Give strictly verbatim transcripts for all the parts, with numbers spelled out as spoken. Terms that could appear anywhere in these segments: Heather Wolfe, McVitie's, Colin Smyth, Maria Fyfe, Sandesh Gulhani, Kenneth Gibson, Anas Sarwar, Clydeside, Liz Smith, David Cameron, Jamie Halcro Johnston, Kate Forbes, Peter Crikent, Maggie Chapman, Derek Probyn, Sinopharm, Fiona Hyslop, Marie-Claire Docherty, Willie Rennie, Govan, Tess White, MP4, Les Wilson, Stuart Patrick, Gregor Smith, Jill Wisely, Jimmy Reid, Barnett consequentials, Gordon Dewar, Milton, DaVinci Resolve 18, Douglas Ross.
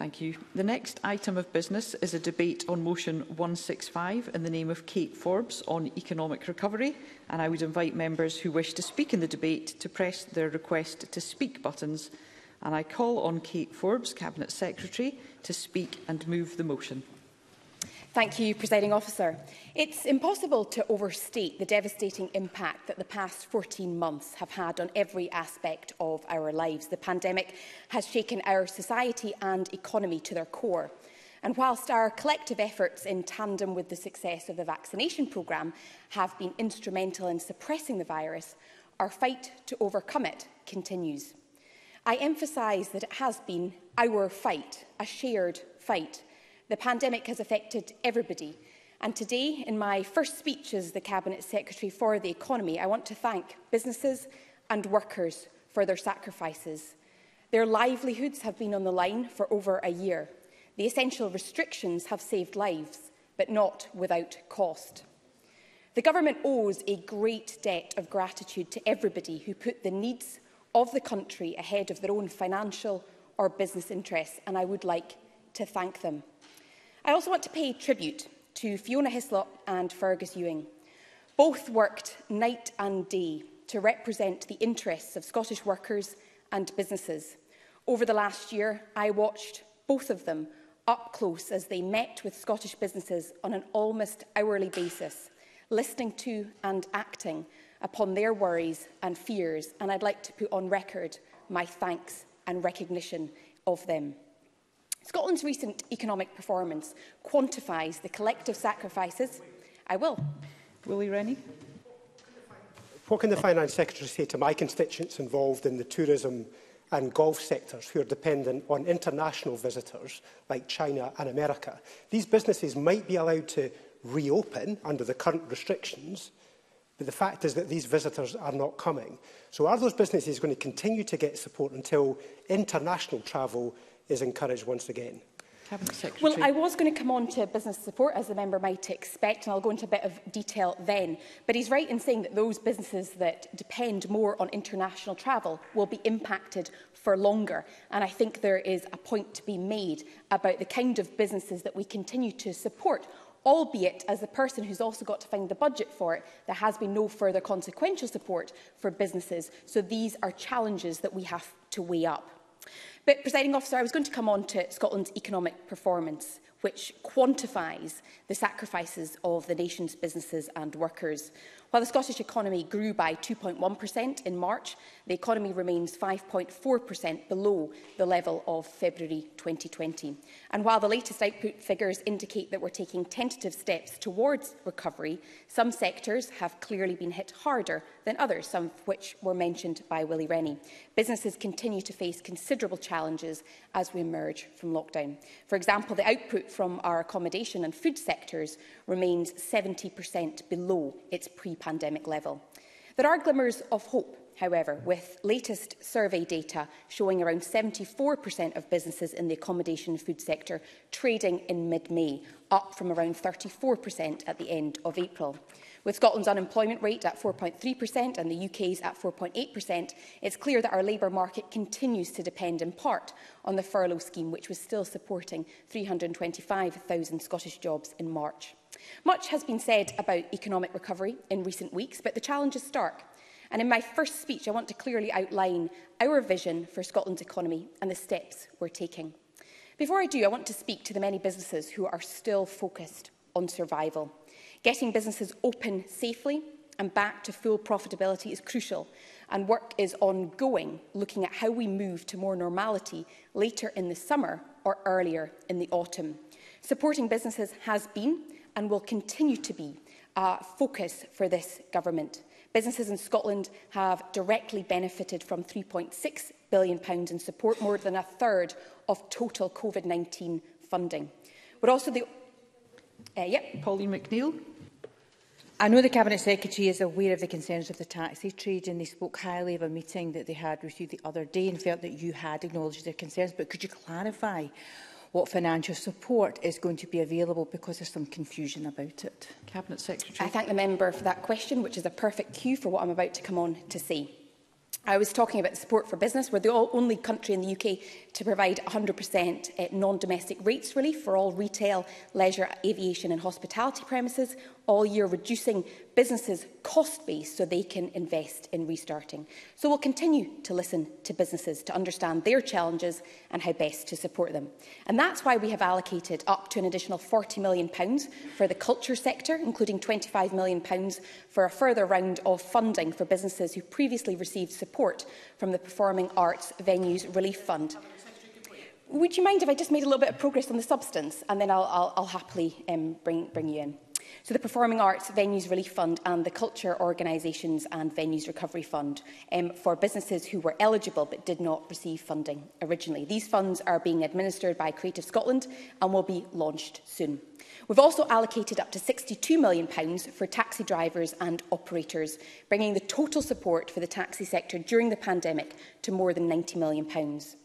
Thank you. The next item of business is a debate on motion one six five in the name of Kate Forbes on economic recovery, and I would invite members who wish to speak in the debate to press their request to speak buttons, and I call on Kate Forbes, Cabinet Secretary, to speak and move the motion. Thank you, Presiding Officer. It's impossible to overstate the devastating impact that the past fourteen months have had on every aspect of our lives. The pandemic has shaken our society and economy to their core. And whilst our collective efforts in tandem with the success of the vaccination programme have been instrumental in suppressing the virus, our fight to overcome it continues. I emphasise that it has been our fight, a shared fight. The pandemic has affected everybody, and today, in my first speech as the Cabinet Secretary for the Economy, I want to thank businesses and workers for their sacrifices. Their livelihoods have been on the line for over a year. The essential restrictions have saved lives, but not without cost. The government owes a great debt of gratitude to everybody who put the needs of the country ahead of their own financial or business interests, and I would like to thank them. I also want to pay tribute to Fiona Hyslop and Fergus Ewing. Both worked night and day to represent the interests of Scottish workers and businesses. Over the last year, I watched both of them up close as they met with Scottish businesses on an almost hourly basis, listening to and acting upon their worries and fears, and I'd like to put on record my thanks and recognition of them. Scotland's recent economic performance quantifies the collective sacrifices. I will. Willie Rennie. What can the Finance Secretary say to my constituents involved in the tourism and golf sectors who are dependent on international visitors like China and America? These businesses might be allowed to reopen under the current restrictions, but the fact is that these visitors are not coming. So are those businesses going to continue to get support until international travel is encouraged once again? Well, I was going to come on to business support, as the member might expect, and I'll go into a bit of detail then. But he's right in saying that those businesses that depend more on international travel will be impacted for longer. And I think there is a point to be made about the kind of businesses that we continue to support, albeit, as the person who's also got to find the budget for it, there has been no further consequential support for businesses. So these are challenges that we have to weigh up. But, Presiding Officer, I was going to come on to Scotland's economic performance, which quantifies the sacrifices of the nation's businesses and workers. While the Scottish economy grew by two point one percent in March, the economy remains five point four percent below the level of February twenty twenty. And while the latest output figures indicate that we're taking tentative steps towards recovery, some sectors have clearly been hit harder than others, some of which were mentioned by Willie Rennie. Businesses continue to face considerable challenges as we emerge from lockdown. For example, the output from our accommodation and food sectors remains seventy percent below its pre-pandemic level. There are glimmers of hope, however, with latest survey data showing around seventy-four percent of businesses in the accommodation and food sector trading in mid-May, up from around thirty-four percent at the end of April. With Scotland's unemployment rate at four point three percent and the U K's at four point eight percent, it's clear that our labour market continues to depend in part on the furlough scheme, which was still supporting three hundred and twenty-five thousand Scottish jobs in March. Much has been said about economic recovery in recent weeks, but the challenge is stark. And in my first speech, I want to clearly outline our vision for Scotland's economy and the steps we're taking. Before I do, I want to speak to the many businesses who are still focused on survival. Getting businesses open safely and back to full profitability is crucial, and work is ongoing looking at how we move to more normality later in the summer or earlier in the autumn. Supporting businesses has been and will continue to be a focus for this government. Businesses in Scotland have directly benefited from three point six billion pounds in support, more than a third of total COVID nineteen funding. We're also the Uh, yep. Pauline McNeill. I know the Cabinet Secretary is aware of the concerns of the taxi trade, and they spoke highly of a meeting that they had with you the other day and felt that you had acknowledged their concerns, but could you clarify what financial support is going to be available, because there's some confusion about it? Cabinet Secretary. I thank the member for that question, which is a perfect cue for what I'm about to come on to say. I was talking about support for business. We're the only country in the U K to provide one hundred percent non-domestic rates relief for all retail, leisure, aviation and hospitality premises all year, reducing businesses' cost base so they can invest in restarting. So we'll continue to listen to businesses to understand their challenges and how best to support them. And that's why we have allocated up to an additional forty million pounds for the culture sector, including twenty-five million pounds for a further round of funding for businesses who previously received support from the Performing Arts Venues Relief Fund. Would you mind if I just made a little bit of progress on the substance, and then I'll, I'll, I'll happily um, bring, bring you in. So the Performing Arts Venues Relief Fund and the Culture Organisations and Venues Recovery Fund um, for businesses who were eligible but did not receive funding originally. These funds are being administered by Creative Scotland and will be launched soon. We've also allocated up to sixty-two million pounds for taxi drivers and operators, bringing the total support for the taxi sector during the pandemic to more than ninety million pounds.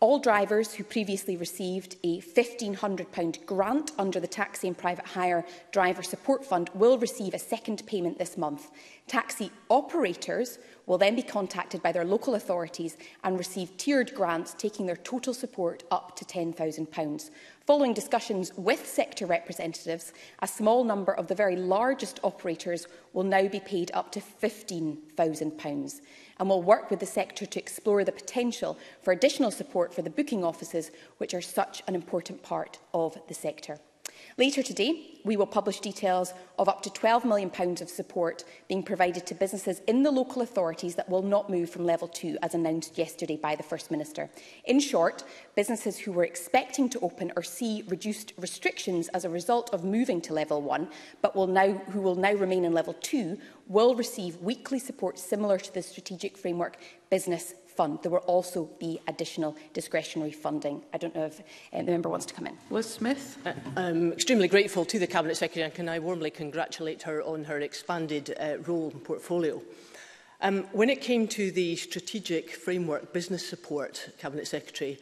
All drivers who previously received a fifteen hundred pound grant under the Taxi and Private Hire Driver Support Fund will receive a second payment this month. Taxi operators will then be contacted by their local authorities and receive tiered grants, taking their total support up to ten thousand pounds. Following discussions with sector representatives, a small number of the very largest operators will now be paid up to fifteen thousand pounds, and will work with the sector to explore the potential for additional support for the booking offices, which are such an important part of the sector. Later today, we will publish details of up to twelve million pounds of support being provided to businesses in the local authorities that will not move from level two, as announced yesterday by the First Minister. In short, businesses who were expecting to open or see reduced restrictions as a result of moving to level one, but will now, who will now remain in level two, will receive weekly support similar to the Strategic Framework Business Fund. There will also be additional discretionary funding. I don't know if um, the member wants to come in. Liz Smith. Uh, I'm extremely grateful to the Cabinet Secretary, and can I warmly congratulate her on her expanded uh, role and portfolio. Um, when it came to the strategic framework business support, Cabinet Secretary,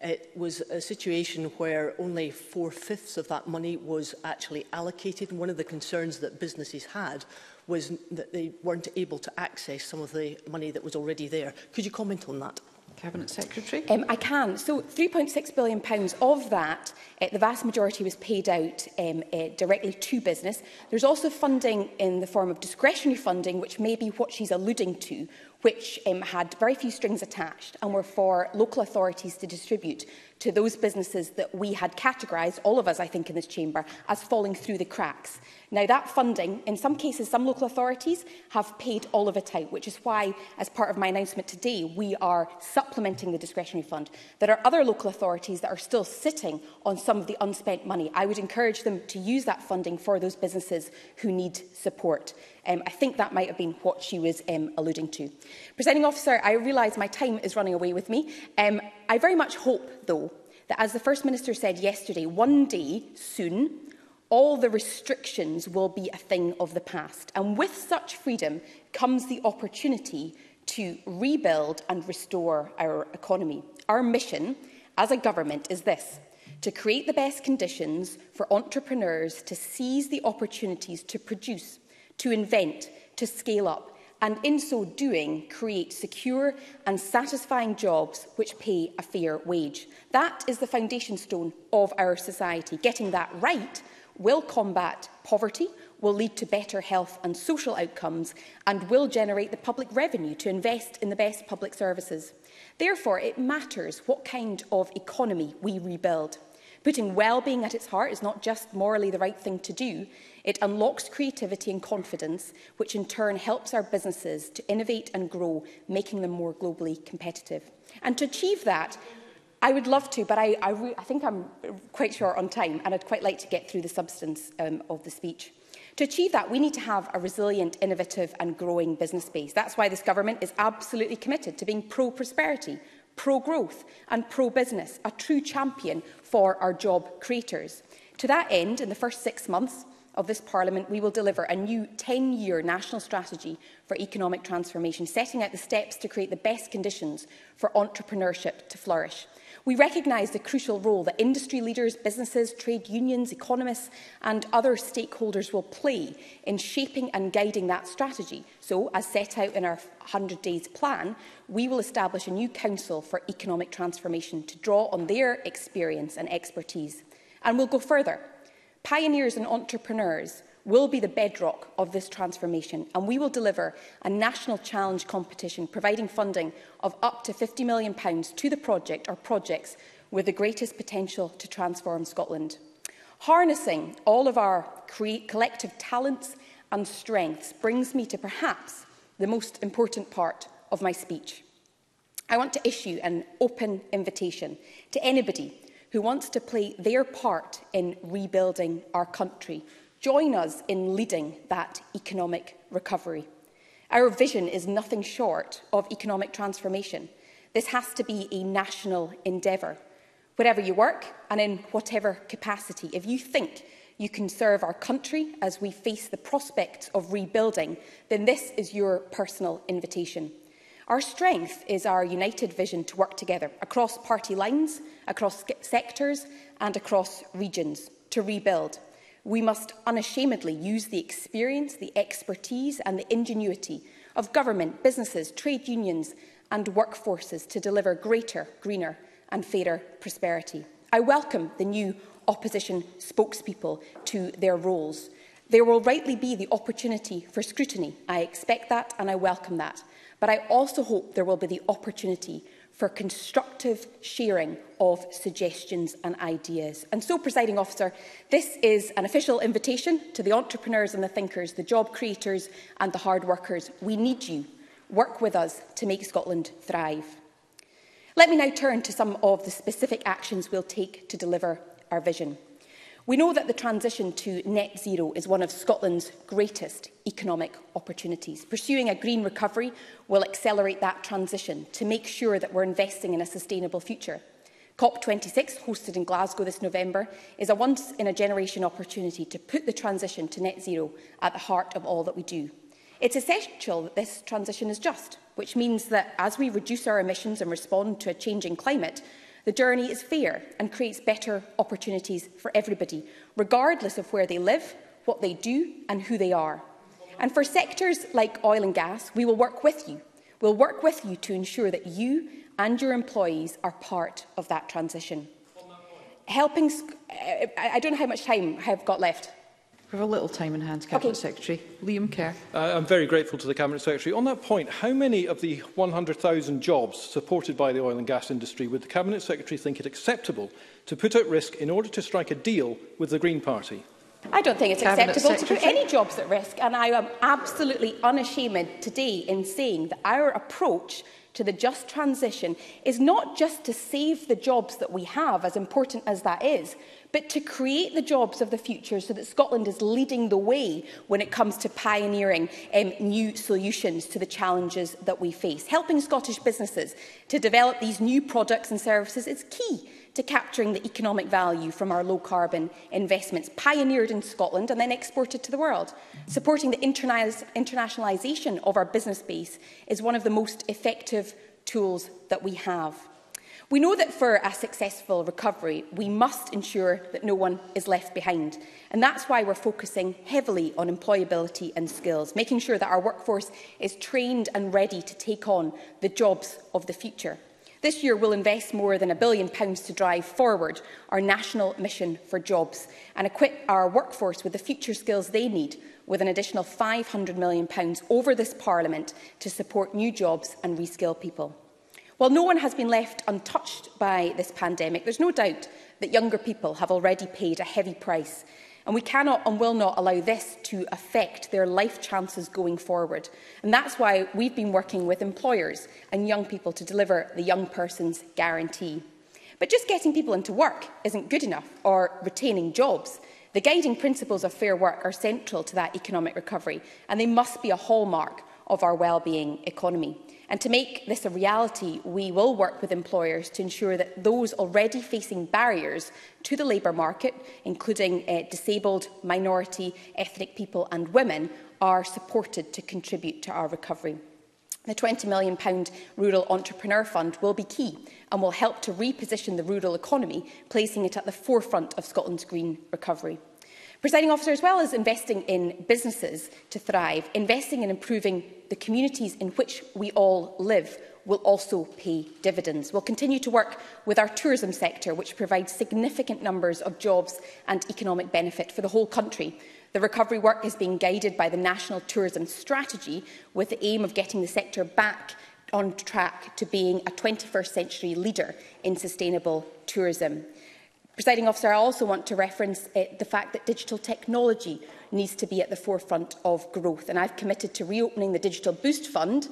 it was a situation where only four-fifths of that money was actually allocated. One of the concerns that businesses had was that they weren't able to access some of the money that was already there. Could you comment on that? Cabinet Secretary? Um, I can. So three point six billion pounds of that, uh, the vast majority was paid out um, uh, directly to business. There's also funding in the form of discretionary funding, which may be what she's alluding to, which um, had very few strings attached and were for local authorities to distribute to those businesses that we had categorised, all of us, I think, in this chamber, as falling through the cracks. Now, that funding, in some cases, some local authorities have paid all of it out, which is why, as part of my announcement today, we are supplementing the discretionary fund. There are other local authorities that are still sitting on some of the unspent money. I would encourage them to use that funding for those businesses who need support. Um, I think that might have been what she was um, alluding to. Presiding Officer, I realise my time is running away with me. Um, I very much hope, though, that as the First Minister said yesterday, one day, soon, all the restrictions will be a thing of the past. And with such freedom comes the opportunity to rebuild and restore our economy. Our mission as a government is this: to create the best conditions for entrepreneurs to seize the opportunities to produce, to invent, to scale up, and in so doing, create secure and satisfying jobs which pay a fair wage. That is the foundation stone of our society. Getting that right will combat poverty, will lead to better health and social outcomes, and will generate the public revenue to invest in the best public services. Therefore, it matters what kind of economy we rebuild. Putting well-being at its heart is not just morally the right thing to do. It unlocks creativity and confidence, which in turn helps our businesses to innovate and grow, making them more globally competitive. And to achieve that, I would love to, but I, I, I think I'm quite short on time, and I'd quite like to get through the substance um, of the speech. To achieve that, we need to have a resilient, innovative and growing business base. That's why this government is absolutely committed to being pro-prosperity, pro-growth and pro-business, a true champion for our job creators. To that end, in the first six months of this Parliament, we will deliver a new ten-year national strategy for economic transformation, setting out the steps to create the best conditions for entrepreneurship to flourish. We recognise the crucial role that industry leaders, businesses, trade unions, economists and other stakeholders will play in shaping and guiding that strategy. So, as set out in our one hundred days plan, we will establish a new Council for Economic Transformation to draw on their experience and expertise. And we'll go further. Pioneers and entrepreneurs will be the bedrock of this transformation, and we will deliver a national challenge competition providing funding of up to fifty million pounds to the project or projects with the greatest potential to transform Scotland. Harnessing all of our collective talents and strengths brings me to perhaps the most important part of my speech. I want to issue an open invitation to anybody who wants to play their part in rebuilding our country. Join us in leading that economic recovery. Our vision is nothing short of economic transformation. This has to be a national endeavour. Wherever you work and in whatever capacity, if you think you can serve our country as we face the prospects of rebuilding, then this is your personal invitation. Our strength is our united vision to work together across party lines, across sectors and across regions to rebuild. We must unashamedly use the experience, the expertise and the ingenuity of government, businesses, trade unions and workforces to deliver greater, greener and fairer prosperity. I welcome the new opposition spokespeople to their roles. There will rightly be the opportunity for scrutiny. I expect that and I welcome that. But I also hope there will be the opportunity for constructive sharing of suggestions and ideas. And so, Presiding Officer, this is an official invitation to the entrepreneurs and the thinkers, the job creators and the hard workers. We need you. Work with us to make Scotland thrive. Let me now turn to some of the specific actions we'll take to deliver our vision. We know that the transition to net zero is one of Scotland's greatest economic opportunities. Pursuing a green recovery will accelerate that transition to make sure that we're investing in a sustainable future. COP twenty-six, hosted in Glasgow this November, is a once-in-a-generation opportunity to put the transition to net zero at the heart of all that we do. It's essential that this transition is just, which means that as we reduce our emissions and respond to a changing climate, the journey is fair and creates better opportunities for everybody, regardless of where they live, what they do and who they are. And for sectors like oil and gas, we will work with you. We'll work with you to ensure that you and your employees are part of that transition. Helping, I don't know how much time I've got left. We have a little time in hand, Cabinet okay. Secretary. Liam Kerr. Uh, I'm very grateful to the Cabinet Secretary. On that point, how many of the one hundred thousand jobs supported by the oil and gas industry would the Cabinet Secretary think it acceptable to put at risk in order to strike a deal with the Green Party? I don't think it's Cabinet acceptable Secretary. to put any jobs at risk, and I am absolutely unashamed today in saying that our approach to the just transition is not just to save the jobs that we have, as important as that is, but to create the jobs of the future so that Scotland is leading the way when it comes to pioneering um, new solutions to the challenges that we face. Helping Scottish businesses to develop these new products and services is key to capturing the economic value from our low-carbon investments, pioneered in Scotland and then exported to the world. Supporting the internationalisation of our business base is one of the most effective tools that we have. We know that for a successful recovery, we must ensure that no one is left behind. And that's why we're focusing heavily on employability and skills, making sure that our workforce is trained and ready to take on the jobs of the future. This year, we'll invest more than a billion pounds to drive forward our national mission for jobs and equip our workforce with the future skills they need, with an additional five hundred million pounds over this Parliament to support new jobs and reskill people. While no one has been left untouched by this pandemic, there's no doubt that younger people have already paid a heavy price. And we cannot and will not allow this to affect their life chances going forward. And that's why we've been working with employers and young people to deliver the Young Person's Guarantee. But just getting people into work isn't good enough, or retaining jobs. The guiding principles of fair work are central to that economic recovery, and they must be a hallmark of our well-being economy. And to make this a reality, we will work with employers to ensure that those already facing barriers to the labour market, including uh, disabled, minority, ethnic people and women, are supported to contribute to our recovery. The twenty million pounds Rural Entrepreneur Fund will be key and will help to reposition the rural economy, placing it at the forefront of Scotland's green recovery. Presiding Officer, as well as investing in businesses to thrive, investing in improving the communities in which we all live will also pay dividends. We'll continue to work with our tourism sector, which provides significant numbers of jobs and economic benefit for the whole country. The recovery work is being guided by the National Tourism Strategy, with the aim of getting the sector back on track to being a twenty-first century leader in sustainable tourism. Presiding Officer, I also want to reference uh, the fact that digital technology needs to be at the forefront of growth, and I've committed to reopening the Digital Boost Fund,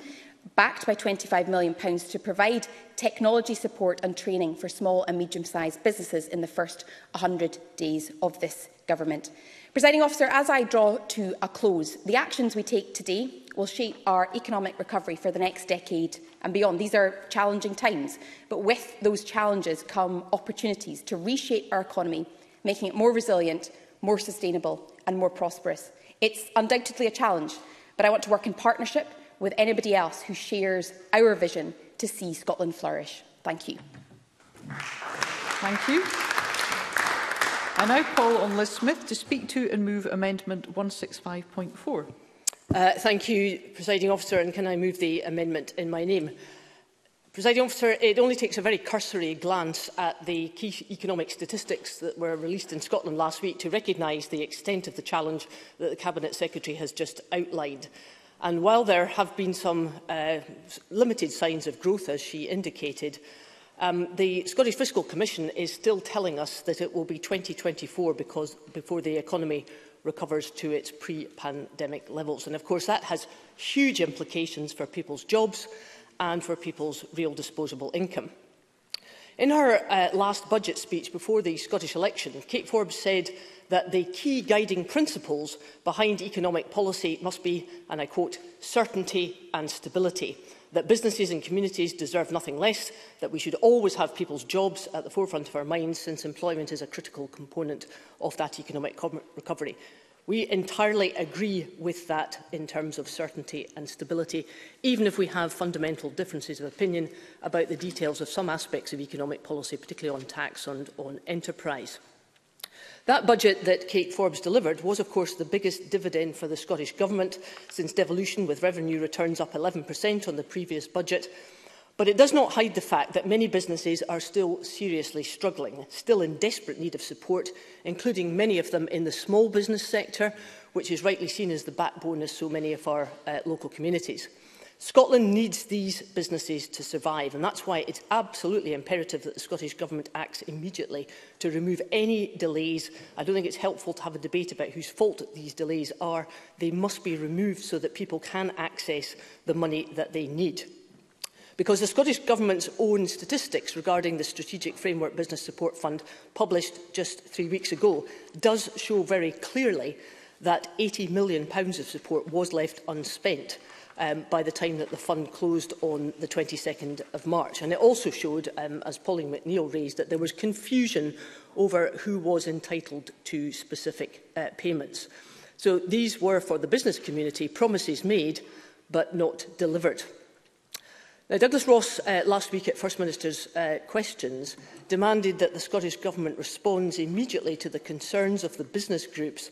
backed by twenty-five million pounds, to provide technology support and training for small and medium-sized businesses in the first one hundred days of this government. Presiding Officer, as I draw to a close, the actions we take today will shape our economic recovery for the next decade and beyond. These are challenging times, but with those challenges come opportunities to reshape our economy, making it more resilient, more sustainable and more prosperous. It's undoubtedly a challenge, but I want to work in partnership with anybody else who shares our vision to see Scotland flourish. Thank you. Thank you. I now call on Liz Smith to speak to and move Amendment one sixty-five point four. Uh, thank you, Presiding Officer, and can I move the amendment in my name? Presiding Officer, it only takes a very cursory glance at the key economic statistics that were released in Scotland last week to recognise the extent of the challenge that the Cabinet Secretary has just outlined. And while there have been some uh, limited signs of growth, as she indicated, um, the Scottish Fiscal Commission is still telling us that it will be twenty twenty-four because, before the economy recovers to its pre-pandemic levels. And of course that has huge implications for people's jobs and for people's real disposable income. In her uh, last budget speech before the Scottish election, Kate Forbes said that the key guiding principles behind economic policy must be, and I quote, certainty and stability, that businesses and communities deserve nothing less, that we should always have people's jobs at the forefront of our minds, since employment is a critical component of that economic recovery. We entirely agree with that in terms of certainty and stability, even if we have fundamental differences of opinion about the details of some aspects of economic policy, particularly on tax and on enterprise. That budget that Kate Forbes delivered was, of course, the biggest dividend for the Scottish Government since devolution, with revenue returns up eleven percent on the previous budget. But it does not hide the fact that many businesses are still seriously struggling, still in desperate need of support, including many of them in the small business sector, which is rightly seen as the backbone of so many of our uh, local communities. Scotland needs these businesses to survive, and that's why it's absolutely imperative that the Scottish Government acts immediately to remove any delays. I don't think it's helpful to have a debate about whose fault these delays are. They must be removed so that people can access the money that they need. Because the Scottish Government's own statistics regarding the Strategic Framework Business Support Fund, published just three weeks ago, does show very clearly that eighty million pounds of support was left unspent Um, by the time that the fund closed on the twenty-second of March. And it also showed, um, as Pauline McNeill raised, that there was confusion over who was entitled to specific uh, payments. So these were, for the business community, promises made but not delivered. Now, Douglas Ross, uh, last week at First Minister's uh, questions, demanded that the Scottish Government responds immediately to the concerns of the business groups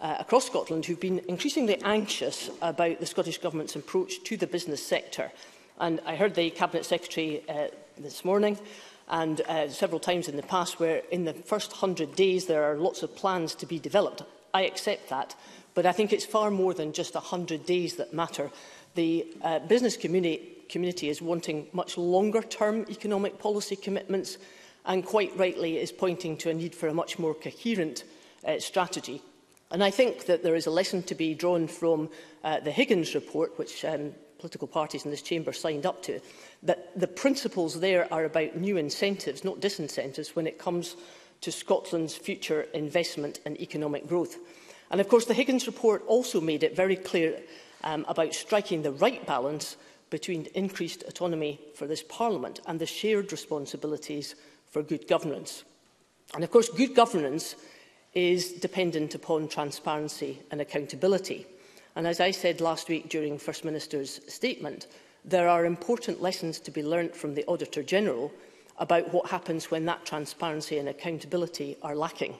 Uh, across Scotland, who've been increasingly anxious about the Scottish Government's approach to the business sector. And I heard the Cabinet Secretary uh, this morning, and uh, several times in the past, where in the first one hundred days there are lots of plans to be developed. I accept that, but I think it's far more than just one hundred days that matter. The uh, business community, community is wanting much longer-term economic policy commitments, and quite rightly is pointing to a need for a much more coherent uh, strategy. And I think that there is a lesson to be drawn from uh, the Higgins report, which um, political parties in this chamber signed up to, that the principles there are about new incentives, not disincentives, when it comes to Scotland's future investment and economic growth. And of course, the Higgins report also made it very clear um, about striking the right balance between increased autonomy for this Parliament and the shared responsibilities for good governance. And of course, good governance is dependent upon transparency and accountability. And as I said last week during First Minister's statement, there are important lessons to be learnt from the Auditor-General about what happens when that transparency and accountability are lacking.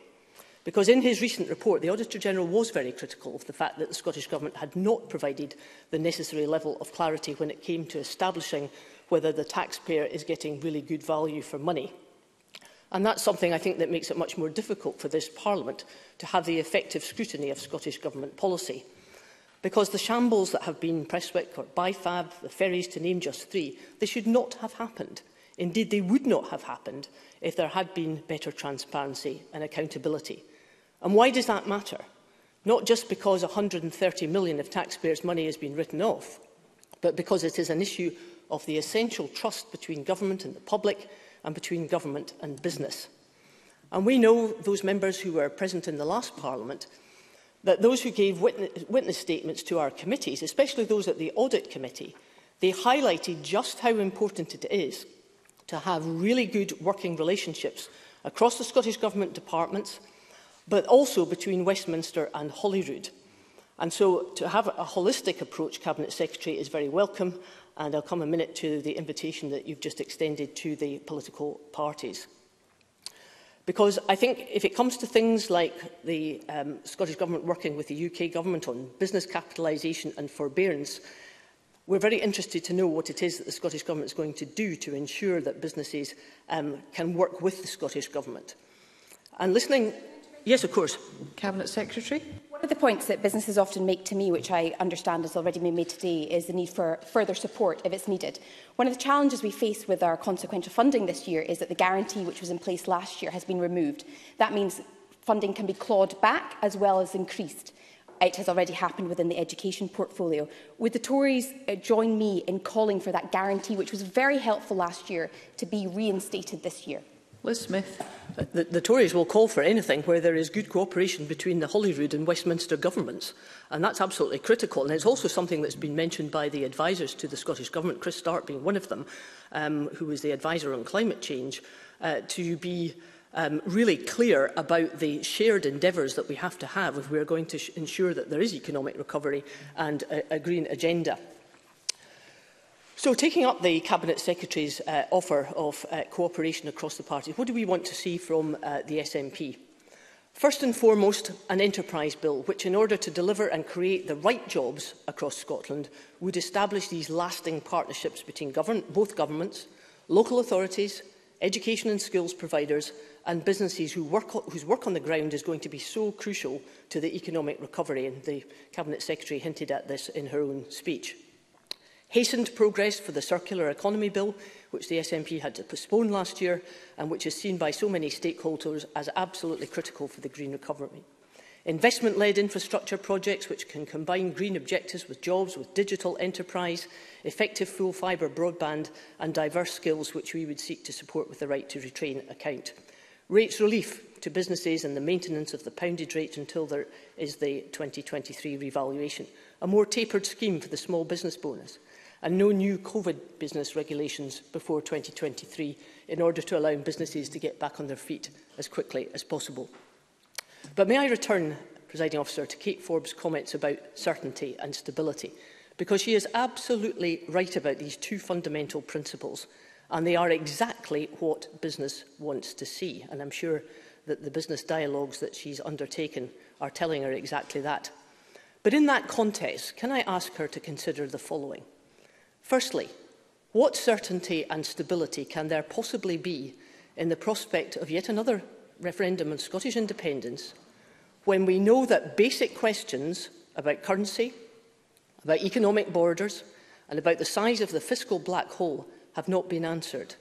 Because in his recent report, the Auditor-General was very critical of the fact that the Scottish Government had not provided the necessary level of clarity when it came to establishing whether the taxpayer is getting really good value for money. And that's something I think that makes it much more difficult for this Parliament to have the effective scrutiny of Scottish Government policy. Because the shambles that have been Prestwick or Bifab, the ferries to name just three, they should not have happened. Indeed, they would not have happened if there had been better transparency and accountability. And why does that matter? Not just because one hundred and thirty million of taxpayers' money has been written off, but because it is an issue of the essential trust between government and the public and between government and business. And we know, those members who were present in the last Parliament, that those who gave witness, witness statements to our committees, especially those at the Audit Committee, they highlighted just how important it is to have really good working relationships across the Scottish Government departments, but also between Westminster and Holyrood. And so to have a holistic approach, Cabinet Secretary, is very welcome, and I'll come a minute to the invitation that you've just extended to the political parties. Because I think if it comes to things like the um, Scottish Government working with the U K Government on business capitalisation and forbearance, we're very interested to know what it is that the Scottish Government is going to do to ensure that businesses um, can work with the Scottish Government. And listening... Yes, of course. Cabinet Secretary. One of the points that businesses often make to me, which I understand has already been made today, is the need for further support if it's needed. One of the challenges we face with our consequential funding this year is that the guarantee which was in place last year has been removed. That means funding can be clawed back as well as increased. It has already happened within the education portfolio. Would the Tories uh, join me in calling for that guarantee, which was very helpful last year, to be reinstated this year? Liz Smith. The, the Tories will call for anything where there is good cooperation between the Holyrood and Westminster governments, and that's absolutely critical. And it's also something that's been mentioned by the advisers to the Scottish Government, Chris Stark being one of them, um, who was the adviser on climate change, uh, to be um, really clear about the shared endeavours that we have to have if we're going to ensure that there is economic recovery and a, a green agenda. So, taking up the Cabinet Secretary's uh, offer of uh, cooperation across the parties, what do we want to see from uh, the S N P? First and foremost, an enterprise bill, which in order to deliver and create the right jobs across Scotland, would establish these lasting partnerships between govern- both governments, local authorities, education and skills providers and businesses who work, whose work on the ground is going to be so crucial to the economic recovery. And the Cabinet Secretary hinted at this in her own speech. Hastened progress for the Circular Economy Bill, which the S N P had to postpone last year and which is seen by so many stakeholders as absolutely critical for the green recovery. Investment-led infrastructure projects which can combine green objectives with jobs, with digital enterprise, effective full fibre broadband and diverse skills which we would seek to support with the right to retrain account. Rates relief to businesses and the maintenance of the pounded rate until there is the twenty twenty-three revaluation. A more tapered scheme for the small business bonus. And no new COVID business regulations before twenty twenty-three in order to allow businesses to get back on their feet as quickly as possible. But may I return, Presiding Officer, to Kate Forbes' comments about certainty and stability, because she is absolutely right about these two fundamental principles, and they are exactly what business wants to see. And I'm sure that the business dialogues that she's undertaken are telling her exactly that. But in that context, can I ask her to consider the following? Firstly, what certainty and stability can there possibly be in the prospect of yet another referendum on Scottish independence when we know that basic questions about currency, about economic borders and about the size of the fiscal black hole have not been answered?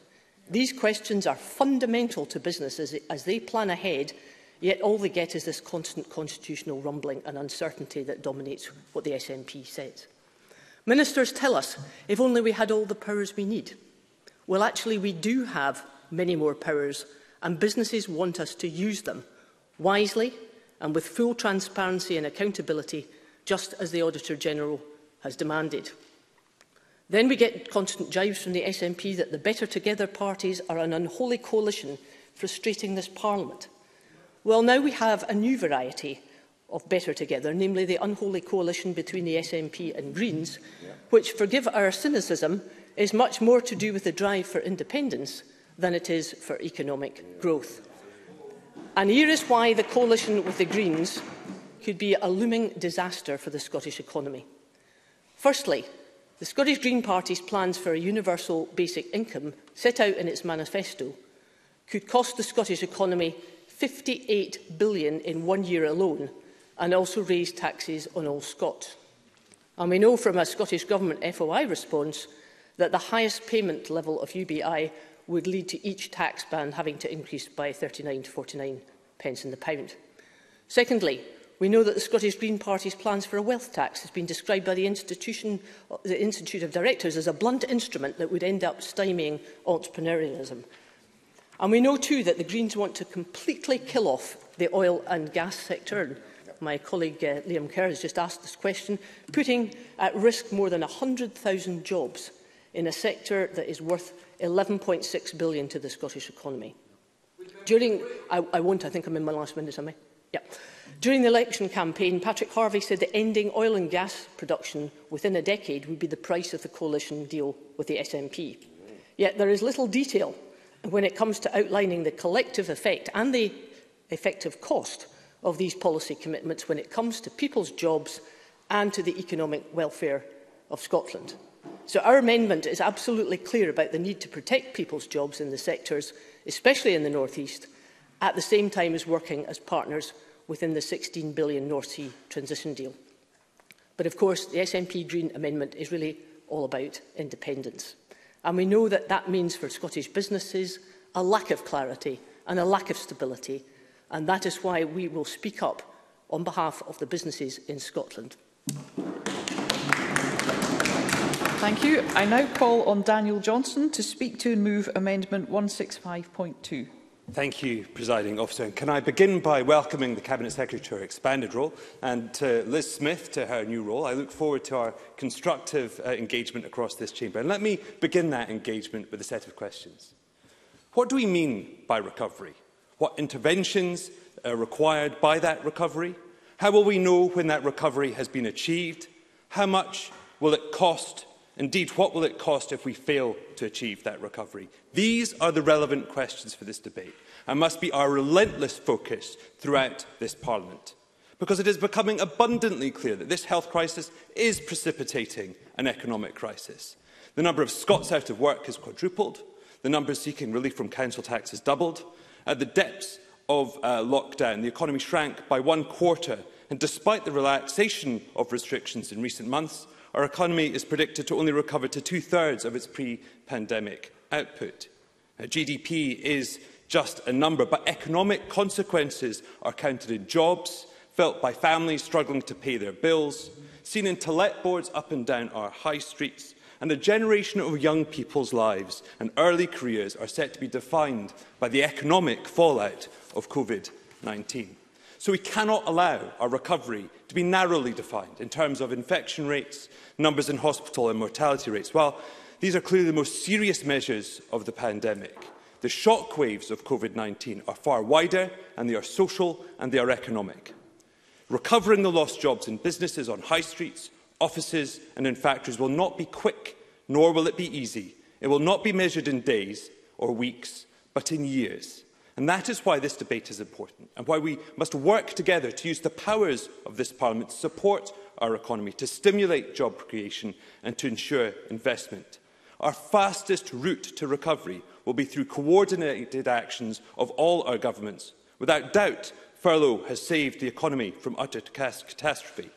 These questions are fundamental to businesses as they plan ahead, yet all they get is this constant constitutional rumbling and uncertainty that dominates what the S N P says. Ministers tell us, if only we had all the powers we need. Well, actually, we do have many more powers, and businesses want us to use them wisely and with full transparency and accountability, just as the Auditor-General has demanded. Then we get constant jibes from the S N P that the Better Together parties are an unholy coalition frustrating this Parliament. Well, now we have a new variety of Better Together, namely the unholy coalition between the S N P and Greens, yeah. which, forgive our cynicism, is much more to do with the drive for independence than it is for economic growth. And here is why the coalition with the Greens could be a looming disaster for the Scottish economy. Firstly, the Scottish Green Party's plans for a universal basic income, set out in its manifesto, could cost the Scottish economy fifty-eight billion pounds in one year alone, and also raise taxes on all Scots. And we know from a Scottish Government F O I response that the highest payment level of U B I would lead to each tax band having to increase by thirty-nine to forty-nine pence in the pound. Secondly, we know that the Scottish Green Party's plans for a wealth tax has been described by the, institution, the Institute of Directors as a blunt instrument that would end up stymieing entrepreneurialism. And we know too that the Greens want to completely kill off the oil and gas sector. My colleague uh, Liam Kerr has just asked this question, putting at risk more than one hundred thousand jobs in a sector that is worth eleven point six billion pounds to the Scottish economy. During, I, I won't, I think I'm in my last minute, am I? Yeah. During the election campaign, Patrick Harvey said that ending oil and gas production within a decade would be the price of the coalition deal with the S N P. Yet there is little detail when it comes to outlining the collective effect and the effective cost of these policy commitments when it comes to people's jobs and to the economic welfare of Scotland. So our amendment is absolutely clear about the need to protect people's jobs in the sectors, especially in the North East, at the same time as working as partners within the sixteen billion pound North Sea transition deal. But of course, the S N P Green amendment is really all about independence. And we know that that means for Scottish businesses a lack of clarity and a lack of stability. And that is why we will speak up on behalf of the businesses in Scotland. Thank you. I now call on Daniel Johnson to speak to and move Amendment one sixty-five point two. Thank you, Presiding Officer. And can I begin by welcoming the Cabinet Secretary to her expanded role and to Liz Smith to her new role. I look forward to our constructive uh, engagement across this chamber. And let me begin that engagement with a set of questions. What do we mean by recovery? What interventions are required by that recovery? How will we know when that recovery has been achieved? How much will it cost? Indeed, what will it cost if we fail to achieve that recovery? These are the relevant questions for this debate and must be our relentless focus throughout this Parliament, because it is becoming abundantly clear that this health crisis is precipitating an economic crisis. The number of Scots out of work has quadrupled, the number seeking relief from council tax has doubled. At the depths of uh, lockdown, the economy shrank by one quarter, and despite the relaxation of restrictions in recent months, our economy is predicted to only recover to two-thirds of its pre-pandemic output. Now, G D P is just a number, but economic consequences are counted in jobs, felt by families struggling to pay their bills, seen in to-let boards up and down our high streets, and a generation of young people's lives and early careers are set to be defined by the economic fallout of COVID nineteen. So we cannot allow our recovery to be narrowly defined in terms of infection rates, numbers in hospital and mortality rates. While these are clearly the most serious measures of the pandemic, the shockwaves of COVID nineteen are far wider, and they are social and they are economic. Recovering the lost jobs in businesses on high streets, offices and in factories will not be quick, nor will it be easy. It will not be measured in days or weeks, but in years. And that is why this debate is important, and why we must work together to use the powers of this Parliament to support our economy, to stimulate job creation and to ensure investment. Our fastest route to recovery will be through coordinated actions of all our governments. Without doubt, furlough has saved the economy from utter catastrophe.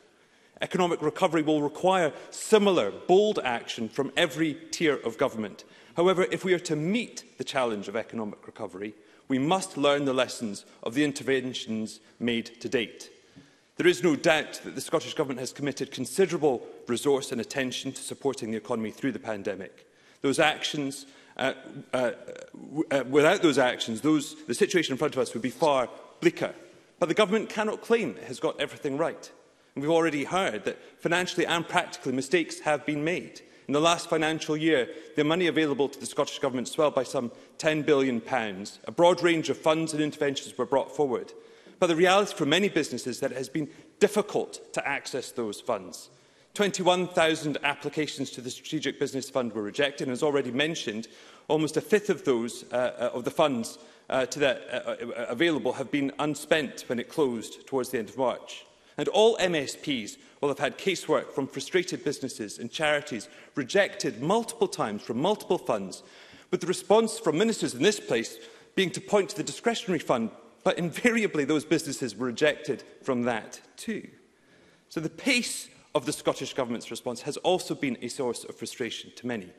Economic recovery will require similar, bold action from every tier of government. However, if we are to meet the challenge of economic recovery, we must learn the lessons of the interventions made to date. There is no doubt that the Scottish Government has committed considerable resource and attention to supporting the economy through the pandemic. Those actions, uh, uh, uh, without those actions, those, the situation in front of us would be far bleaker. But the Government cannot claim it has got everything right. And we've already heard that financially and practically mistakes have been made. In the last financial year, the money available to the Scottish Government swelled by some ten billion pounds. A broad range of funds and interventions were brought forward. But the reality for many businesses is that it has been difficult to access those funds. twenty-one thousand applications to the Strategic Business Fund were rejected, and as already mentioned, almost a fifth of those uh, of the funds uh, to that, uh, available have been unspent when it closed towards the end of March. And all M S Ps will have had casework from frustrated businesses and charities rejected multiple times from multiple funds, with the response from ministers in this place being to point to the discretionary fund, but invariably those businesses were rejected from that too. So the pace of the Scottish Government's response has also been a source of frustration to many.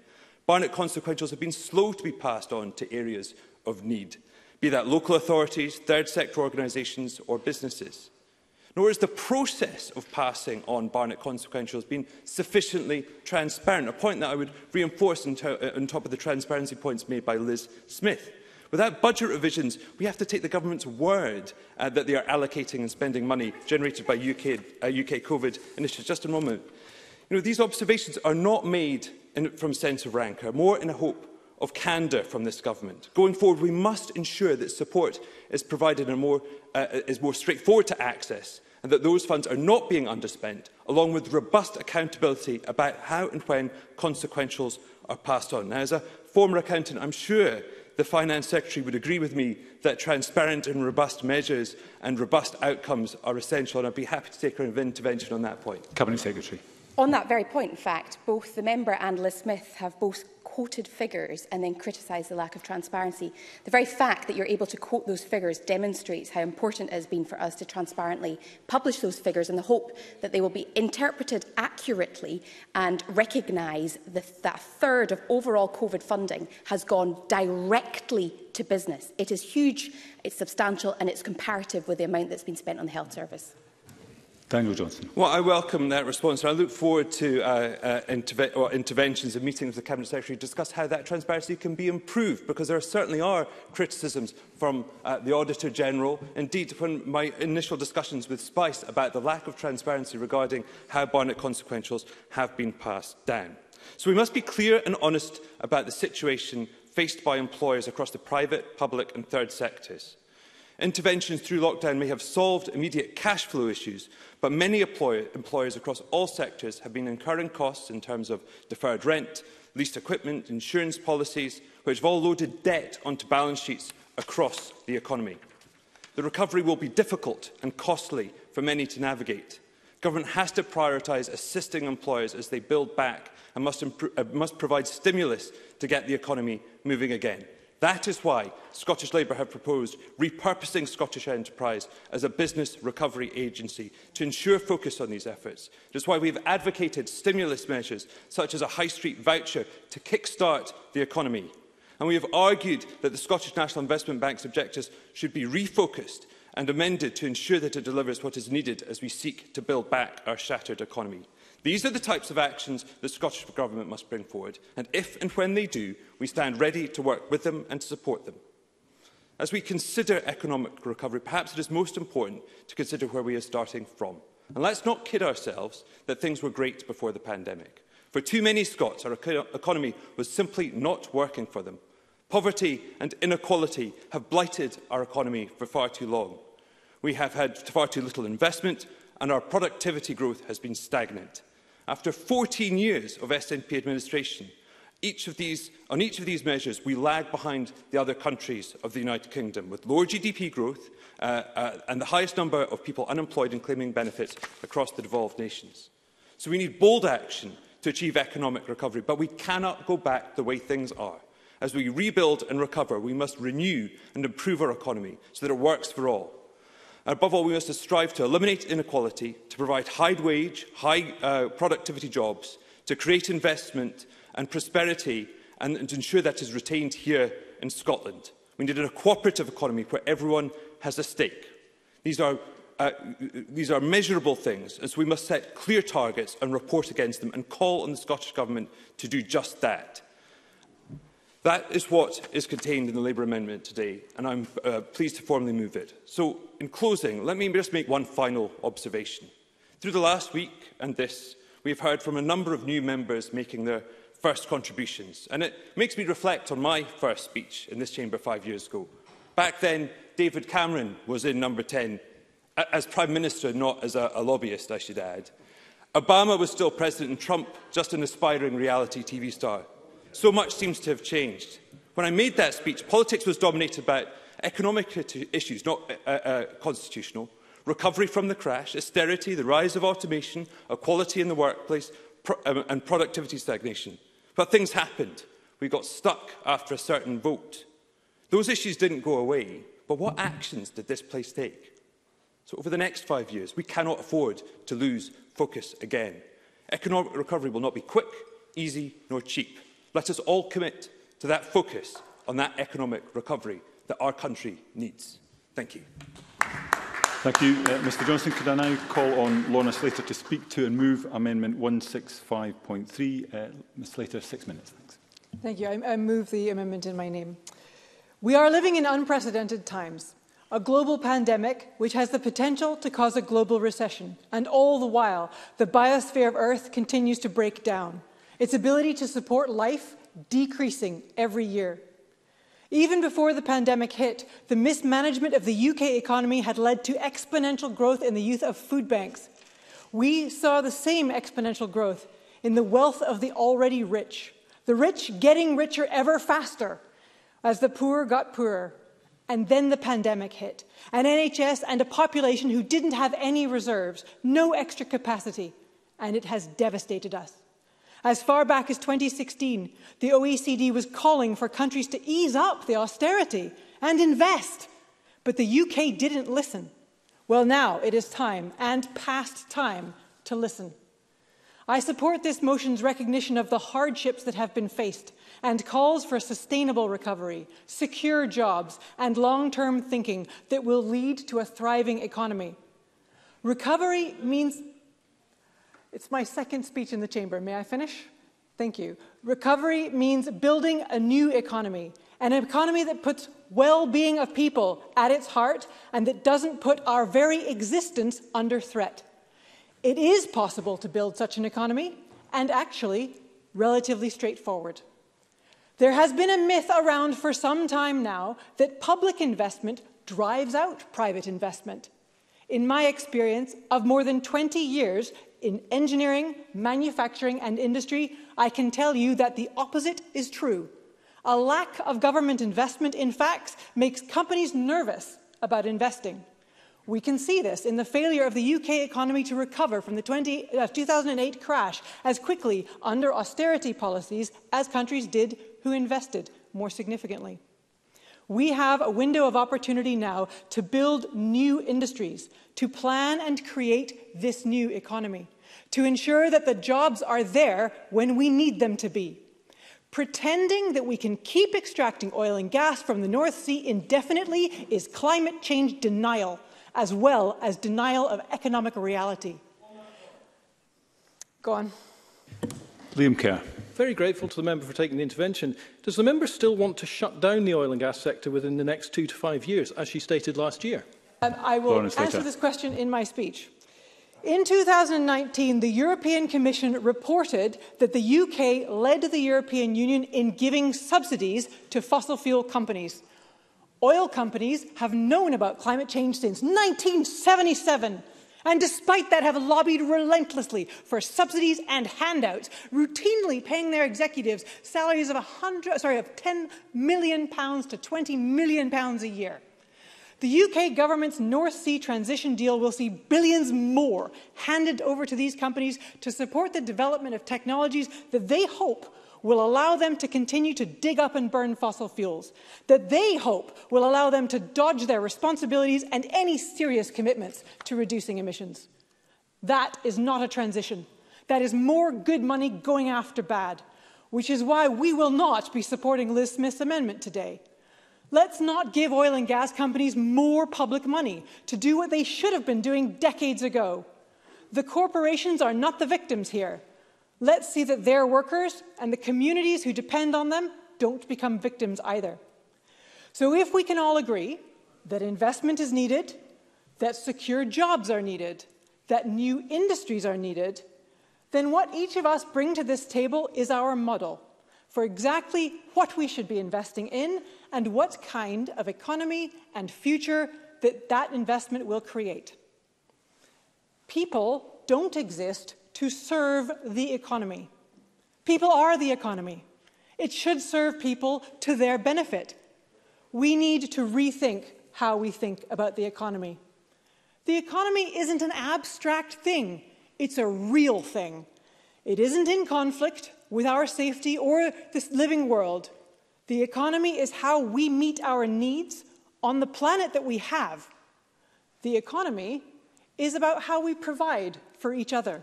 Barnett consequentials have been slow to be passed on to areas of need, be that local authorities, third sector organisations or businesses. Nor has the process of passing on Barnett consequentials been sufficiently transparent, a point that I would reinforce on, to on top of the transparency points made by Liz Smith. Without budget revisions, we have to take the government's word uh, that they are allocating and spending money generated by U K, uh, U K COVID initiatives. Just a moment. You know, these observations are not made in, from a sense of rancour, more in a hope of candour from this government. Going forward, we must ensure that support is provided and more, uh, is more straightforward to access, and that those funds are not being underspent, along with robust accountability about how and when consequentials are passed on. Now, as a former accountant, I'm sure the Finance Secretary would agree with me that transparent and robust measures and robust outcomes are essential, and I'd be happy to take her intervention on that point. Cabinet Secretary. On that very point, in fact, both the member and Liz Smith have both quoted figures and then criticised the lack of transparency. The very fact that you're able to quote those figures demonstrates how important it has been for us to transparently publish those figures in the hope that they will be interpreted accurately and recognise that, that a third of overall COVID funding has gone directly to business. It is huge, it's substantial, and it's comparative with the amount that's been spent on the health service. Daniel Johnson. Well, I welcome that response, and I look forward to uh, uh, interve or interventions and meetings with the Cabinet Secretary to discuss how that transparency can be improved, because there certainly are criticisms from uh, the Auditor General. Indeed, when my initial discussions with Spice about the lack of transparency regarding how Barnett consequentials have been passed down. So we must be clear and honest about the situation faced by employers across the private, public and third sectors. Interventions through lockdown may have solved immediate cash flow issues, but many employer, employers across all sectors have been incurring costs in terms of deferred rent, leased equipment, insurance policies, which have all loaded debt onto balance sheets across the economy. The recovery will be difficult and costly for many to navigate. Government has to prioritise assisting employers as they build back and must, uh, must provide stimulus to get the economy moving again. That is why Scottish Labour have proposed repurposing Scottish Enterprise as a business recovery agency to ensure focus on these efforts. That is why we have advocated stimulus measures such as a high street voucher to kickstart the economy. And we have argued that the Scottish National Investment Bank's objectives should be refocused and amended to ensure that it delivers what is needed as we seek to build back our shattered economy. These are the types of actions the Scottish Government must bring forward, and if and when they do, we stand ready to work with them and to support them. As we consider economic recovery, perhaps it is most important to consider where we are starting from. And let's not kid ourselves that things were great before the pandemic. For too many Scots, our economy was simply not working for them. Poverty and inequality have blighted our economy for far too long. We have had far too little investment, and our productivity growth has been stagnant. After fourteen years of S N P administration, each of these, on each of these measures, we lag behind the other countries of the United Kingdom, with lower G D P growth uh, uh, and the highest number of people unemployed and claiming benefits across the devolved nations. So we need bold action to achieve economic recovery, but we cannot go back the way things are. As we rebuild and recover, we must renew and improve our economy so that it works for all. Above all, we must strive to eliminate inequality, to provide high-wage, high-productivity uh, jobs, to create investment and prosperity, and, and to ensure that is retained here in Scotland. We need a cooperative economy where everyone has a stake. These are, uh, these are measurable things, and so we must set clear targets and report against them, and call on the Scottish Government to do just that. That is what is contained in the Labour amendment today, and I'm uh, pleased to formally move it. So, in closing, let me just make one final observation. Through the last week and this, we have heard from a number of new members making their first contributions, and it makes me reflect on my first speech in this chamber five years ago. Back then, David Cameron was in Number ten as Prime Minister, not as a, a lobbyist, I should add. Obama was still president and Trump just an aspiring reality T V star. So much seems to have changed. When I made that speech, politics was dominated by economic issues, not uh, uh, constitutional, recovery from the crash, austerity, the rise of automation, equality in the workplace, pro um, and productivity stagnation. But things happened. We got stuck after a certain vote. Those issues didn't go away, but what actions did this place take? So over the next five years, we cannot afford to lose focus again. Economic recovery will not be quick, easy, nor cheap. Let us all commit to that focus on that economic recovery that our country needs. Thank you. Thank you, uh, Mr Johnston. Could I now call on Lorna Slater to speak to and move Amendment one sixty-five point three? Uh, Ms Slater, six minutes. Thanks. Thank you. I, I move the amendment in my name. We are living in unprecedented times. A global pandemic which has the potential to cause a global recession. And all the while, the biosphere of Earth continues to break down. Its ability to support life decreasing every year. Even before the pandemic hit, the mismanagement of the U K economy had led to exponential growth in the use of food banks. We saw the same exponential growth in the wealth of the already rich. The rich getting richer ever faster as the poor got poorer. And then the pandemic hit. An N H S and a population who didn't have any reserves, no extra capacity, and it has devastated us. As far back as twenty sixteen, the O E C D was calling for countries to ease up the austerity and invest, but the U K didn't listen. Well, now it is time, and past time, to listen. I support this motion's recognition of the hardships that have been faced and calls for sustainable recovery, secure jobs, and long-term thinking that will lead to a thriving economy. Recovery means... It's my second speech in the chamber. May I finish? Thank you. Recovery means building a new economy, an economy that puts well-being of people at its heart and that doesn't put our very existence under threat. It is possible to build such an economy, and actually, relatively straightforward. There has been a myth around for some time now that public investment drives out private investment. In my experience of more than twenty years in engineering, manufacturing and industry, I can tell you that the opposite is true. A lack of government investment, in fact, makes companies nervous about investing. We can see this in the failure of the U K economy to recover from the two thousand eight crash as quickly under austerity policies as countries did who invested more significantly. We have a window of opportunity now to build new industries, to plan and create this new economy, to ensure that the jobs are there when we need them to be. Pretending that we can keep extracting oil and gas from the North Sea indefinitely is climate change denial, as well as denial of economic reality. Go on. Liam Kerr. Very grateful to the member for taking the intervention. Does the member still want to shut down the oil and gas sector within the next two to five years, as she stated last year? Um, I will answer this question in my speech. In two thousand nineteen, the European Commission reported that the U K led the European Union in giving subsidies to fossil fuel companies. Oil companies have known about climate change since nineteen seventy-seven, and despite that have lobbied relentlessly for subsidies and handouts, routinely paying their executives salaries of, one hundred, sorry, of ten million pounds to twenty million pounds a year. The U K government's North Sea transition deal will see billions more handed over to these companies to support the development of technologies that they hope will allow them to continue to dig up and burn fossil fuels, that they hope will allow them to dodge their responsibilities and any serious commitments to reducing emissions. That is not a transition. That is more good money going after bad, which is why we will not be supporting Liz Smith's amendment today. Let's not give oil and gas companies more public money to do what they should have been doing decades ago. The corporations are not the victims here. Let's see that their workers and the communities who depend on them don't become victims either. So if we can all agree that investment is needed, that secure jobs are needed, that new industries are needed, then what each of us bring to this table is our model for exactly what we should be investing in and what kind of economy and future that that investment will create. people don't exist to serve the economy. People are the economy. It should serve people to their benefit. We need to rethink how we think about the economy. The economy isn't an abstract thing, it's a real thing. It isn't in conflict with our safety or this living world. The economy is how we meet our needs on the planet that we have. The economy is about how we provide for each other.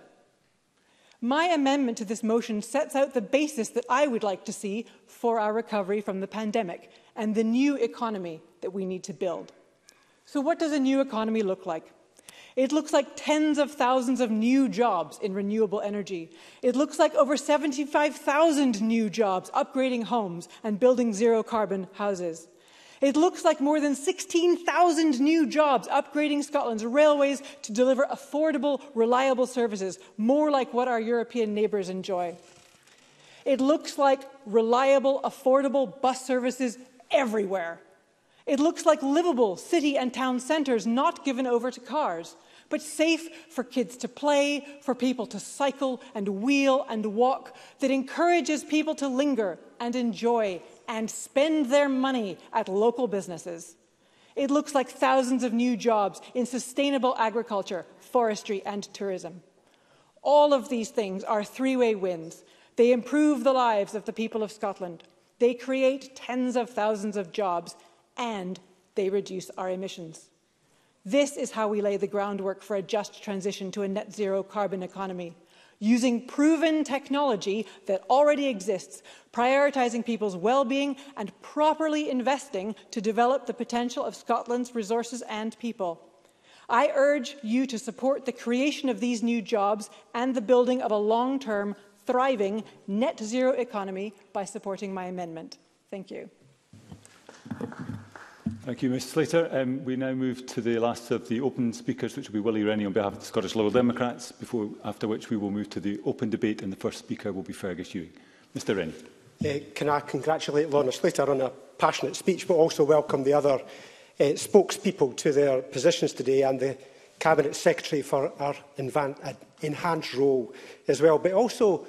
My amendment to this motion sets out the basis that I would like to see for our recovery from the pandemic and the new economy that we need to build. So what does a new economy look like? It looks like tens of thousands of new jobs in renewable energy. It looks like over seventy-five thousand new jobs upgrading homes and building zero-carbon houses. It looks like more than sixteen thousand new jobs upgrading Scotland's railways to deliver affordable, reliable services, more like what our European neighbours enjoy. It looks like reliable, affordable bus services everywhere. It looks like livable city and town centres not given over to cars, but safe for kids to play, for people to cycle and wheel and walk, that encourages people to linger and enjoy and spend their money at local businesses. It looks like thousands of new jobs in sustainable agriculture, forestry and tourism. All of these things are three-way wins. They improve the lives of the people of Scotland. They create tens of thousands of jobs and they reduce our emissions. This is how we lay the groundwork for a just transition to a net zero carbon economy, using proven technology that already exists, prioritising people's well-being and properly investing to develop the potential of Scotland's resources and people. I urge you to support the creation of these new jobs and the building of a long-term, thriving net zero economy by supporting my amendment. Thank you. Thank you, Miz Slater. Um, we now move to the last of the open speakers, which will be Willie Rennie on behalf of the Scottish Liberal Democrats, before, after which we will move to the open debate, and the first speaker will be Fergus Ewing. Mr Rennie. Uh, can I congratulate Lorna Slater on a passionate speech, but also welcome the other uh, spokespeople to their positions today, and the Cabinet Secretary for our enhanced role as well. But also,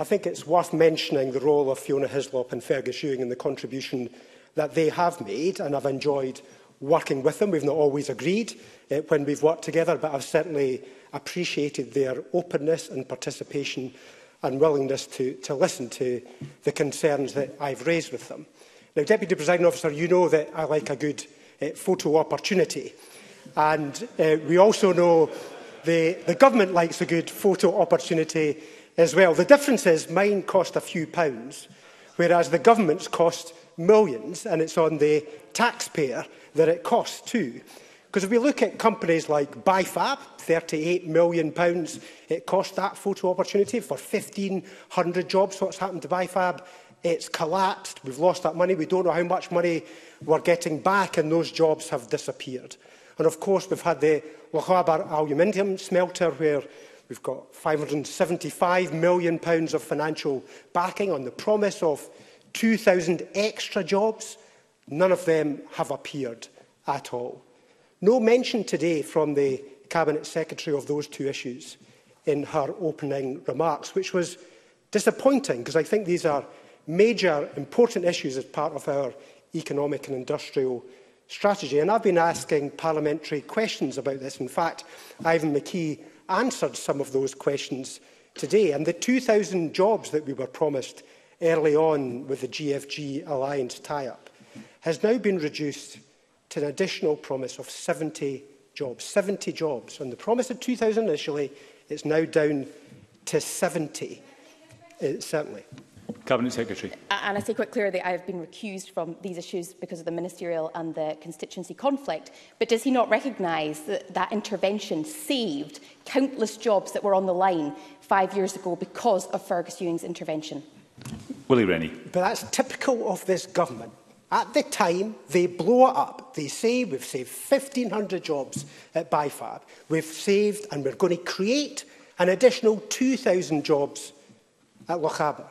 I think it's worth mentioning the role of Fiona Hyslop and Fergus Ewing and the contribution that they have made, and I've enjoyed working with them. We've not always agreed uh, when we've worked together, but I've certainly appreciated their openness and participation and willingness to, to listen to the concerns that I've raised with them. Now, Deputy Presiding Officer, you know that I like a good uh, photo opportunity, and uh, we also know the, the government likes a good photo opportunity as well. The difference is mine cost a few pounds, whereas the government's cost millions, and it's on the taxpayer that it costs too. Because if we look at companies like Bifab, thirty-eight million pounds, it cost that photo opportunity for fifteen hundred jobs. What's happened to Bifab? It's collapsed. We've lost that money. We don't know how much money we're getting back, and those jobs have disappeared. And of course, we've had the Lochaber aluminium smelter, where we've got five hundred seventy-five million pounds of financial backing on the promise of two thousand extra jobs. None of them have appeared at all. No mention today from the Cabinet Secretary of those two issues in her opening remarks, which was disappointing, because I think these are major, important issues as part of our economic and industrial strategy. And I've been asking parliamentary questions about this. In fact, Ivan McKee answered some of those questions today. And the two thousand jobs that we were promised early on with the G F G Alliance tie-up has now been reduced to an additional promise of seventy jobs. seventy jobs. On the promise of two thousand initially, it's now down to seventy. Uh, certainly. Cabinet Secretary. And I say quite clearly that I have been recused from these issues because of the ministerial and the constituency conflict. But does he not recognise that that intervention saved countless jobs that were on the line five years ago because of Fergus Ewing's intervention? Willie Rennie. But that's typical of this government. At the time, they blow it up. They say we've saved fifteen hundred jobs at Bifab. We've saved, and we're going to create an additional two thousand jobs at Lochaber.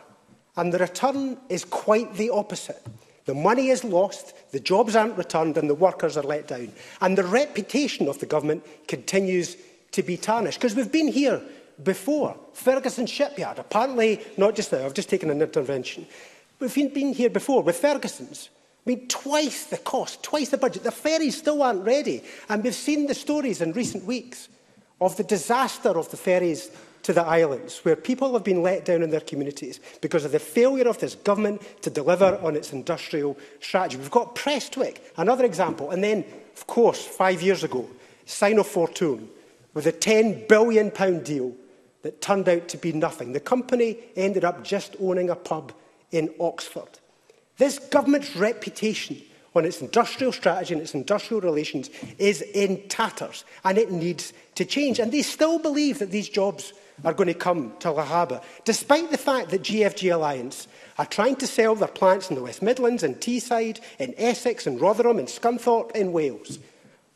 And the return is quite the opposite. The money is lost, the jobs aren't returned, and the workers are let down. And the reputation of the government continues to be tarnished. Because we've been here before. Ferguson Shipyard, apparently not just now, I've just taken an intervention. We've been here before with Ferguson's. I mean, twice the cost, twice the budget. The ferries still aren't ready. And we've seen the stories in recent weeks of the disaster of the ferries to the islands, where people have been let down in their communities because of the failure of this government to deliver on its industrial strategy. We've got Prestwick, another example. And then, of course, five years ago, Sinopharm with a ten billion pound deal that turned out to be nothing. The company ended up just owning a pub in Oxford. This government's reputation on its industrial strategy and its industrial relations is in tatters, and it needs to change. And they still believe that these jobs are going to come to La Habra, despite the fact that G F G Alliance are trying to sell their plants in the West Midlands, in Teesside, in Essex, in Rotherham, in Scunthorpe, in Wales.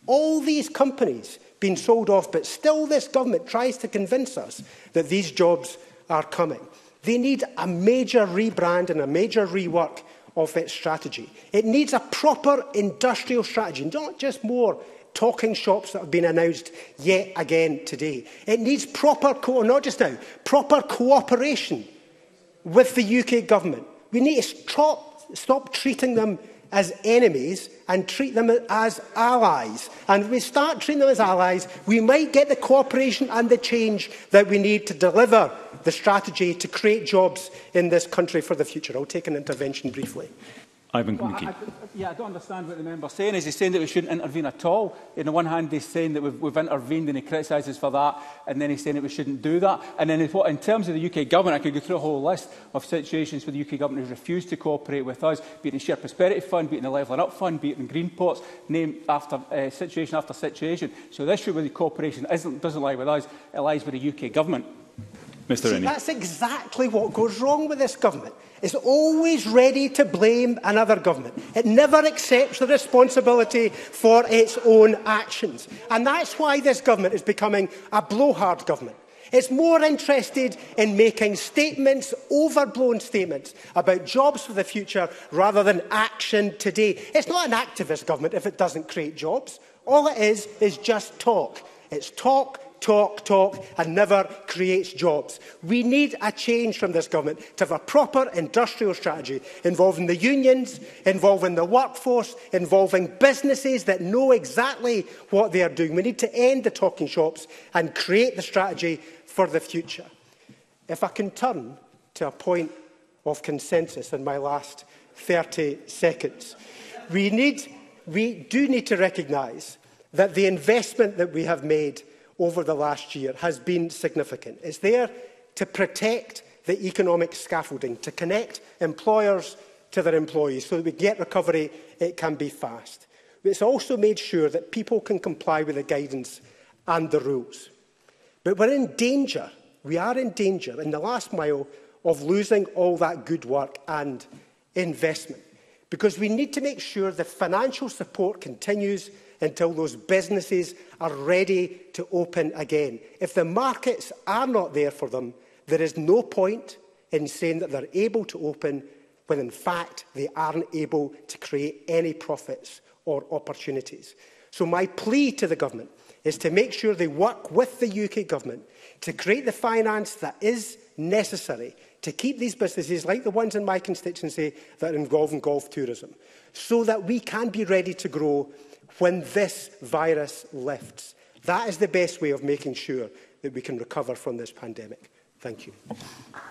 All these companies being sold off, but still this government tries to convince us that these jobs are coming. They need a major rebrand and a major rework of its strategy. It needs a proper industrial strategy, not just more talking shops that have been announced yet again today. It needs proper, co not just now, proper cooperation with the U K government. We need to stop, stop treating them as enemies and treat them as allies. And if we start treating them as allies, we might get the cooperation and the change that we need to deliver the strategy to create jobs in this country for the future. I'll take an intervention briefly. Ivan well, McKee. I, I, yeah, I don't understand what the member's saying. Is he saying that we shouldn't intervene at all? On the one hand, he's saying that we've, we've intervened and he criticises for that, and then he's saying that we shouldn't do that. And then in terms of the U K government, I could go through a whole list of situations where the U K government has refused to cooperate with us, be it in Shared Prosperity Fund, be it in the Levelling Up Fund, be it in Green Ports, name after uh, situation after situation. So the issue with the cooperation isn't, doesn't lie with us, it lies with the U K government. Mister Rennie. That's exactly what goes wrong with this government. It's always ready to blame another government. It never accepts the responsibility for its own actions. And that's why this government is becoming a blowhard government. It's more interested in making statements, overblown statements, about jobs for the future rather than action today. It's not an activist government if it doesn't create jobs. All it is is just talk. It's talk, talk, talk, and never creates jobs. We need a change from this government to have a proper industrial strategy involving the unions, involving the workforce, involving businesses that know exactly what they are doing. We need to end the talking shops and create the strategy for the future. If I can turn to a point of consensus in my last thirty seconds, we, need, we do need to recognise that the investment that we have made over the last year has been significant. It's there to protect the economic scaffolding, to connect employers to their employees so that we get recovery, it can be fast. It's also made sure that people can comply with the guidance and the rules. But we're in danger, we are in danger in the last mile of losing all that good work and investment, because we need to make sure the financial support continues until those businesses are ready to open again. If the markets are not there for them, there is no point in saying that they're able to open when, in fact, they aren't able to create any profits or opportunities. So my plea to the government is to make sure they work with the U K government to create the finance that is necessary to keep these businesses, like the ones in my constituency that are involved in golf tourism, so that we can be ready to grow when this virus lifts. That is the best way of making sure that we can recover from this pandemic. Thank you.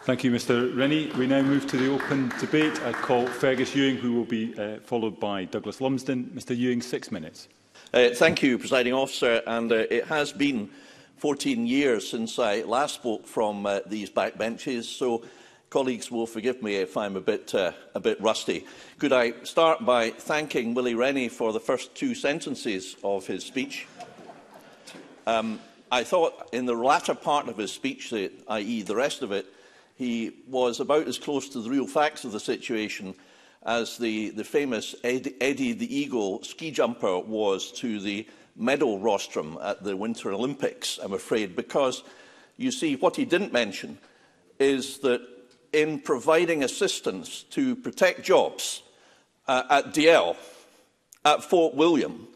Thank you, Mister Rennie. We now move to the open debate. I call Fergus Ewing, who will be uh, followed by Douglas Lumsden. Mr Ewing, six minutes. Uh, thank you, Presiding Officer. And uh, it has been fourteen years since I last spoke from uh, these backbenches, so colleagues will forgive me if I'm a bit, uh, a bit rusty. Could I start by thanking Willie Rennie for the first two sentences of his speech? Um, I thought in the latter part of his speech, that is the rest of it, he was about as close to the real facts of the situation as the, the famous Ed, Eddie the Eagle ski jumper was to the medal rostrum at the Winter Olympics, I'm afraid, because, you see, what he didn't mention is that in providing assistance to protect jobs uh, at D L, at Fort William,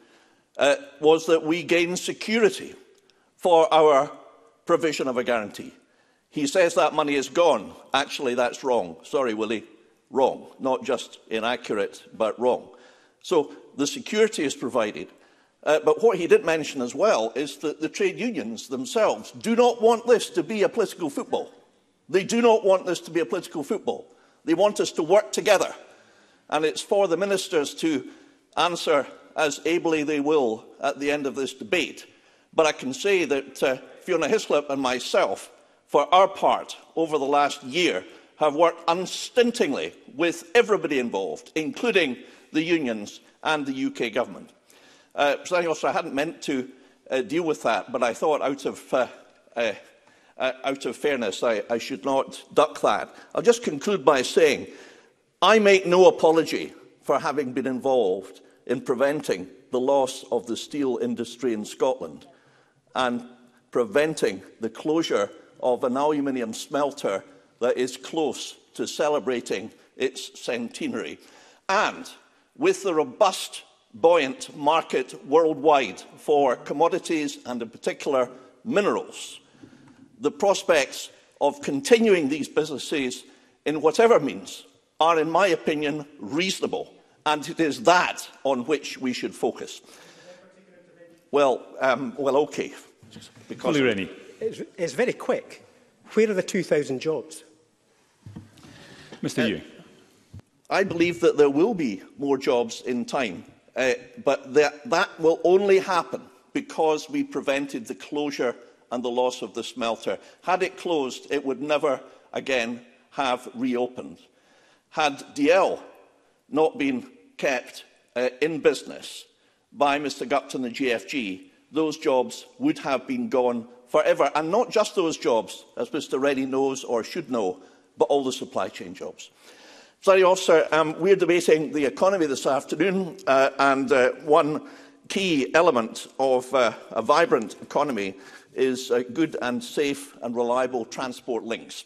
uh, was that we gained security for our provision of a guarantee. He says that money is gone. Actually, that's wrong. Sorry, Willie, wrong. Not just inaccurate, but wrong. So the security is provided. Uh, but what he did mention as well is that the trade unions themselves do not want this to be a political football. They do not want this to be a political football. They want us to work together. And it's for the ministers to answer as ably they will at the end of this debate. But I can say that uh, Fiona Hyslop and myself, for our part, over the last year, have worked unstintingly with everybody involved, including the unions and the U K government. Uh, so I hadn't meant to uh, deal with that, but I thought out of, uh, uh, uh, out of fairness I, I should not duck that. I'll just conclude by saying I make no apology for having been involved in preventing the loss of the steel industry in Scotland and preventing the closure of an aluminium smelter that is close to celebrating its centenary. And with the robust, buoyant market worldwide for commodities and in particular minerals, the prospects of continuing these businesses in whatever means are, in my opinion, reasonable. And it is that on which we should focus. Well, um, well, OK. Because Willie Rennie. It's, it's very quick. Where are the two thousand jobs? Mister Uh, Ewing. I believe that there will be more jobs in time, uh, but that, that will only happen because we prevented the closure and the loss of the smelter. Had it closed, it would never again have reopened. Had D L not been kept uh, in business by Mister Gupton and the G F G, those jobs would have been gone forever. And not just those jobs, as Mister Rennie knows or should know, but all the supply chain jobs. Sorry, officer, um, we're debating the economy this afternoon, uh, and uh, one key element of uh, a vibrant economy is uh, good and safe and reliable transport links.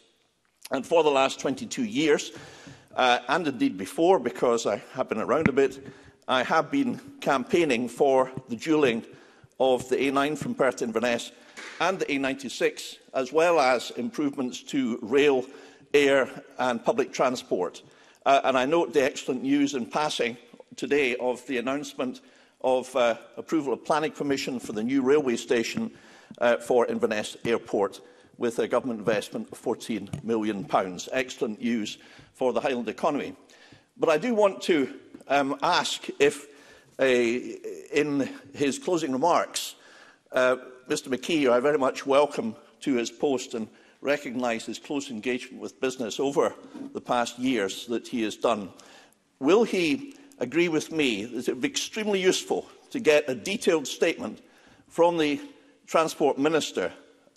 And for the last twenty-two years, uh, and indeed before, because I have been around a bit, I have been campaigning for the dualling of the A nine from Perth to Inverness and the A ninety-six, as well as improvements to rail, air and public transport. Uh, and I note the excellent news in passing today of the announcement of uh, approval of planning permission for the new railway station uh, for Inverness Airport with a government investment of fourteen million pounds. Excellent news for the Highland economy. But I do want to um, ask if, uh, in his closing remarks, uh, Mister McKee, who I very much welcome to his post and recognise his close engagement with business over the past years that he has done, will he agree with me that it would be extremely useful to get a detailed statement from the Transport Minister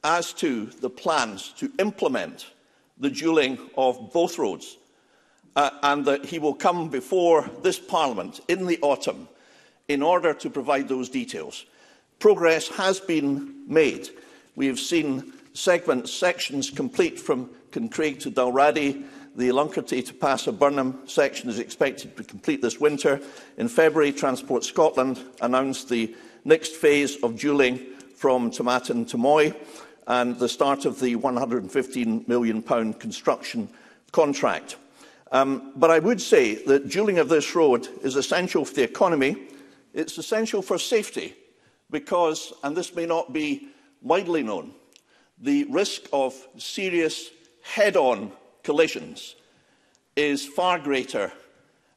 as to the plans to implement the dualling of both roads, uh, and that he will come before this Parliament in the autumn in order to provide those details? Progress has been made. We have seen segments, sections complete from Kincraig to Dalraddy. The Lunkerty to Passer-Burnham section is expected to complete this winter. In February, Transport Scotland announced the next phase of dualling from Tomatin to Moy and the start of the one hundred and fifteen million pounds construction contract. Um, but I would say that dualling of this road is essential for the economy. It's essential for safety because, and this may not be widely known, the risk of serious head-on collisions is far greater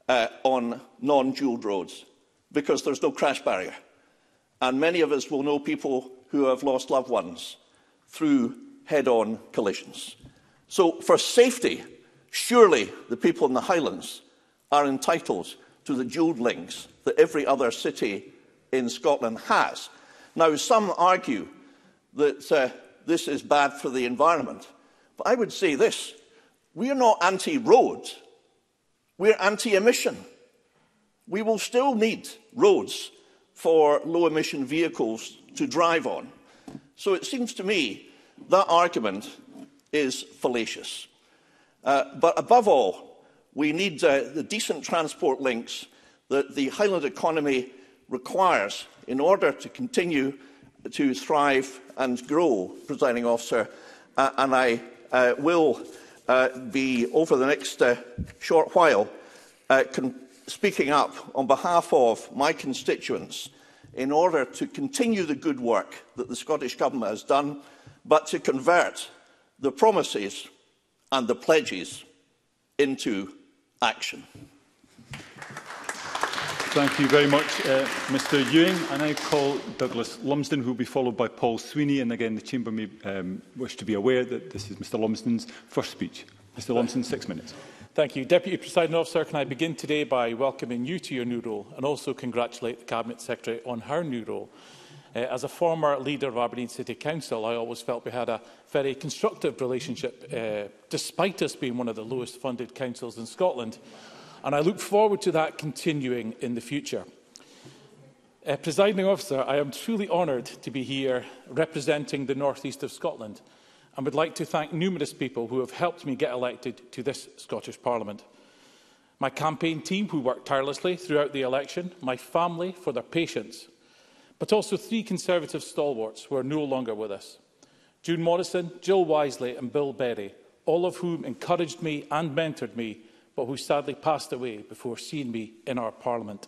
uh, on non-dualled roads because there's no crash barrier. And many of us will know people who have lost loved ones through head-on collisions. So for safety, surely the people in the Highlands are entitled to the dualled links that every other city in Scotland has. Now, some argue that uh, this is bad for the environment. But I would say this. We are not anti-road. We're anti-emission. We will still need roads for low-emission vehicles to drive on. So it seems to me that argument is fallacious. Uh, but above all, we need uh, the decent transport links that the Highland economy requires in order to continue to thrive and grow, Presiding Officer, uh, and I uh, will uh, be, over the next uh, short while, uh, speaking up on behalf of my constituents in order to continue the good work that the Scottish Government has done, but to convert the promises and the pledges into action. Thank you very much, uh, Mr Ewing. I now call Douglas Lumsden, who will be followed by Paul Sweeney. And again, the Chamber may um, wish to be aware that this is Mr Lumsden's first speech. Mr Lumsden, six minutes. Thank you. Deputy Presiding Officer, can I begin today by welcoming you to your new role and also congratulate the Cabinet Secretary on her new role. Uh, as a former leader of Aberdeen City Council, I always felt we had a very constructive relationship, uh, despite us being one of the lowest funded councils in Scotland. And I look forward to that continuing in the future. Uh, Presiding Officer, I am truly honoured to be here representing the North East of Scotland, and would like to thank numerous people who have helped me get elected to this Scottish Parliament. My campaign team, who worked tirelessly throughout the election, my family for their patience, but also three Conservative stalwarts who are no longer with us: June Morrison, Jill Wisely and Bill Berry, all of whom encouraged me and mentored me, but who sadly passed away before seeing me in our Parliament.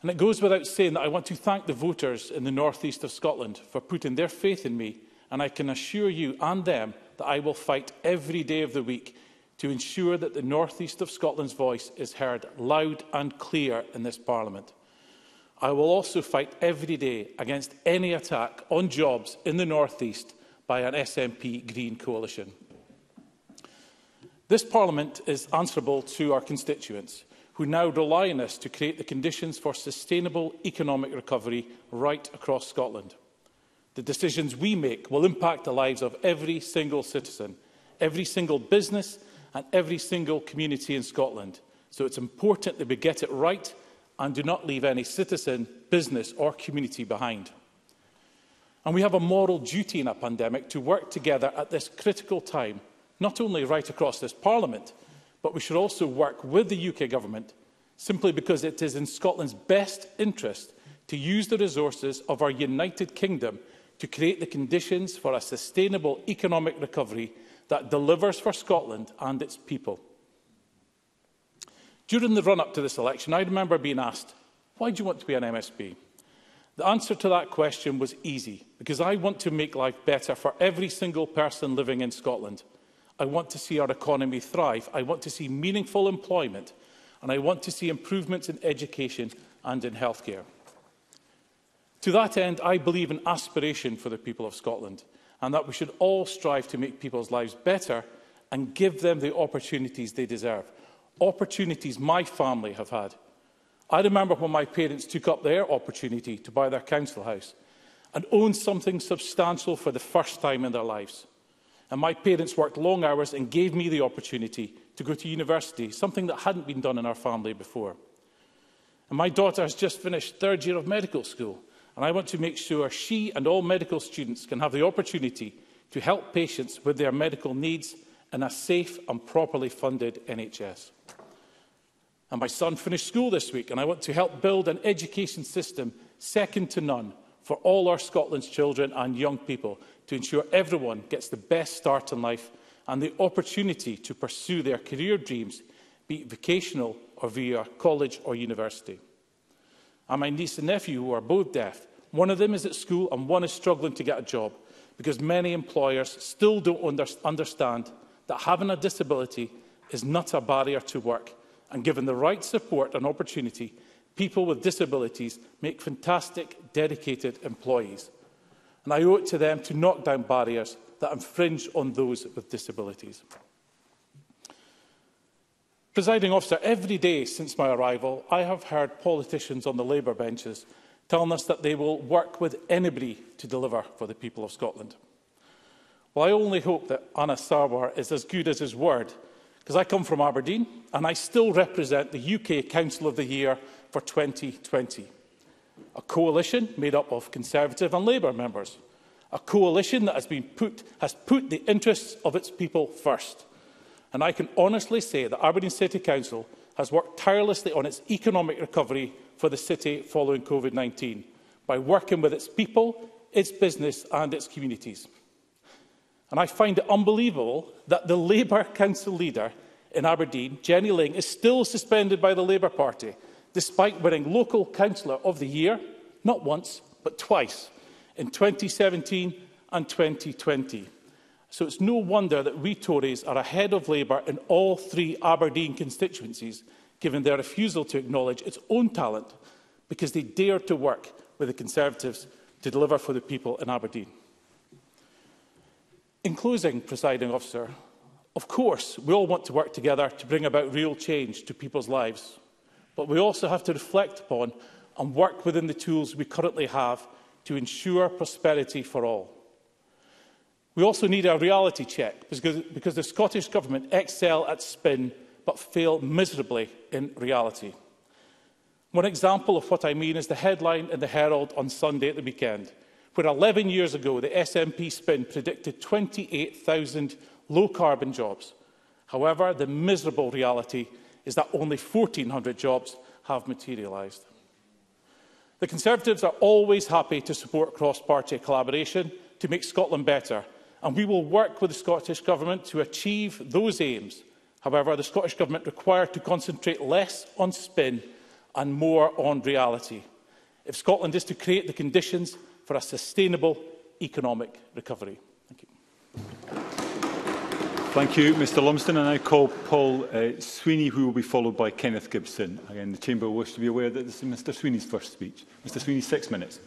And it goes without saying that I want to thank the voters in the North East of Scotland for putting their faith in me, and I can assure you and them that I will fight every day of the week to ensure that the North East of Scotland's voice is heard loud and clear in this Parliament. I will also fight every day against any attack on jobs in the North East by an S N P Green coalition. This Parliament is answerable to our constituents, who now rely on us to create the conditions for sustainable economic recovery right across Scotland. The decisions we make will impact the lives of every single citizen, every single business and every single community in Scotland. So it's important that we get it right and do not leave any citizen, business or community behind. And we have a moral duty in a pandemic to work together at this critical time, not only right across this Parliament, but we should also work with the U K Government, simply because it is in Scotland's best interest to use the resources of our United Kingdom to create the conditions for a sustainable economic recovery that delivers for Scotland and its people. During the run-up to this election, I remember being asked, why do you want to be an M S P? The answer to that question was easy, because I want to make life better for every single person living in Scotland. I want to see our economy thrive, I want to see meaningful employment, and I want to see improvements in education and in healthcare. To that end, I believe in aspiration for the people of Scotland, and that we should all strive to make people's lives better and give them the opportunities they deserve, opportunities my family have had. I remember when my parents took up their opportunity to buy their council house and owned something substantial for the first time in their lives. And my parents worked long hours and gave me the opportunity to go to university, something that hadn't been done in our family before. And my daughter has just finished third year of medical school, and I want to make sure she and all medical students can have the opportunity to help patients with their medical needs in a safe and properly funded N H S. And my son finished school this week, and I want to help build an education system second to none for all our Scotland's children and young people, to ensure everyone gets the best start in life and the opportunity to pursue their career dreams, be it vocational or via college or university. And my niece and nephew, who are both deaf, one of them is at school and one is struggling to get a job, because many employers still don't under understand that having a disability is not a barrier to work, and given the right support and opportunity, people with disabilities make fantastic, dedicated employees. And I owe it to them to knock down barriers that infringe on those with disabilities. Presiding Officer, every day since my arrival, I have heard politicians on the Labour benches telling us that they will work with anybody to deliver for the people of Scotland. Well, I only hope that Anas Sarwar is as good as his word, because I come from Aberdeen and I still represent the U K Council of the Year for twenty twenty. A coalition made up of Conservative and Labour members. A coalition that has been put, has put the interests of its people first. And I can honestly say that Aberdeen City Council has worked tirelessly on its economic recovery for the city following COVID nineteen, by working with its people, its business and its communities. And I find it unbelievable that the Labour Council leader in Aberdeen, Jenny Ling, is still suspended by the Labour Party, despite winning Local Councillor of the Year, not once, but twice, in twenty seventeen and twenty twenty. So it's no wonder that we Tories are ahead of Labour in all three Aberdeen constituencies, given their refusal to acknowledge its own talent, because they dare to work with the Conservatives to deliver for the people in Aberdeen. In closing, Presiding Officer, of course, we all want to work together to bring about real change to people's lives, but we also have to reflect upon and work within the tools we currently have to ensure prosperity for all. We also need a reality check, because, because the Scottish Government excel at spin but fail miserably in reality. One example of what I mean is the headline in the Herald on Sunday at the weekend, where eleven years ago the S N P spin predicted twenty-eight thousand low-carbon jobs. However, the miserable reality is that only fourteen hundred jobs have materialised. The Conservatives are always happy to support cross-party collaboration to make Scotland better, and we will work with the Scottish Government to achieve those aims. However, the Scottish Government required to concentrate less on spin and more on reality, if Scotland is to create the conditions for a sustainable economic recovery. Thank you. Thank you, Mr Lumsden. I now call Paul uh, Sweeney, who will be followed by Kenneth Gibson. Again, the Chamber wishes to be aware that this is Mr Sweeney's first speech. Mr Sweeney, six minutes.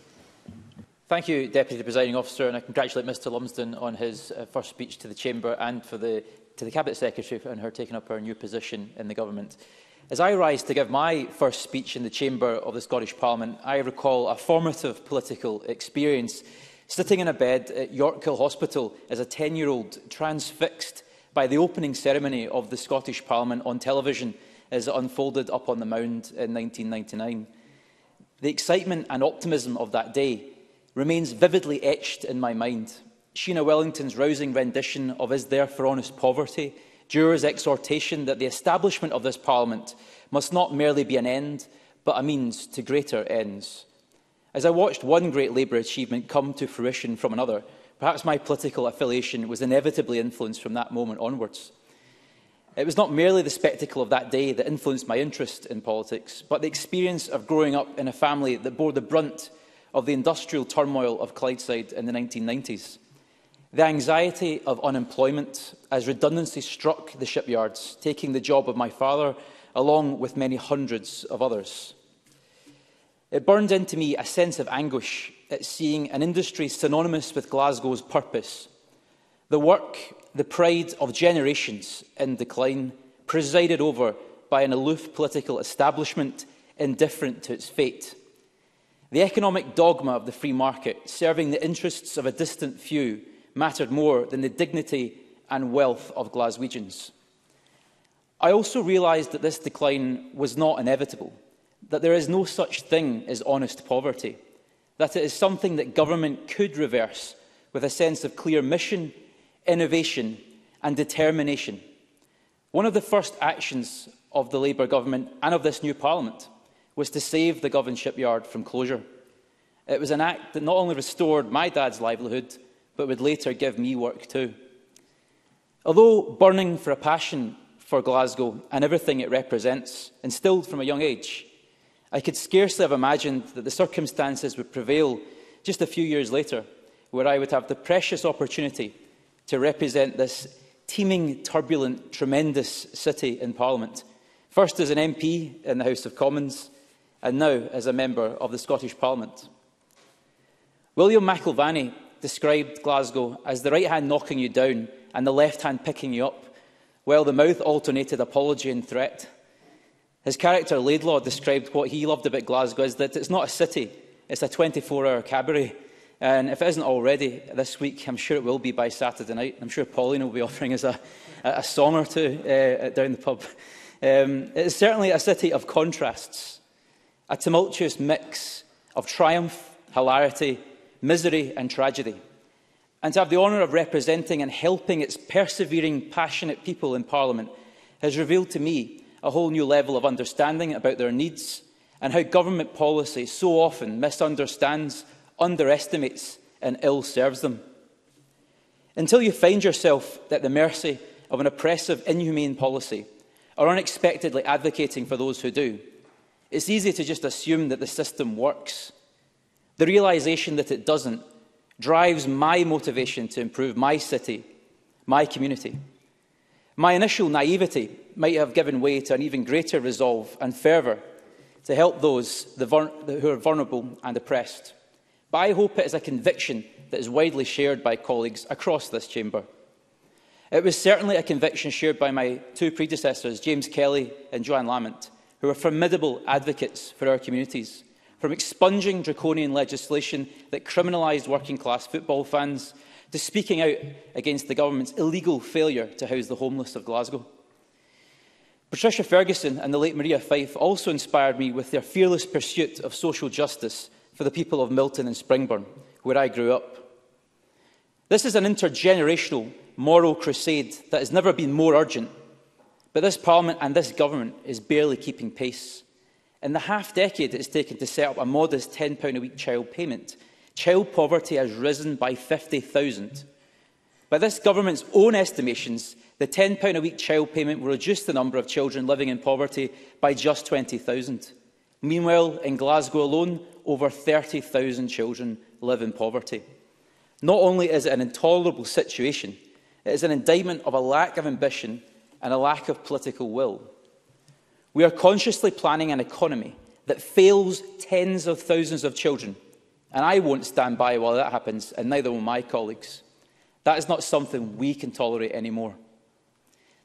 Thank you, Deputy Presiding Officer, and I congratulate Mr Lumsden on his uh, first speech to the Chamber and for the, to the Cabinet Secretary on her taking up her new position in the Government. As I rise to give my first speech in the Chamber of the Scottish Parliament, I recall a formative political experience sitting in a bed at Yorkhill Hospital as a ten-year-old, transfixed by the opening ceremony of the Scottish Parliament on television as it unfolded up on the Mound in nineteen ninety-nine. The excitement and optimism of that day remains vividly etched in my mind. Sheena Wellington's rousing rendition of Is There for Honest Poverty? Durer's exhortation that the establishment of this Parliament must not merely be an end, but a means to greater ends. As I watched one great Labour achievement come to fruition from another, perhaps my political affiliation was inevitably influenced from that moment onwards. It was not merely the spectacle of that day that influenced my interest in politics, but the experience of growing up in a family that bore the brunt of the industrial turmoil of Clydeside in the nineteen nineties. The anxiety of unemployment as redundancy struck the shipyards, taking the job of my father, along with many hundreds of others. It burned into me a sense of anguish at seeing an industry synonymous with Glasgow's purpose. The work, the pride of generations in decline, presided over by an aloof political establishment indifferent to its fate. The economic dogma of the free market, serving the interests of a distant few, mattered more than the dignity and wealth of Glaswegians. I also realised that this decline was not inevitable, that there is no such thing as honest poverty, that it is something that government could reverse with a sense of clear mission, innovation and determination. One of the first actions of the Labour government and of this new Parliament was to save the Govan shipyard from closure. It was an act that not only restored my dad's livelihood, but would later give me work too. Although burning for a passion for Glasgow and everything it represents, instilled from a young age, I could scarcely have imagined that the circumstances would prevail just a few years later, where I would have the precious opportunity to represent this teeming, turbulent, tremendous city in Parliament, first as an M P in the House of Commons, and now as a member of the Scottish Parliament. William McIlvany described Glasgow as the right hand knocking you down and the left hand picking you up, while the mouth alternated apology and threat. His character Laidlaw described what he loved about Glasgow as that it's not a city, it's a twenty-four hour cabaret. And if it isn't already this week, I'm sure it will be by Saturday night. I'm sure Pauline will be offering us a, a song or two uh, down the pub. Um, it is certainly a city of contrasts, a tumultuous mix of triumph, hilarity, misery and tragedy. And to have the honour of representing and helping its persevering, passionate people in Parliament has revealed to me a whole new level of understanding about their needs and how government policy so often misunderstands, underestimates and ill-serves them. Until you find yourself at the mercy of an oppressive, inhumane policy, or unexpectedly advocating for those who do, it's easy to just assume that the system works. The realisation that it doesn't drives my motivation to improve my city, my community. My initial naivety might have given way to an even greater resolve and fervour to help those who are vulnerable and oppressed. But I hope it is a conviction that is widely shared by colleagues across this chamber. It was certainly a conviction shared by my two predecessors, James Kelly and Joanne Lamont, who were formidable advocates for our communities, from expunging draconian legislation that criminalised working-class football fans to speaking out against the government's illegal failure to house the homeless of Glasgow. Patricia Ferguson and the late Maria Fyfe also inspired me with their fearless pursuit of social justice for the people of Milton and Springburn, where I grew up. This is an intergenerational moral crusade that has never been more urgent, but this Parliament and this government is barely keeping pace. In the half-decade it has taken to set up a modest ten pounds a week child payment, child poverty has risen by fifty thousand. By this government's own estimations, the ten pounds a week child payment will reduce the number of children living in poverty by just twenty thousand. Meanwhile, in Glasgow alone, over thirty thousand children live in poverty. Not only is it an intolerable situation, it is an indictment of a lack of ambition and a lack of political will. We are consciously planning an economy that fails tens of thousands of children, and I won't stand by while that happens, and neither will my colleagues. That is not something we can tolerate anymore.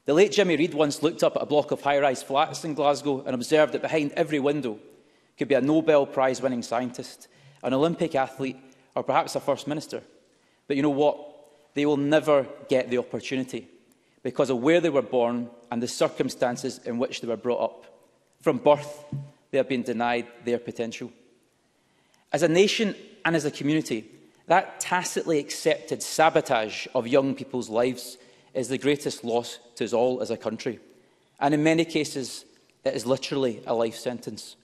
The late Jimmy Reid once looked up at a block of high-rise flats in Glasgow and observed that behind every window could be a Nobel Prize-winning scientist, an Olympic athlete, or perhaps a First Minister. But you know what? They will never get the opportunity because of where they were born and the circumstances in which they were brought up. From birth, they have been denied their potential. As a nation and as a community, that tacitly accepted sabotage of young people's lives is the greatest loss to us all as a country. And in many cases, it is literally a life sentence.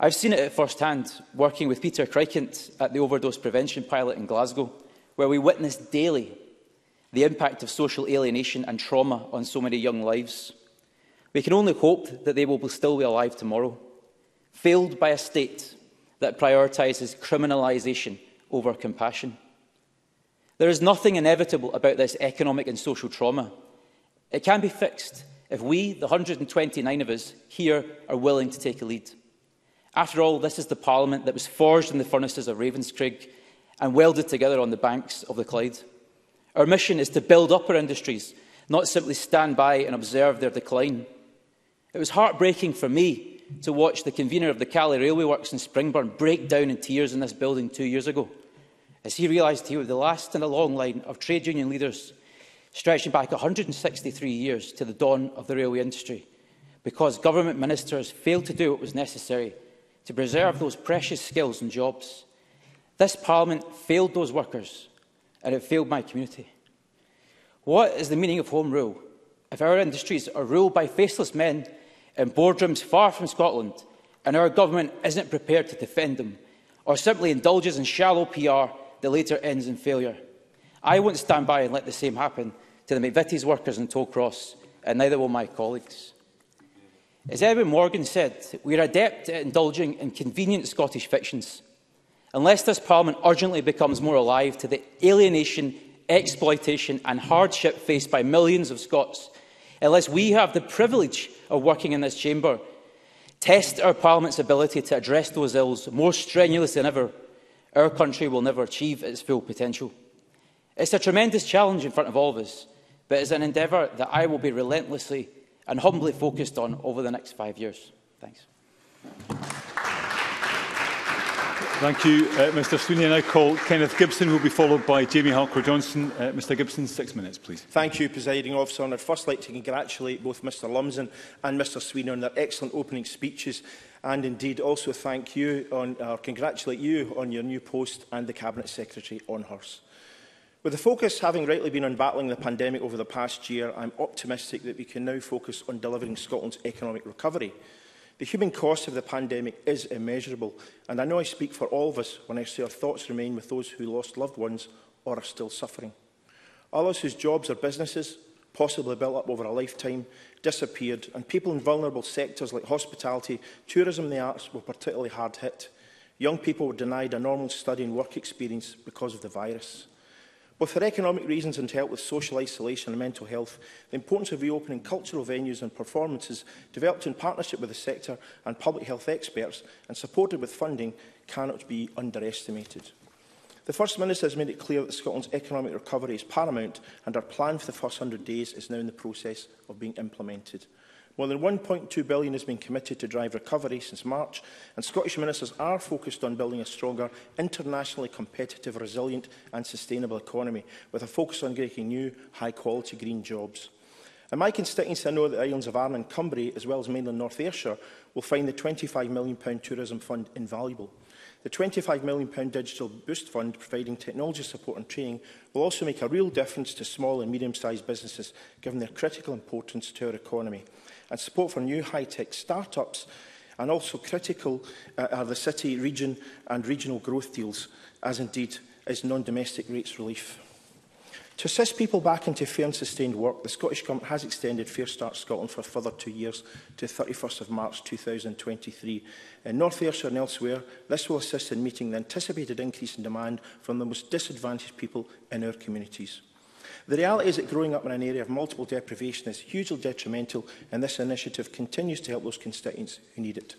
I've seen it at first hand, working with Peter Crikent at the overdose prevention pilot in Glasgow, where we witness daily the impact of social alienation and trauma on so many young lives. We can only hope that they will still be alive tomorrow, failed by a state that prioritises criminalisation over compassion. There is nothing inevitable about this economic and social trauma. It can be fixed if we, the one hundred twenty-nine of us here, are willing to take a lead. After all, this is the Parliament that was forged in the furnaces of Ravenscraig and welded together on the banks of the Clyde. Our mission is to build up our industries, not simply stand by and observe their decline. It was heartbreaking for me to watch the convener of the Calais Railway Works in Springburn break down in tears in this building two years ago, as he realised he was the last in a long line of trade union leaders stretching back one hundred sixty-three years to the dawn of the railway industry, because government ministers failed to do what was necessary to preserve those precious skills and jobs. This Parliament failed those workers, and it failed my community. What is the meaning of Home Rule if our industries are ruled by faceless men in boardrooms far from Scotland, and our government isn't prepared to defend them, or simply indulges in shallow P R that later ends in failure? I won't stand by and let the same happen to the McVitie's workers in Tollcross, and neither will my colleagues. As Edwin Morgan said, we are adept at indulging in convenient Scottish fictions. Unless this Parliament urgently becomes more alive to the alienation, exploitation and hardship faced by millions of Scots, unless we have the privilege of working in this chamber, test our Parliament's ability to address those ills more strenuously than ever, our country will never achieve its full potential. It's a tremendous challenge in front of all of us, but it's an endeavour that I will be relentlessly and humbly focused on over the next five years. Thanks. Thank you, uh, Mr Sweeney. I now call Kenneth Gibson, who will be followed by Jamie Halcro Johnston. Uh, Mr Gibson, six minutes, please. Thank you, Presiding Officer. And I'd first like to congratulate both Mr Lumsden and Mr Sweeney on their excellent opening speeches, and indeed also thank you on, uh, congratulate you on your new post and the Cabinet Secretary on hers. With the focus having rightly been on battling the pandemic over the past year, I'm optimistic that we can now focus on delivering Scotland's economic recovery. The human cost of the pandemic is immeasurable, and I know I speak for all of us when I say our thoughts remain with those who lost loved ones or are still suffering. Others whose jobs or businesses, possibly built up over a lifetime, disappeared, and people in vulnerable sectors like hospitality, tourism and the arts were particularly hard hit. Young people were denied a normal study and work experience because of the virus. Both for economic reasons and to help with social isolation and mental health, the importance of reopening cultural venues and performances developed in partnership with the sector and public health experts and supported with funding cannot be underestimated. The First Minister has made it clear that Scotland's economic recovery is paramount, and our plan for the first one hundred days is now in the process of being implemented. More than one point two billion pounds has been committed to drive recovery since March, and Scottish ministers are focused on building a stronger, internationally competitive, resilient and sustainable economy, with a focus on creating new, high-quality green jobs. In my constituency, I know that the islands of Arran and Cumbria, as well as mainland North Ayrshire, will find the twenty-five million pounds tourism fund invaluable. The twenty-five million pounds Digital Boost Fund, providing technology support and training, will also make a real difference to small and medium-sized businesses, given their critical importance to our economy. And support for new high-tech start-ups and also critical uh, are the city, region and regional growth deals, as indeed is non-domestic rates relief. To assist people back into fair and sustained work, the Scottish Government has extended Fair Start Scotland for a further two years to thirty-first of March two thousand twenty-three. In North Ayrshire and elsewhere, this will assist in meeting the anticipated increase in demand from the most disadvantaged people in our communities. The reality is that growing up in an area of multiple deprivation is hugely detrimental, and this initiative continues to help those constituents who need it.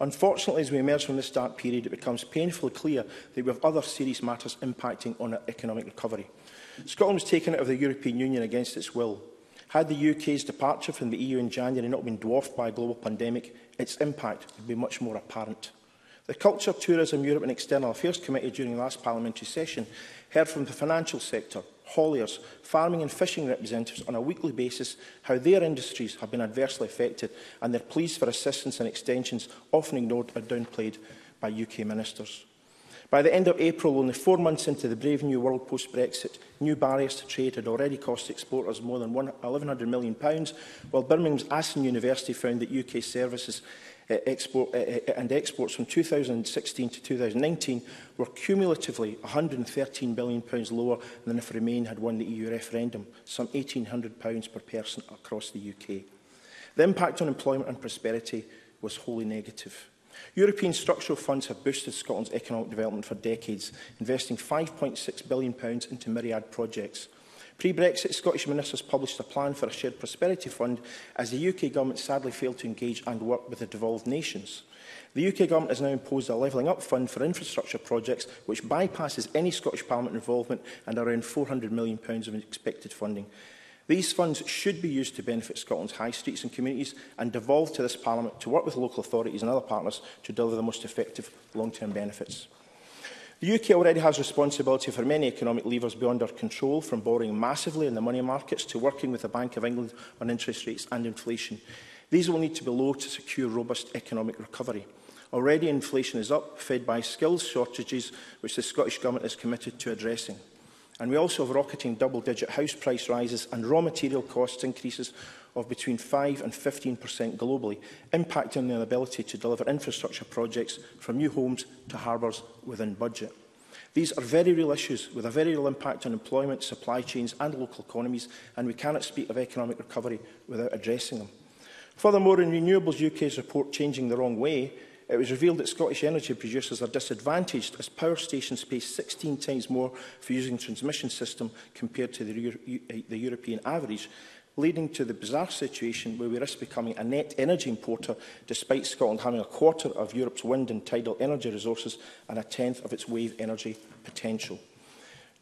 Unfortunately, as we emerge from this dark period, it becomes painfully clear that we have other serious matters impacting on our economic recovery. Scotland was taken out of the European Union against its will. Had the U K's departure from the E U in January not been dwarfed by a global pandemic, its impact would be much more apparent. The Culture, Tourism, Europe and External Affairs Committee during the last parliamentary session heard from the financial sector, hauliers, farming and fishing representatives on a weekly basis how their industries have been adversely affected, and their pleas for assistance and extensions often ignored or downplayed by U K ministers. By the end of April, only four months into the brave new world post-Brexit, new barriers to trade had already cost exporters more than eleven hundred million pounds, while Birmingham's Aston University found that U K services uh, export, uh, and exports from two thousand sixteen to two thousand nineteen were cumulatively one hundred and thirteen billion pounds lower than if Remain had won the E U referendum, some eighteen hundred pounds per person across the U K. The impact on employment and prosperity was wholly negative. European structural funds have boosted Scotland's economic development for decades, investing five point six billion pounds into myriad projects. Pre-Brexit, Scottish ministers published a plan for a shared prosperity fund, as the U K Government sadly failed to engage and work with the devolved nations. The U K Government has now imposed a levelling up fund for infrastructure projects, which bypasses any Scottish Parliament involvement, and around four hundred million pounds of expected funding. These funds should be used to benefit Scotland's high streets and communities, and devolved to this Parliament to work with local authorities and other partners to deliver the most effective long-term benefits. The U K already has responsibility for many economic levers beyond our control, from borrowing massively in the money markets to working with the Bank of England on interest rates and inflation. These will need to be low to secure robust economic recovery. Already inflation is up, fed by skills shortages, which the Scottish Government is committed to addressing. And we also have rocketing double-digit house price rises and raw material cost increases of between five and fifteen percent globally, impacting their ability to deliver infrastructure projects from new homes to harbours within budget. These are very real issues with a very real impact on employment, supply chains and local economies, and we cannot speak of economic recovery without addressing them. Furthermore, in Renewables U K's report Changing the Wrong Way, it was revealed that Scottish energy producers are disadvantaged, as power stations pay sixteen times more for using the transmission system compared to the, Euro the European average, leading to the bizarre situation where we risk becoming a net energy importer, despite Scotland having a quarter of Europe's wind and tidal energy resources and a tenth of its wave energy potential.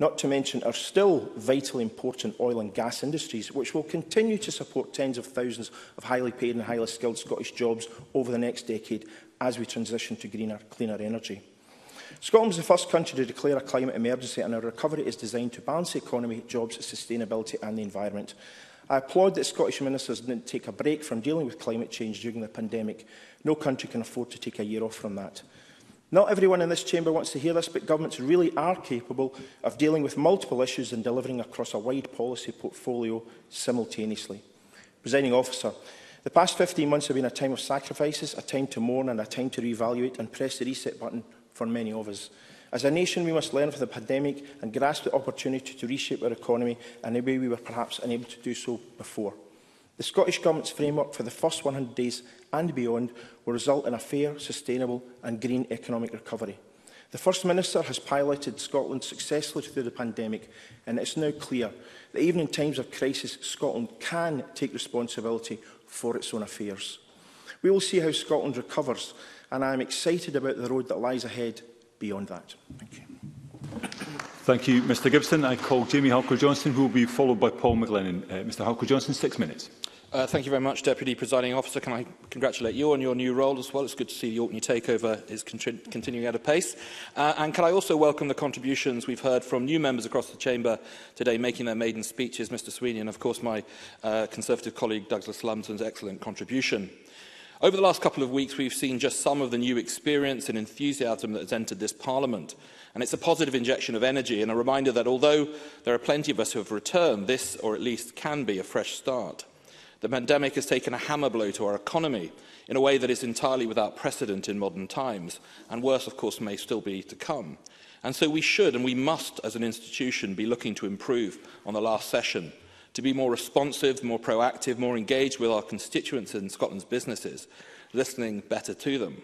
Not to mention our still vitally important oil and gas industries, which will continue to support tens of thousands of highly paid and highly skilled Scottish jobs over the next decade as we transition to greener, cleaner energy. Scotland is the first country to declare a climate emergency, and our recovery is designed to balance the economy, jobs, sustainability and the environment. I applaud that Scottish ministers didn't take a break from dealing with climate change during the pandemic. No country can afford to take a year off from that. Not everyone in this chamber wants to hear this, but governments really are capable of dealing with multiple issues and delivering across a wide policy portfolio simultaneously. Presiding Officer, The past fifteen months have been a time of sacrifices, a time to mourn and a time to reevaluate and press the reset button for many of us. As a nation, we must learn from the pandemic and grasp the opportunity to reshape our economy in a way we were perhaps unable to do so before. The Scottish Government's framework for the first one hundred days and beyond will result in a fair, sustainable and green economic recovery. The First Minister has piloted Scotland successfully through the pandemic, and it is now clear that even in times of crisis, Scotland can take responsibility for its own affairs. We will see how Scotland recovers, and I am excited about the road that lies ahead beyond that. Thank you. Thank you, Mr Gibson. I call Jamie Halcro Johnston, who will be followed by Paul McLennan. Uh, Mr Halcro Johnston, six minutes. Uh, thank you very much, Deputy Presiding Officer. Can I congratulate you on your new role as well? It's good to see the Orkney takeover is continuing at a pace. Uh, and can I also welcome the contributions we've heard from new members across the Chamber today making their maiden speeches, Mr Sweeney, and of course my uh, Conservative colleague Douglas Lumsden's excellent contribution. Over the last couple of weeks, we've seen just some of the new experience and enthusiasm that has entered this Parliament. And it's a positive injection of energy and a reminder that although there are plenty of us who have returned, this, or at least can be, a fresh start. The pandemic has taken a hammer blow to our economy in a way that is entirely without precedent in modern times, and worse, of course, may still be to come. And so we should and we must, as an institution, be looking to improve on the last session, to be more responsive, more proactive, more engaged with our constituents and Scotland's businesses, listening better to them.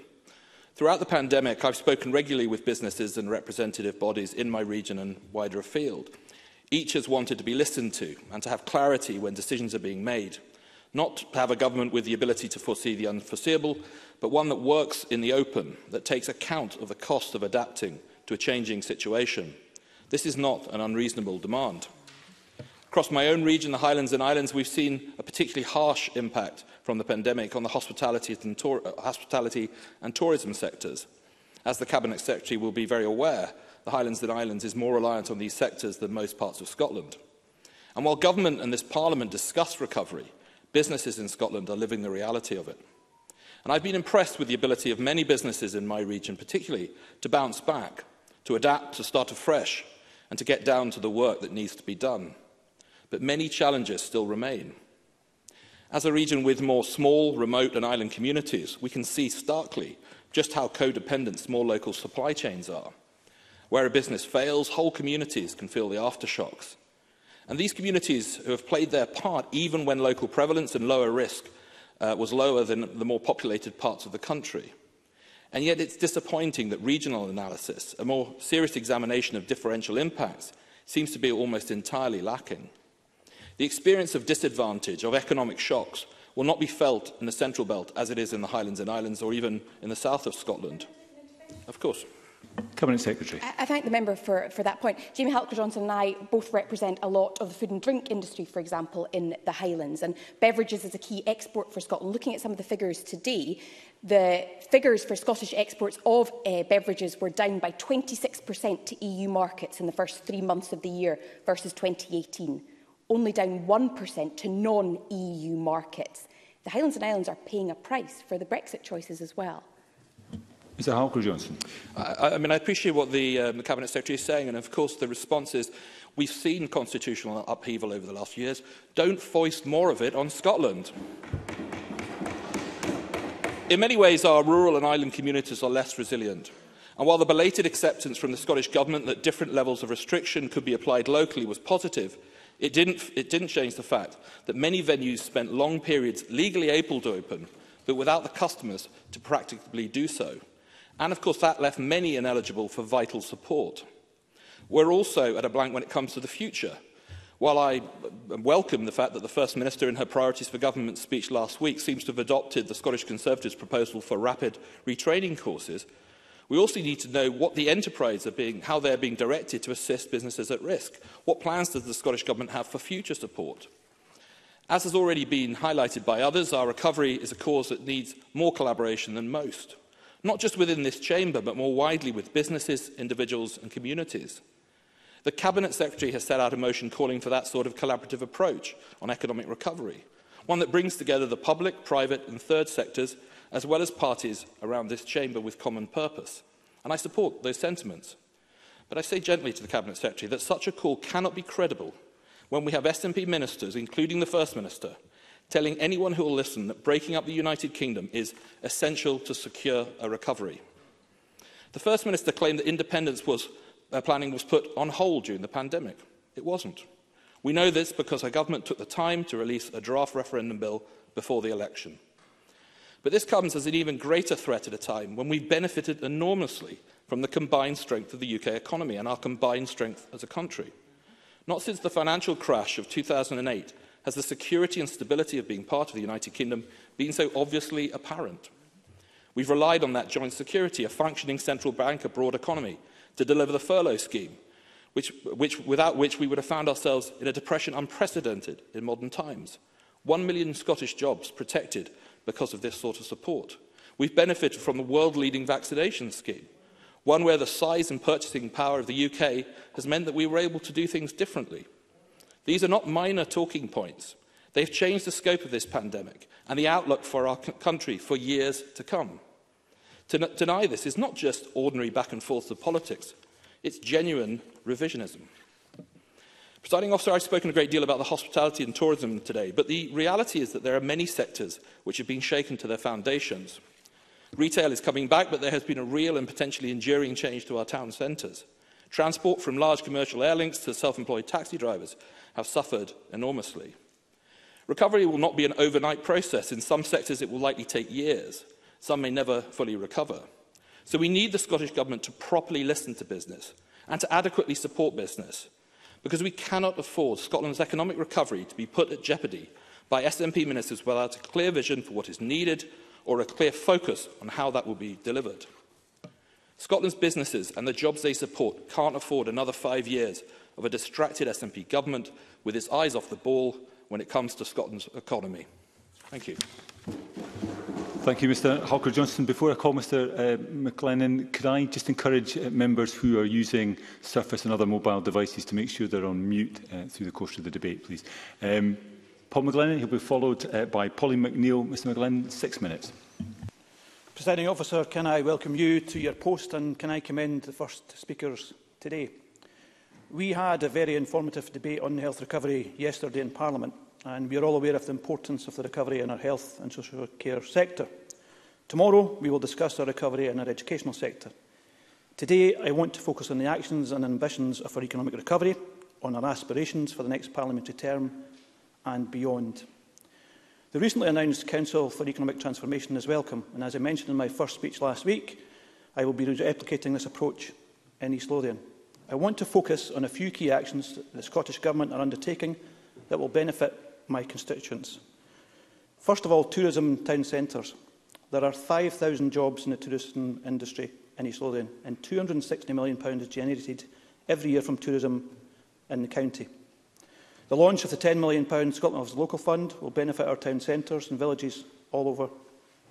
Throughout the pandemic, I've spoken regularly with businesses and representative bodies in my region and wider afield. Each has wanted to be listened to and to have clarity when decisions are being made. Not to have a government with the ability to foresee the unforeseeable, but one that works in the open, that takes account of the cost of adapting to a changing situation. This is not an unreasonable demand. Across my own region, the Highlands and Islands, we've seen a particularly harsh impact from the pandemic on the hospitality and, tour hospitality and tourism sectors. As the Cabinet Secretary will be very aware, the Highlands and Islands is more reliant on these sectors than most parts of Scotland. And while government and this Parliament discuss recovery, businesses in Scotland are living the reality of it. And I've been impressed with the ability of many businesses in my region particularly to bounce back, to adapt, to start afresh and to get down to the work that needs to be done. But many challenges still remain. As a region with more small, remote and island communities, we can see starkly just how codependent small local supply chains are. Where a business fails, whole communities can feel the aftershocks. And these communities who have played their part even when local prevalence and lower risk uh, was lower than the more populated parts of the country. And yet it's disappointing that regional analysis, a more serious examination of differential impacts, seems to be almost entirely lacking. The experience of disadvantage, of economic shocks, will not be felt in the Central Belt as it is in the Highlands and Islands or even in the south of Scotland. Of course. Cabinet Secretary. I, I thank the member for, for that point. Jamie Halcro Johnston and I both represent a lot of the food and drink industry, for example, in the Highlands. And beverages is a key export for Scotland. Looking at some of the figures today, the figures for Scottish exports of uh, beverages were down by twenty-six percent to E U markets in the first three months of the year versus twenty eighteen, only down one percent to non-E U markets. The Highlands and Islands are paying a price for the Brexit choices as well. Mr Halcro Johnston. I, I mean, I appreciate what the, um, the Cabinet Secretary is saying, and of course the response is, we've seen constitutional upheaval over the last few years, don't foist more of it on Scotland. In many ways, our rural and island communities are less resilient. And while the belated acceptance from the Scottish Government that different levels of restriction could be applied locally was positive, it didn't, it didn't change the fact that many venues spent long periods legally able to open, but without the customers to practically do so. And of course that left many ineligible for vital support. We're also at a blank when it comes to the future. While I welcome the fact that the First Minister in her Priorities for Government speech last week seems to have adopted the Scottish Conservatives' proposal for rapid retraining courses, we also need to know what the enterprises are being, how they're being directed to assist businesses at risk. What plans does the Scottish Government have for future support? As has already been highlighted by others, our recovery is a cause that needs more collaboration than most. Not just within this chamber, but more widely with businesses, individuals and communities. The Cabinet Secretary has set out a motion calling for that sort of collaborative approach on economic recovery, one that brings together the public, private and third sectors, as well as parties around this chamber with common purpose. And I support those sentiments. But I say gently to the Cabinet Secretary that such a call cannot be credible when we have S N P ministers, including the First Minister, telling anyone who will listen that breaking up the United Kingdom is essential to secure a recovery. The First Minister claimed that independence was, uh, planning was put on hold during the pandemic. It wasn't. We know this because our government took the time to release a draft referendum bill before the election. But this comes as an even greater threat at a time when we benefited enormously from the combined strength of the U K economy and our combined strength as a country. Not since the financial crash of two thousand eight has the security and stability of being part of the United Kingdom been so obviously apparent. We've relied on that joint security, a functioning central bank, a broad economy, to deliver the furlough scheme, which, which, without which we would have found ourselves in a depression unprecedented in modern times. One million Scottish jobs protected because of this sort of support. We've benefited from the world-leading vaccination scheme, one where the size and purchasing power of the U K has meant that we were able to do things differently. These are not minor talking points. They've changed the scope of this pandemic and the outlook for our country for years to come. To deny this is not just ordinary back and forth of politics, it's genuine revisionism. Presiding officer, I've spoken a great deal about the hospitality and tourism today, but the reality is that there are many sectors which have been shaken to their foundations. Retail is coming back, but there has been a real and potentially enduring change to our town centres. Transport from large commercial air links to self-employed taxi drivers have suffered enormously. Recovery will not be an overnight process. In some sectors it will likely take years. Some may never fully recover. So we need the Scottish Government to properly listen to business and to adequately support business, because we cannot afford Scotland's economic recovery to be put at jeopardy by S N P ministers without a clear vision for what is needed or a clear focus on how that will be delivered. Scotland's businesses and the jobs they support can't afford another five years of a distracted S N P government with its eyes off the ball when it comes to Scotland's economy. Thank you. Thank you, Mr Halcro Johnston. Before I call Mr uh, McLennan, could I just encourage uh, members who are using Surface and other mobile devices to make sure they're on mute uh, through the course of the debate, please. Um, Paul McLennan, he'll be followed uh, by Pauline McNeill. Mr McLennan, six minutes. Presiding officer, can I welcome you to your post, and can I commend the first speakers today? We had a very informative debate on health recovery yesterday in Parliament, and we are all aware of the importance of the recovery in our health and social care sector. Tomorrow, we will discuss our recovery in our educational sector. Today, I want to focus on the actions and ambitions of our economic recovery, on our aspirations for the next parliamentary term and beyond. The recently announced Council for Economic Transformation is welcome, and as I mentioned in my first speech last week, I will be replicating this approach in East Lothian. I want to focus on a few key actions that the Scottish Government are undertaking that will benefit my constituents. First of all, tourism town centres. There are five thousand jobs in the tourism industry in East Lothian, and two hundred and sixty million pounds is generated every year from tourism in the county. The launch of the ten million pounds Scotland Offers Local Fund will benefit our town centres and villages all over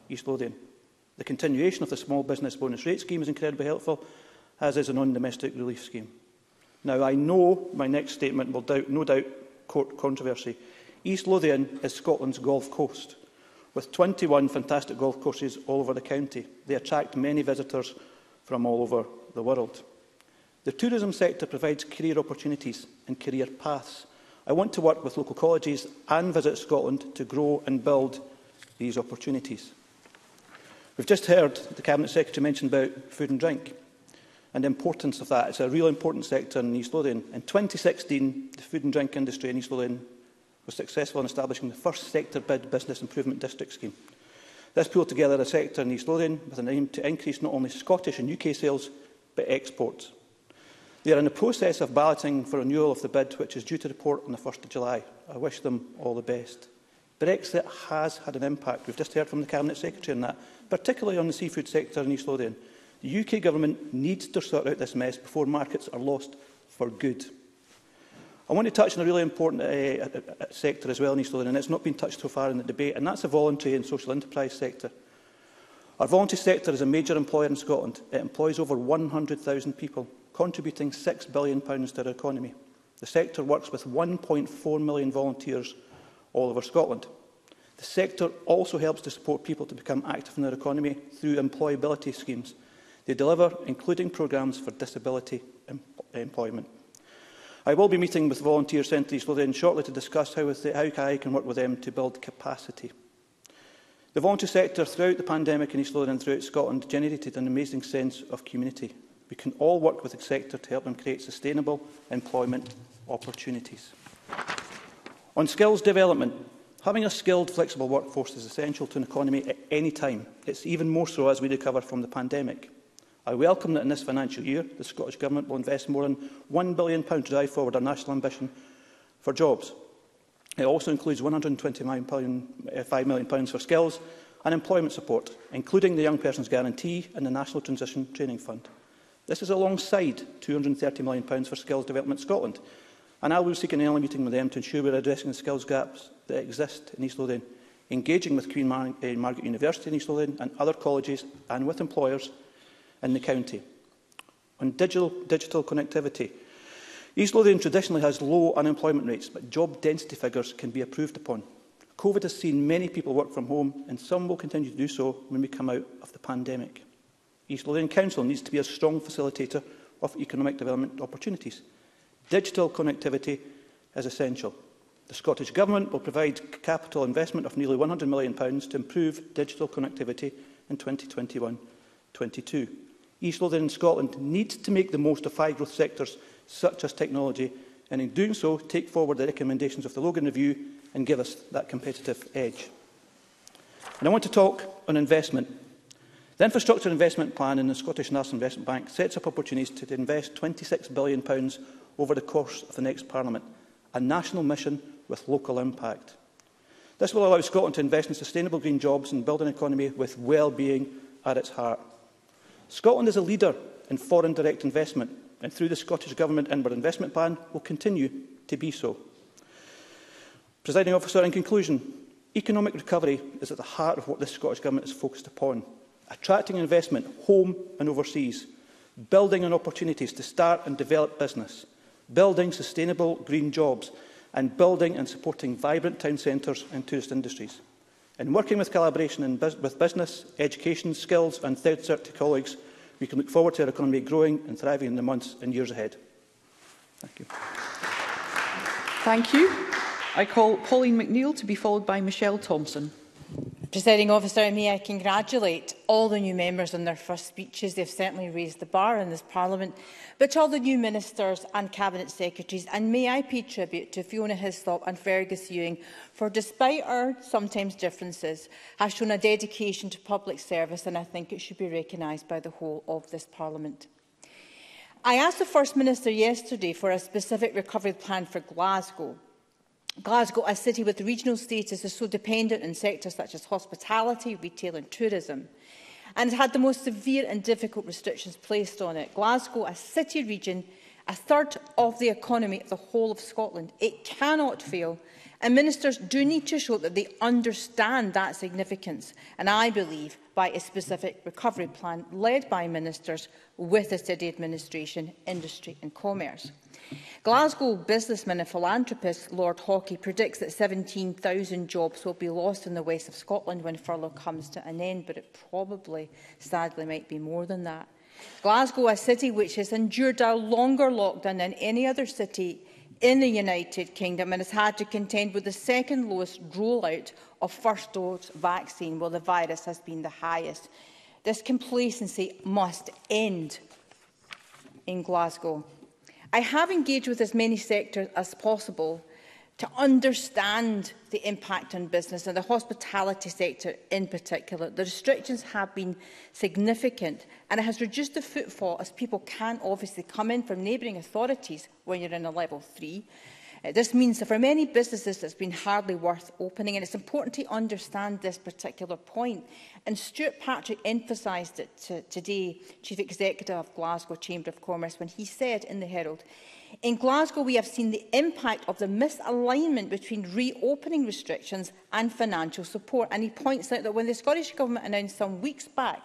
East Lothian. The continuation of the small business bonus rate scheme is incredibly helpful, as is a non-domestic relief scheme. Now, I know my next statement will doubt, no doubt court controversy. East Lothian is Scotland's Golf Coast, with twenty-one fantastic golf courses all over the county. They attract many visitors from all over the world. The tourism sector provides career opportunities and career paths. I want to work with local colleges and Visit Scotland to grow and build these opportunities. We've just heard the Cabinet Secretary mention about food and drink and the importance of that. It's a real important sector in East Lothian. In twenty sixteen, the food and drink industry in East Lothian was successful in establishing the first sector bid business improvement district scheme. This pulled together a sector in East Lothian with an aim to increase not only Scottish and U K sales, but exports. They are in the process of balloting for renewal of the bid, which is due to report on the first of July. I wish them all the best. Brexit has had an impact. We've just heard from the Cabinet Secretary on that, particularly on the seafood sector in East Lothian. The U K Government needs to sort out this mess before markets are lost for good. I want to touch on a really important uh, sector as well in East Lothian, and it's not been touched so far in the debate, and that's the voluntary and social enterprise sector. Our voluntary sector is a major employer in Scotland. It employs over one hundred thousand people, contributing six billion pounds to our economy. The sector works with one point four million volunteers all over Scotland. The sector also helps to support people to become active in their economy through employability schemes. They deliver, including programmes for disability em employment. I will be meeting with volunteer centres for then shortly to discuss how, with the, how I can work with them to build capacity. The voluntary sector throughout the pandemic in East Lothian and throughout Scotland generated an amazing sense of community. We can all work with the sector to help them create sustainable employment opportunities. On skills development, having a skilled, flexible workforce is essential to an economy at any time. It's even more so as we recover from the pandemic. I welcome that in this financial year, the Scottish Government will invest more than one billion pounds to drive forward our national ambition for jobs. It also includes one hundred and twenty-five million pounds for skills and employment support, including the Young Persons Guarantee and the National Transition Training Fund. This is alongside two hundred and thirty million pounds for Skills Development Scotland, and I will be seeking an early meeting with them to ensure we are addressing the skills gaps that exist in East Lothian, engaging with Queen Mar uh, Margaret University in East Lothian and other colleges and with employers in the county. On digital, digital connectivity, East Lothian traditionally has low unemployment rates, but job density figures can be improved upon. COVID has seen many people work from home, and some will continue to do so when we come out of the pandemic. East Lothian Council needs to be a strong facilitator of economic development opportunities. Digital connectivity is essential. The Scottish Government will provide capital investment of nearly one hundred million pounds to improve digital connectivity in twenty twenty-one twenty-two. East Lothian and Scotland needs to make the most of high-growth sectors such as technology, and in doing so, take forward the recommendations of the Logan Review and give us that competitive edge. And I want to talk on investment. The Infrastructure Investment Plan and the Scottish National Investment Bank sets up opportunities to invest twenty-six billion pounds over the course of the next Parliament, a national mission with local impact. This will allow Scotland to invest in sustainable green jobs and build an economy with well-being at its heart. Scotland is a leader in foreign direct investment, and through the Scottish Government Inward Investment Plan will continue to be so. Presiding Officer, in conclusion, economic recovery is at the heart of what this Scottish Government is focused upon. Attracting investment home and overseas, building on opportunities to start and develop business, building sustainable green jobs and building and supporting vibrant town centres and tourist industries. In working with collaboration in bus with business, education, skills and third sector colleagues, we can look forward to our economy growing and thriving in the months and years ahead. Thank you. Thank you. I call Pauline McNeill to be followed by Michelle Thomson. Presiding Officer, may I congratulate all the new members on their first speeches. They have certainly raised the bar in this Parliament, but to all the new ministers and Cabinet Secretaries, and may I pay tribute to Fiona Hyslop and Fergus Ewing for, despite our sometimes differences, have shown a dedication to public service, and I think it should be recognised by the whole of this Parliament. I asked the First Minister yesterday for a specific recovery plan for Glasgow. Glasgow, a city with regional status, is so dependent on sectors such as hospitality, retail and tourism, and has had the most severe and difficult restrictions placed on it. Glasgow, a city region, a third of the economy of the whole of Scotland. It cannot fail, and ministers do need to show that they understand that significance, and I believe by a specific recovery plan led by ministers with the city administration, industry and commerce. Glasgow businessman and philanthropist Lord Hawkey predicts that seventeen thousand jobs will be lost in the west of Scotland when furlough comes to an end, but it probably, sadly, might be more than that. Glasgow, a city which has endured a longer lockdown than any other city in the United Kingdom and has had to contend with the second lowest rollout of first dose vaccine, while the virus has been the highest. This complacency must end in Glasgow. I have engaged with as many sectors as possible to understand the impact on business and the hospitality sector in particular. The restrictions have been significant and it has reduced the footfall, as people can obviously come in from neighbouring authorities when you're in a level three. Uh, this means that for many businesses it's been hardly worth opening, and it's important to understand this particular point. And Stuart Patrick emphasised it to, today, Chief Executive of Glasgow Chamber of Commerce, when he said in the Herald, "In Glasgow we have seen the impact of the misalignment between reopening restrictions and financial support." And he points out that when the Scottish Government announced some weeks back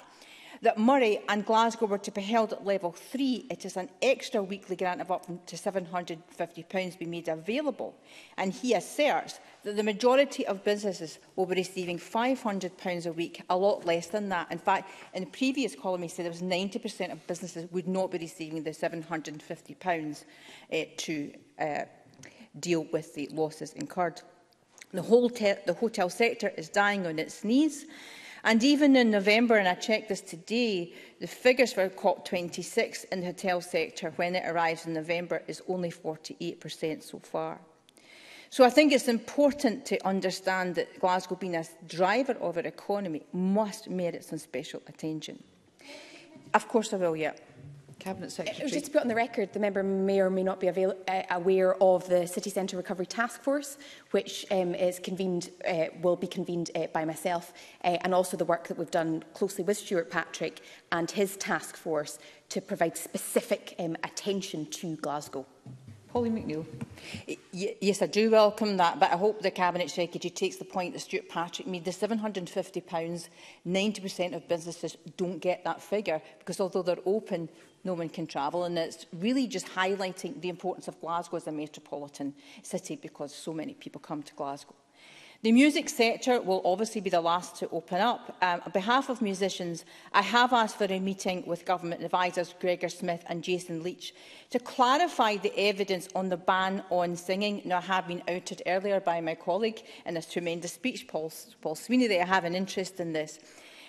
that Moray and Glasgow were to be held at level three, it is an extra weekly grant of up to seven hundred and fifty pounds be made available, and he asserts that the majority of businesses will be receiving five hundred pounds a week, a lot less than that. In fact, in the previous column, he said there was ninety percent of businesses would not be receiving the seven hundred and fifty pounds eh, to uh, deal with the losses incurred. The, whole the hotel sector is dying on its knees. And even in November, and I checked this today, the figures for COP twenty-six in the hotel sector, when it arrives in November, is only forty-eight percent so far. So I think it's important to understand that Glasgow, being a driver of our economy, must merit some special attention. Of course I will, yeah. Cabinet Secretary. Just to put on the record, the member may or may not be avail uh, aware of the City Centre Recovery Task Force, which um, is convened, uh, will be convened uh, by myself, uh, and also the work that we've done closely with Stuart Patrick and his task force to provide specific um, attention to Glasgow. Pauline McNeill. Yes, I do welcome that, but I hope the Cabinet Secretary takes the point that Stuart Patrick made. The seven hundred and fifty pounds, ninety percent of businesses don't get that figure, because although they're open, no one can travel, and it's really just highlighting the importance of Glasgow as a metropolitan city, because so many people come to Glasgow. The music sector will obviously be the last to open up. Um, on behalf of musicians, I have asked for a meeting with government advisers Gregor Smith and Jason Leach to clarify the evidence on the ban on singing. Now, I have been outed earlier by my colleague in this tremendous speech, Paul, Paul Sweeney, that I have an interest in this.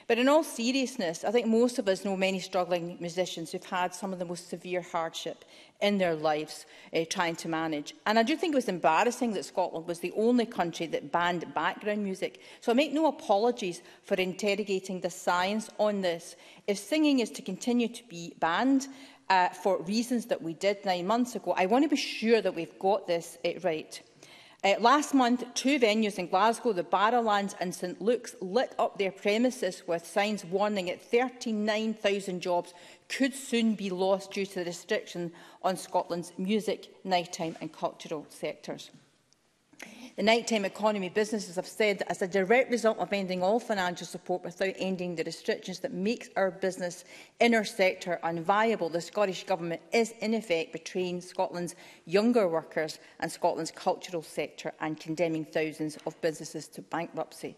But in all seriousness, I think most of us know many struggling musicians who've had some of the most severe hardship in their lives uh, trying to manage. And I do think it was embarrassing that Scotland was the only country that banned background music. So I make no apologies for interrogating the science on this. If singing is to continue to be banned uh, for reasons that we did nine months ago, I want to be sure that we've got this uh, right. Uh, last month, two venues in Glasgow, the Barrowlands and St Luke's, lit up their premises with signs warning that thirty-nine thousand jobs could soon be lost due to the restriction on Scotland's music, nighttime and cultural sectors. The nighttime economy businesses have said that as a direct result of ending all financial support without ending the restrictions that makes our business in our sector unviable, the Scottish Government is in effect betraying Scotland's younger workers and Scotland's cultural sector and condemning thousands of businesses to bankruptcy.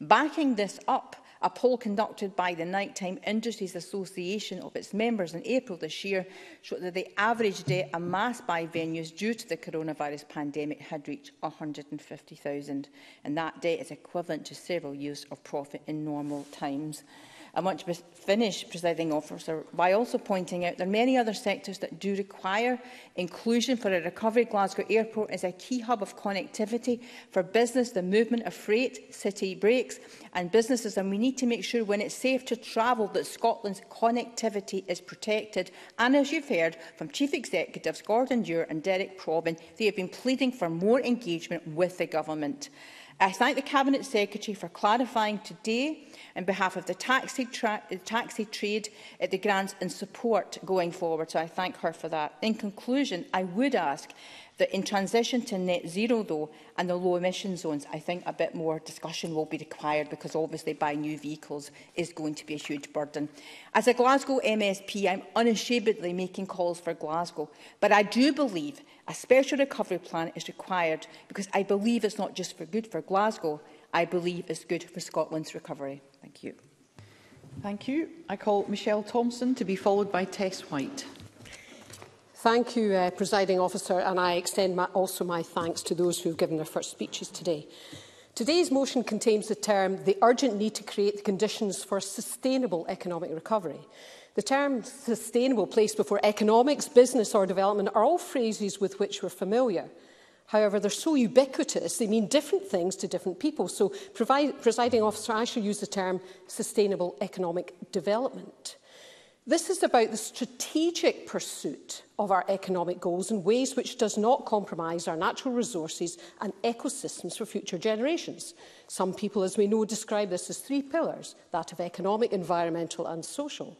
Backing this up, a poll conducted by the Nighttime Industries Association of its members in April this year showed that the average day amassed by venues due to the coronavirus pandemic had reached one hundred and fifty thousand, and that day is equivalent to several years of profit in normal times. I want to finish, Presiding Officer, by also pointing out there are many other sectors that do require inclusion for a recovery. Glasgow Airport is a key hub of connectivity for business, the movement of freight, city breaks and businesses, and we need to make sure when it's safe to travel that Scotland's connectivity is protected. And as you've heard from Chief Executives Gordon Dewar and Derek Probyn, they have been pleading for more engagement with the Government. I thank the Cabinet Secretary for clarifying today on behalf of the taxi, tra taxi trade at the grants and support going forward, so I thank her for that. In conclusion, I would ask that in transition to net zero, though, and the low emission zones, I think a bit more discussion will be required, because obviously buying new vehicles is going to be a huge burden. As a Glasgow M S P, I'm unashamedly making calls for Glasgow, but I do believe a special recovery plan is required, because I believe it's not just for good for Glasgow, I believe it's good for Scotland's recovery. Thank you. Thank you. I call Michelle Thomson to be followed by Tess White. Thank you, uh, Presiding Officer, and I extend my, also my thanks to those who have given their first speeches today. Today's motion contains the term "the urgent need to create the conditions for sustainable economic recovery." The term "sustainable" placed before economics, business or development are all phrases with which we're familiar. However, they're so ubiquitous, they mean different things to different people. So, provide, Presiding Officer, I shall use the term "sustainable economic development." This is about the strategic pursuit of our economic goals in ways which does not compromise our natural resources and ecosystems for future generations. Some people, as we know, describe this as three pillars, that of economic, environmental and social.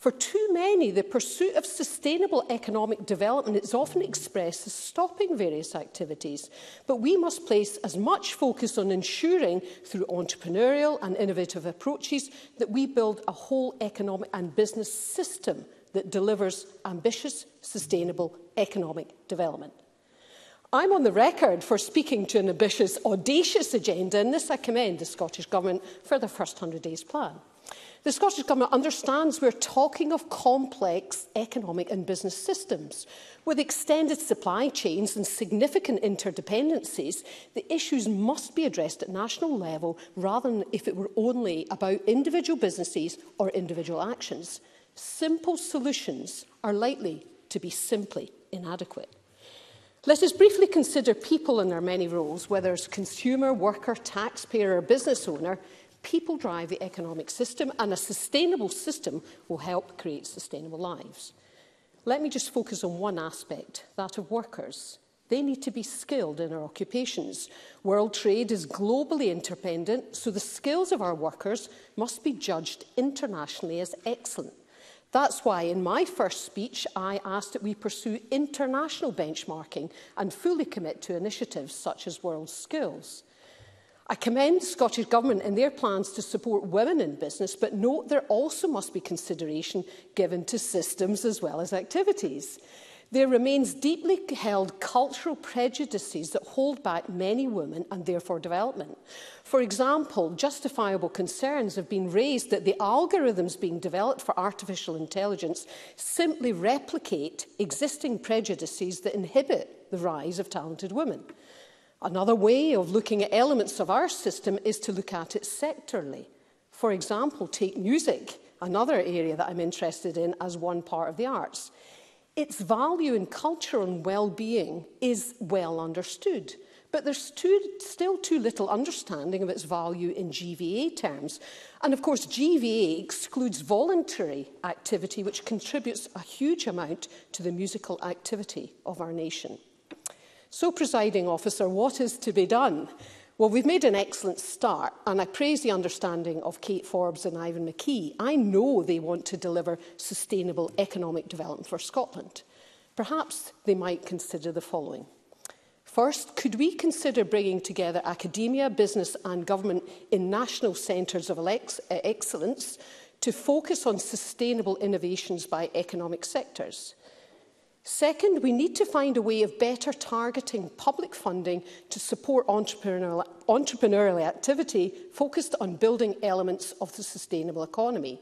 For too many, the pursuit of sustainable economic development is often expressed as stopping various activities, but we must place as much focus on ensuring, through entrepreneurial and innovative approaches, that we build a whole economic and business system that delivers ambitious, sustainable economic development. I'm on the record for speaking to an ambitious, audacious agenda, and this I commend the Scottish Government for the first one hundred days plan. The Scottish Government understands we're talking of complex economic and business systems. With extended supply chains and significant interdependencies, the issues must be addressed at national level rather than if it were only about individual businesses or individual actions. Simple solutions are likely to be simply inadequate. Let us briefly consider people in their many roles, whether as consumer, worker, taxpayer or business owner. People drive the economic system, and a sustainable system will help create sustainable lives. Let me just focus on one aspect, that of workers. They need to be skilled in our occupations. World trade is globally interdependent, so the skills of our workers must be judged internationally as excellent. That's why in my first speech I asked that we pursue international benchmarking and fully commit to initiatives such as World Skills. I commend the Scottish Government in their plans to support women in business, but note there also must be consideration given to systems as well as activities. There remains deeply held cultural prejudices that hold back many women and therefore development. For example, justifiable concerns have been raised that the algorithms being developed for artificial intelligence simply replicate existing prejudices that inhibit the rise of talented women. Another way of looking at elements of our system is to look at it sectorally. For example, take music, another area that I'm interested in as one part of the arts. Its value in culture and well-being is well understood, but there's too, still too little understanding of its value in G V A terms. And of course, G V A excludes voluntary activity, which contributes a huge amount to the musical activity of our nation. So, Presiding Officer, what is to be done? Well, we've made an excellent start, and I praise the understanding of Kate Forbes and Ivan McKee. I know they want to deliver sustainable economic development for Scotland. Perhaps they might consider the following. First, could we consider bringing together academia, business and government in national centres of excellence to focus on sustainable innovations by economic sectors? Second, we need to find a way of better targeting public funding to support entrepreneurial, entrepreneurial activity focused on building elements of the sustainable economy.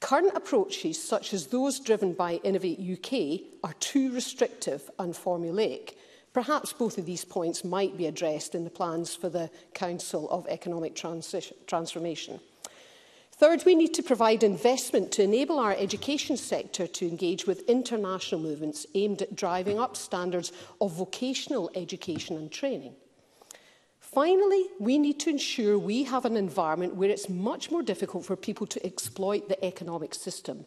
Current approaches, such as those driven by Innovate U K, are too restrictive and formulaic. Perhaps both of these points might be addressed in the plans for the Council of Economic Transition, Transformation. Third, we need to provide investment to enable our education sector to engage with international movements aimed at driving up standards of vocational education and training. Finally, we need to ensure we have an environment where it's much more difficult for people to exploit the economic system.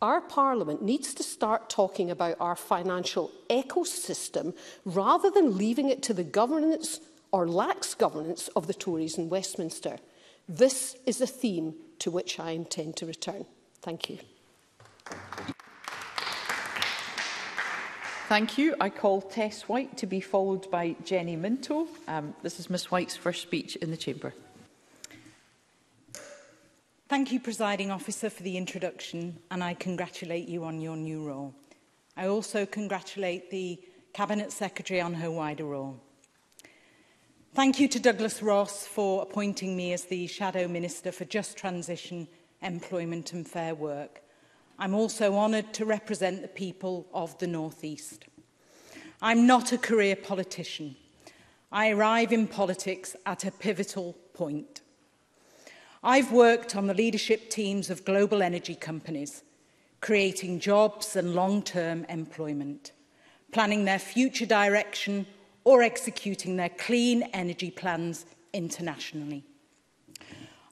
Our Parliament needs to start talking about our financial ecosystem rather than leaving it to the governance or lax governance of the Tories in Westminster. This is a theme to which I intend to return. Thank you. Thank you. I call Tess White to be followed by Jenny Minto. Um, this is Miss White's first speech in the Chamber. Thank you, Presiding Officer, for the introduction, and I congratulate you on your new role. I also congratulate the Cabinet Secretary on her wider role. Thank you to Douglas Ross for appointing me as the Shadow Minister for Just Transition, Employment and Fair Work. I'm also honoured to represent the people of the North East. I'm not a career politician. I arrive in politics at a pivotal point. I've worked on the leadership teams of global energy companies, creating jobs and long-term employment, planning their future direction, or executing their clean energy plans internationally.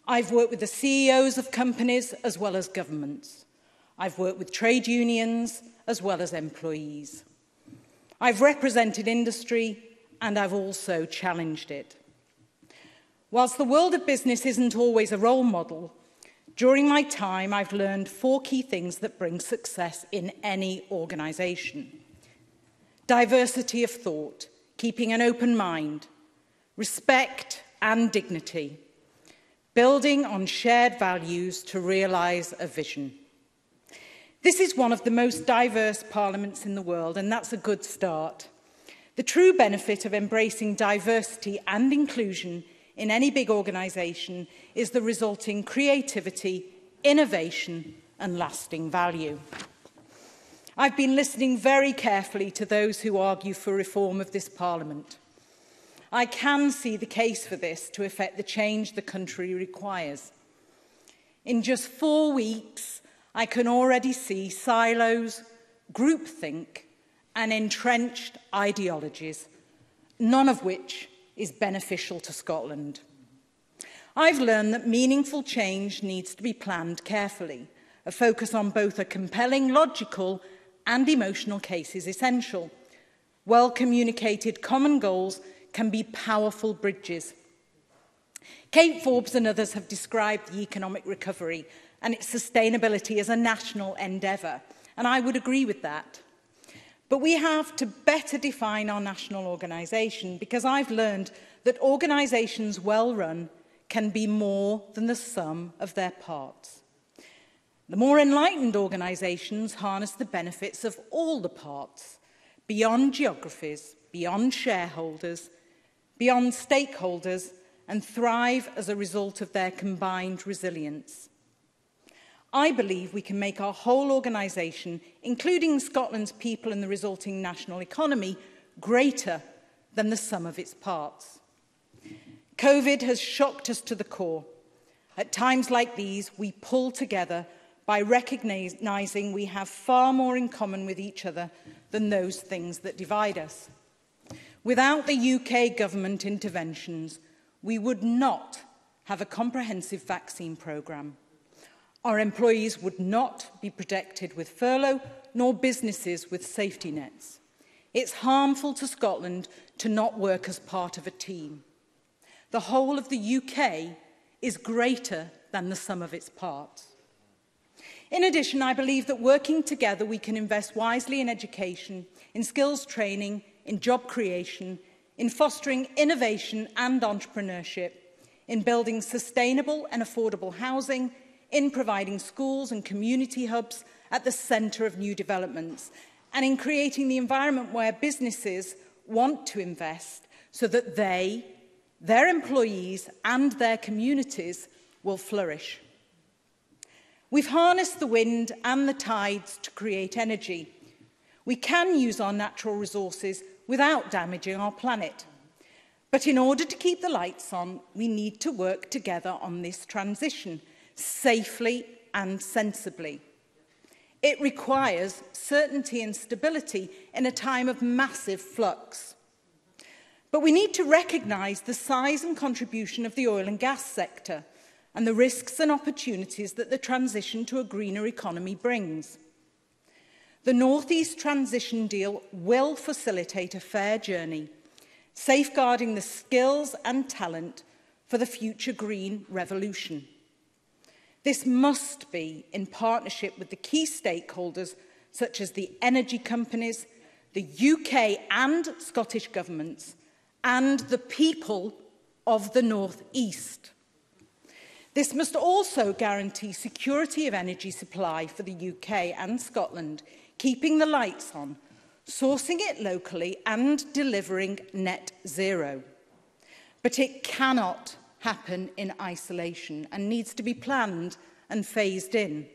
I've worked with the C E Os of companies as well as governments. I've worked with trade unions as well as employees. I've represented industry and I've also challenged it. Whilst the world of business isn't always a role model, During my time, I've learned four key things that bring success in any organisation. Diversity of thought, keeping an open mind, respect and dignity, building on shared values to realise a vision. This is one of the most diverse parliaments in the world, and that's a good start. The true benefit of embracing diversity and inclusion in any big organisation is the resulting creativity, innovation and lasting value. I've been listening very carefully to those who argue for reform of this parliament. I can see the case for this to effect the change the country requires. In just four weeks, I can already see silos, groupthink and entrenched ideologies, none of which is beneficial to Scotland. I've learned that meaningful change needs to be planned carefully. A focus on both a compelling, logical and emotional case is essential. Well-communicated common goals can be powerful bridges. Kate Forbes and others have described the economic recovery and its sustainability as a national endeavour, and I would agree with that. But we have to better define our national organisation, because I've learned that organisations well run can be more than the sum of their parts. The more enlightened organisations harness the benefits of all the parts, beyond geographies, beyond shareholders, beyond stakeholders, and thrive as a result of their combined resilience. I believe we can make our whole organisation, including Scotland's people and the resulting national economy, greater than the sum of its parts. COVID has shocked us to the core. At times like these, we pull together by recognising we have far more in common with each other than those things that divide us. Without the U K government interventions, we would not have a comprehensive vaccine programme. Our employees would not be protected with furlough, nor businesses with safety nets. It's harmful to Scotland to not work as part of a team. The whole of the U K is greater than the sum of its parts. In addition, I believe that working together we can invest wisely in education, in skills training, in job creation, in fostering innovation and entrepreneurship, in building sustainable and affordable housing, in providing schools and community hubs at the centre of new developments, and in creating the environment where businesses want to invest so that they, their employees and their communities will flourish. We've harnessed the wind and the tides to create energy. We can use our natural resources without damaging our planet. But in order to keep the lights on, we need to work together on this transition, safely and sensibly. It requires certainty and stability in a time of massive flux. But we need to recognise the size and contribution of the oil and gas sector and the risks and opportunities that the transition to a greener economy brings. The North East Transition Deal will facilitate a fair journey, safeguarding the skills and talent for the future green revolution. This must be in partnership with the key stakeholders such as the energy companies, the U K and Scottish governments, and the people of the North East. This must also guarantee security of energy supply for the U K and Scotland, keeping the lights on, sourcing it locally and delivering net zero. But it cannot happen in isolation and needs to be planned and phased in.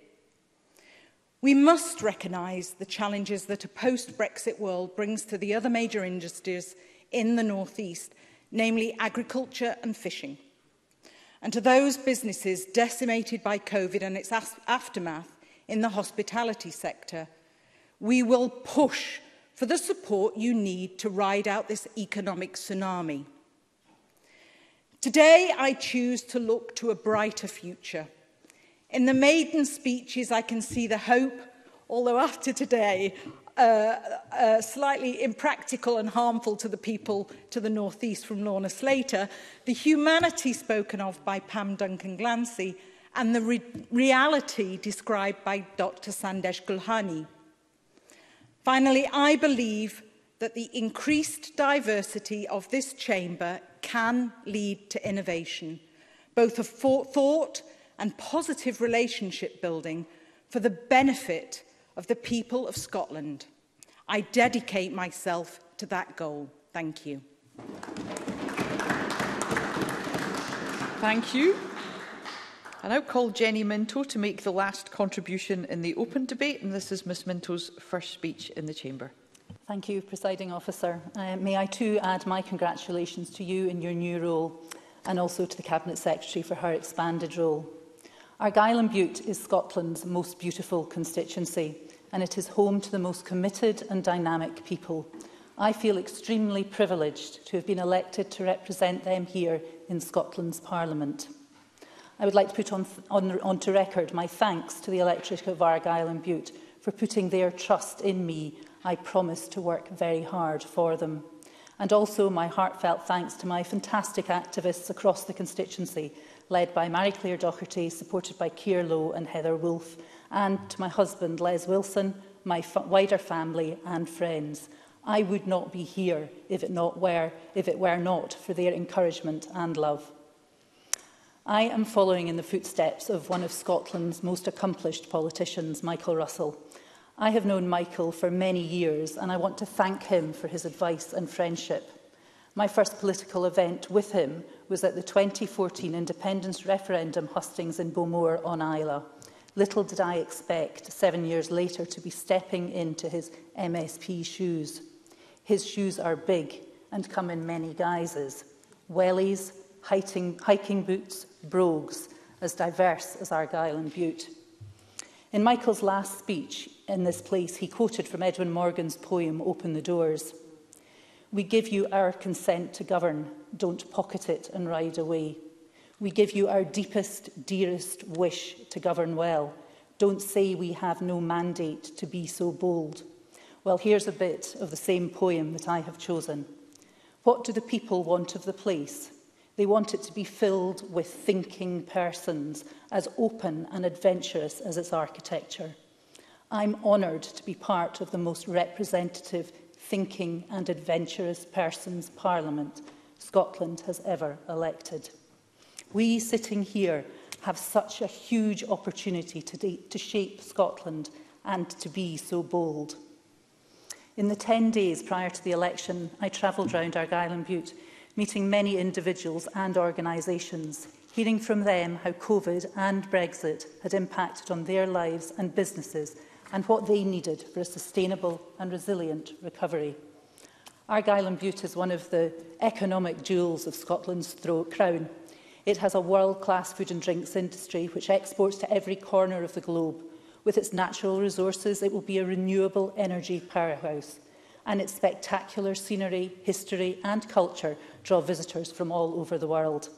We must recognise the challenges that a post-Brexit world brings to the other major industries in the North East, namely agriculture and fishing. And to those businesses decimated by COVID and its aftermath in the hospitality sector, we will push for the support you need to ride out this economic tsunami. Today, I choose to look to a brighter future. In the maiden speeches, I can see the hope, although after today, uh, uh, slightly impractical and harmful to the people to the North East from Lorna Slater, the humanity spoken of by Pam Duncan Glancy, and the re reality described by Doctor Sandesh Gulhani. Finally, I believe that the increased diversity of this chamber can lead to innovation, both of thought and positive relationship building for the benefit of the people of Scotland. I dedicate myself to that goal. Thank you. Thank you. I now call Jenny Minto to make the last contribution in the open debate, and this is Miss Minto's first speech in the chamber. Thank you, Presiding Officer. Uh, may I too add my congratulations to you in your new role, and also to the Cabinet Secretary for her expanded role. Argyll and Bute is Scotland's most beautiful constituency, and it is home to the most committed and dynamic people. I feel extremely privileged to have been elected to represent them here in Scotland's Parliament. I would like to put on, on, on to record my thanks to the electorate of Argyll and Bute for putting their trust in me. I promise to work very hard for them. And also my heartfelt thanks to my fantastic activists across the constituency, led by Marie-Claire Docherty, supported by Keir Lowe and Heather Wolfe, and to my husband, Les Wilson, my wider family and friends. I would not be here if it, not were, if it were not for their encouragement and love. I am following in the footsteps of one of Scotland's most accomplished politicians, Michael Russell. I have known Michael for many years, and I want to thank him for his advice and friendship. My first political event with him was at the twenty fourteen independence referendum hustings in Beaumont on Islay. Little did I expect, seven years later, to be stepping into his M S P shoes. His shoes are big and come in many guises. Wellies, hiking, hiking boots, brogues, as diverse as Argyll and Bute. In Michael's last speech in this place, he quoted from Edwin Morgan's poem, Open the Doors. We give you our consent to govern, don't pocket it and ride away. We give you our deepest, dearest wish to govern well. Don't say we have no mandate to be so bold. Well, here's a bit of the same poem that I have chosen. What do the people want of the place? They want it to be filled with thinking persons, as open and adventurous as its architecture. I'm honoured to be part of the most representative, thinking and adventurous persons Parliament Scotland has ever elected. We sitting here have such a huge opportunity to, to shape Scotland and to be so bold. In the ten days prior to the election, I travelled round Argyll and Bute, meeting many individuals and organisations, hearing from them how COVID and Brexit had impacted on their lives and businesses and what they needed for a sustainable and resilient recovery. Argyll and Bute is one of the economic jewels of Scotland's crown. It has a world-class food and drinks industry which exports to every corner of the globe. With its natural resources, it will be a renewable energy powerhouse. And its spectacular scenery, history and culture draw visitors from all over the world.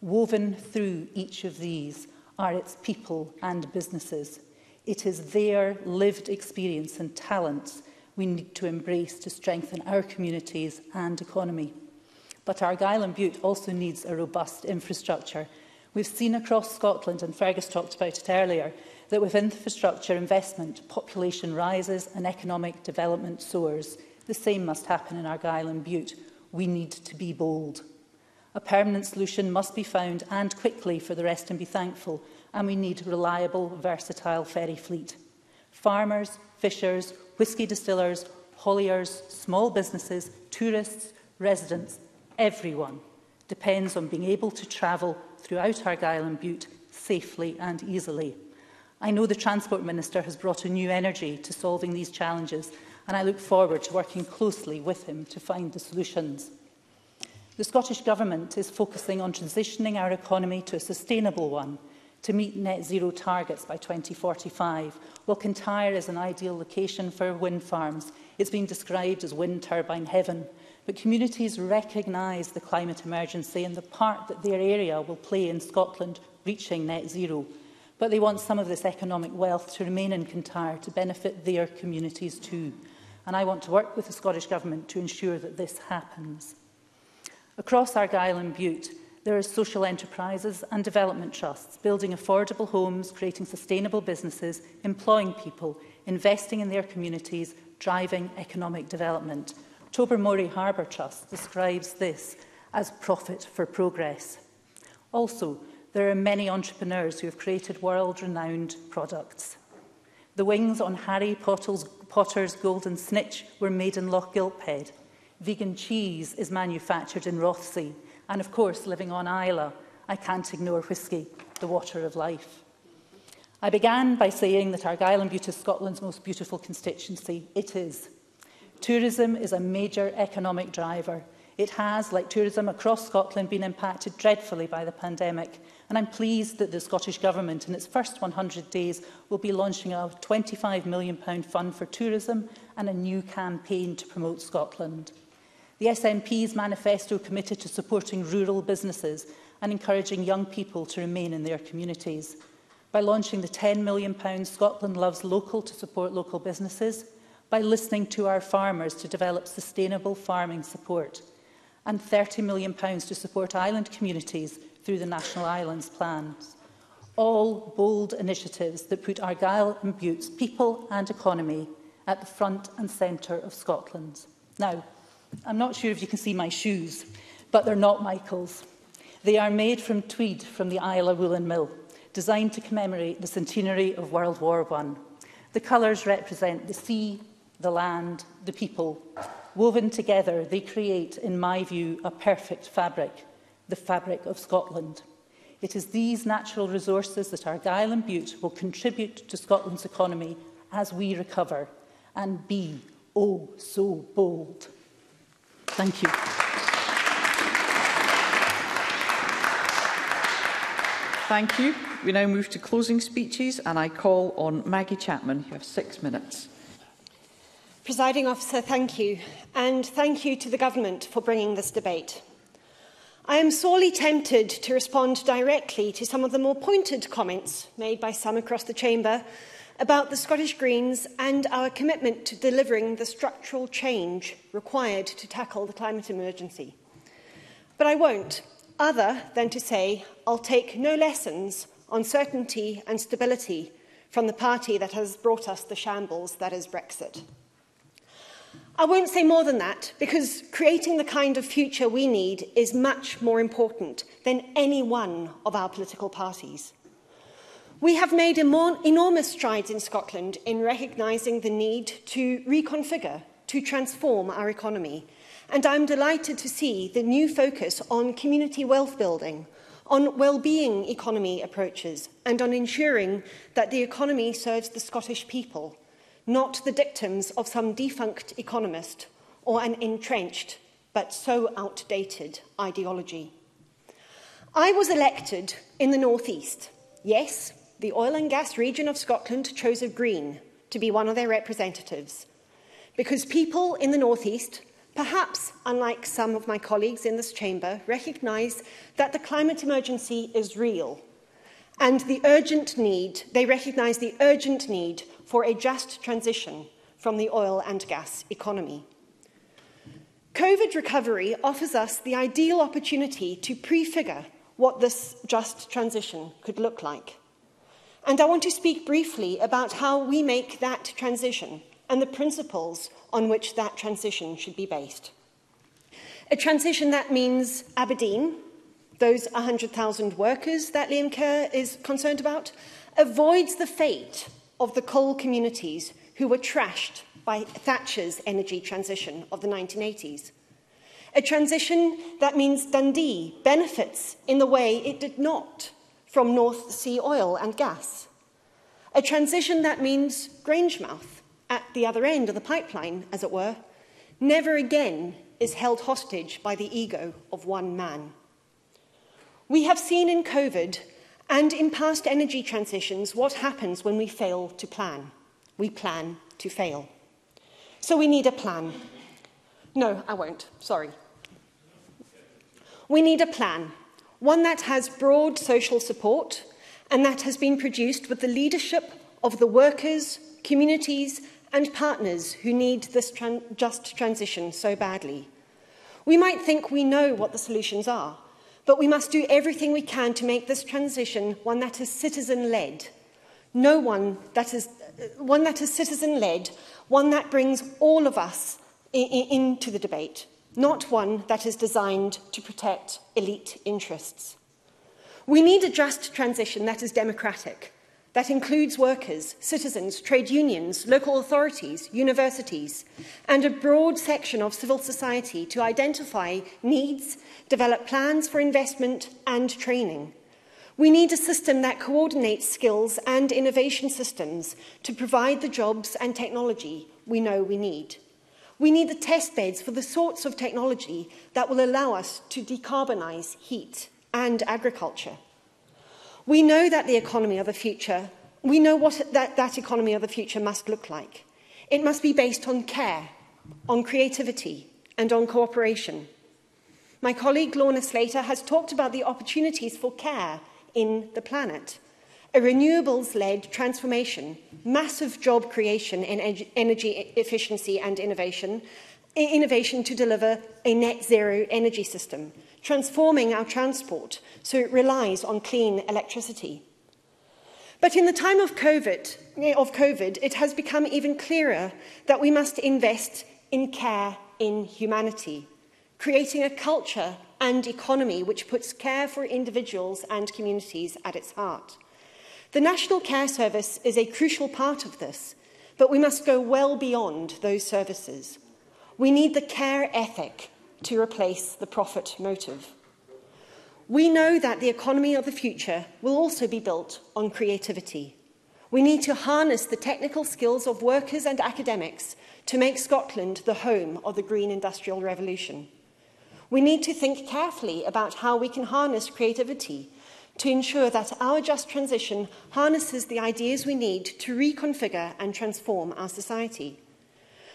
Woven through each of these are its people and businesses. It is their lived experience and talents we need to embrace to strengthen our communities and economy. But Argyll and Bute also needs a robust infrastructure. We've seen across Scotland, and Fergus talked about it earlier, that with infrastructure investment, population rises and economic development soars. The same must happen in Argyll and Bute. We need to be bold. A permanent solution must be found, and quickly, for the rest and be thankful, and we need reliable, versatile ferry fleet. Farmers, fishers, whisky distillers, hauliers, small businesses, tourists, residents, everyone depends on being able to travel throughout Argyll and Bute safely and easily. I know the Transport Minister has brought a new energy to solving these challenges, and I look forward to working closely with him to find the solutions. The Scottish Government is focusing on transitioning our economy to a sustainable one to meet net zero targets by twenty forty-five. While Kintyre is an ideal location for wind farms, it's been described as wind turbine heaven. But communities recognise the climate emergency and the part that their area will play in Scotland reaching net zero. But they want some of this economic wealth to remain in Kintyre to benefit their communities too. And I want to work with the Scottish Government to ensure that this happens. Across Argyll and Bute, There are social enterprises and development trusts, building affordable homes, creating sustainable businesses, employing people, investing in their communities, driving economic development. Tobermory Harbour Trust describes this as profit for progress. Also, there are many entrepreneurs who have created world-renowned products. The wings on Harry Potter's Golden Snitch were made in Loch Gilphead. Vegan cheese is manufactured in Rothesay. And of course, living on Islay, I can't ignore whisky, the water of life. I began by saying that Argyll and Bute is Scotland's most beautiful constituency. It is. Tourism is a major economic driver. It has, like tourism across Scotland, been impacted dreadfully by the pandemic, and I'm pleased that the Scottish Government in its first one hundred days will be launching a twenty-five million pounds fund for tourism and a new campaign to promote Scotland. The S N P's manifesto committed to supporting rural businesses and encouraging young people to remain in their communities. By launching the ten million pounds Scotland Loves Local to support local businesses, by listening to our farmers to develop sustainable farming support, and thirty million pounds to support island communities through the National Islands Plans. All bold initiatives that put Argyll and Bute's people and economy at the front and centre of Scotland. Now, I'm not sure if you can see my shoes, but they're not Michael's. They are made from tweed from the Islay Woolen Mill, designed to commemorate the centenary of World War One. The colours represent the sea, the land, the people. Woven together, they create, in my view, a perfect fabric, the fabric of Scotland. It is these natural resources that Argyll and Bute will contribute to Scotland's economy as we recover, and be oh so bold. Thank you. Thank you. We now move to closing speeches, and I call on Maggie Chapman. You have six minutes. Presiding Officer, thank you, and thank you to the Government for bringing this debate. I am sorely tempted to respond directly to some of the more pointed comments made by some across the Chamber about the Scottish Greens and our commitment to delivering the structural change required to tackle the climate emergency. But I won't, other than to say I'll take no lessons on certainty and stability from the party that has brought us the shambles that is Brexit. I won't say more than that, because creating the kind of future we need is much more important than any one of our political parties. We have made enormous strides in Scotland in recognising the need to reconfigure, to transform our economy, and I'm delighted to see the new focus on community wealth building, on well-being economy approaches, and on ensuring that the economy serves the Scottish people, not the dictums of some defunct economist or an entrenched but so outdated ideology. I was elected in the North East. Yes, the oil and gas region of Scotland chose a Green to be one of their representatives, because people in the North East, perhaps unlike some of my colleagues in this chamber, recognise that the climate emergency is real, and the urgent need, they recognise the urgent need for a just transition from the oil and gas economy. COVID recovery offers us the ideal opportunity to prefigure what this just transition could look like. And I want to speak briefly about how we make that transition and the principles on which that transition should be based. A transition that means Aberdeen, those one hundred thousand workers that Liam Kerr is concerned about, avoids the fate of the coal communities who were trashed by Thatcher's energy transition of the nineteen eighties. A transition that means Dundee benefits in the way it did not from North Sea oil and gas. A transition that means Grangemouth, at the other end of the pipeline, as it were, never again is held hostage by the ego of one man. We have seen in COVID and in past energy transitions what happens when we fail to plan. We plan to fail. So we need a plan. No, I won't. Sorry. We need a plan, one that has broad social support and that has been produced with the leadership of the workers, communities and partners who need this tran- just transition so badly. We might think we know what the solutions are, But we must do everything we can to make this transition one that is citizen-led. No one that is one that is citizen-led, one that brings all of us in, in, into the debate, not one that is designed to protect elite interests. We need a just transition that is democratic, that includes workers, citizens, trade unions, local authorities, universities, and a broad section of civil society to identify needs, develop plans for investment and training. We need a system that coordinates skills and innovation systems to provide the jobs and technology we know we need. We need the test beds for the sorts of technology that will allow us to decarbonise heat and agriculture. We know that the economy of the future, we know what that, that economy of the future must look like. It must be based on care, on creativity, and on cooperation. My colleague Lorna Slater has talked about the opportunities for care in the planet, a renewables-led transformation, massive job creation in energy efficiency and innovation, innovation to deliver a net zero energy system, transforming our transport so it relies on clean electricity. But in the time of COVID, of COVID, it has become even clearer that we must invest in care in humanity, creating a culture and economy which puts care for individuals and communities at its heart. The National Care Service is a crucial part of this, but we must go well beyond those services. We need the care ethic to replace the profit motive. We know that the economy of the future will also be built on creativity. We need to harness the technical skills of workers and academics to make Scotland the home of the Green Industrial Revolution. We need to think carefully about how we can harness creativity to ensure that our just transition harnesses the ideas we need to reconfigure and transform our society.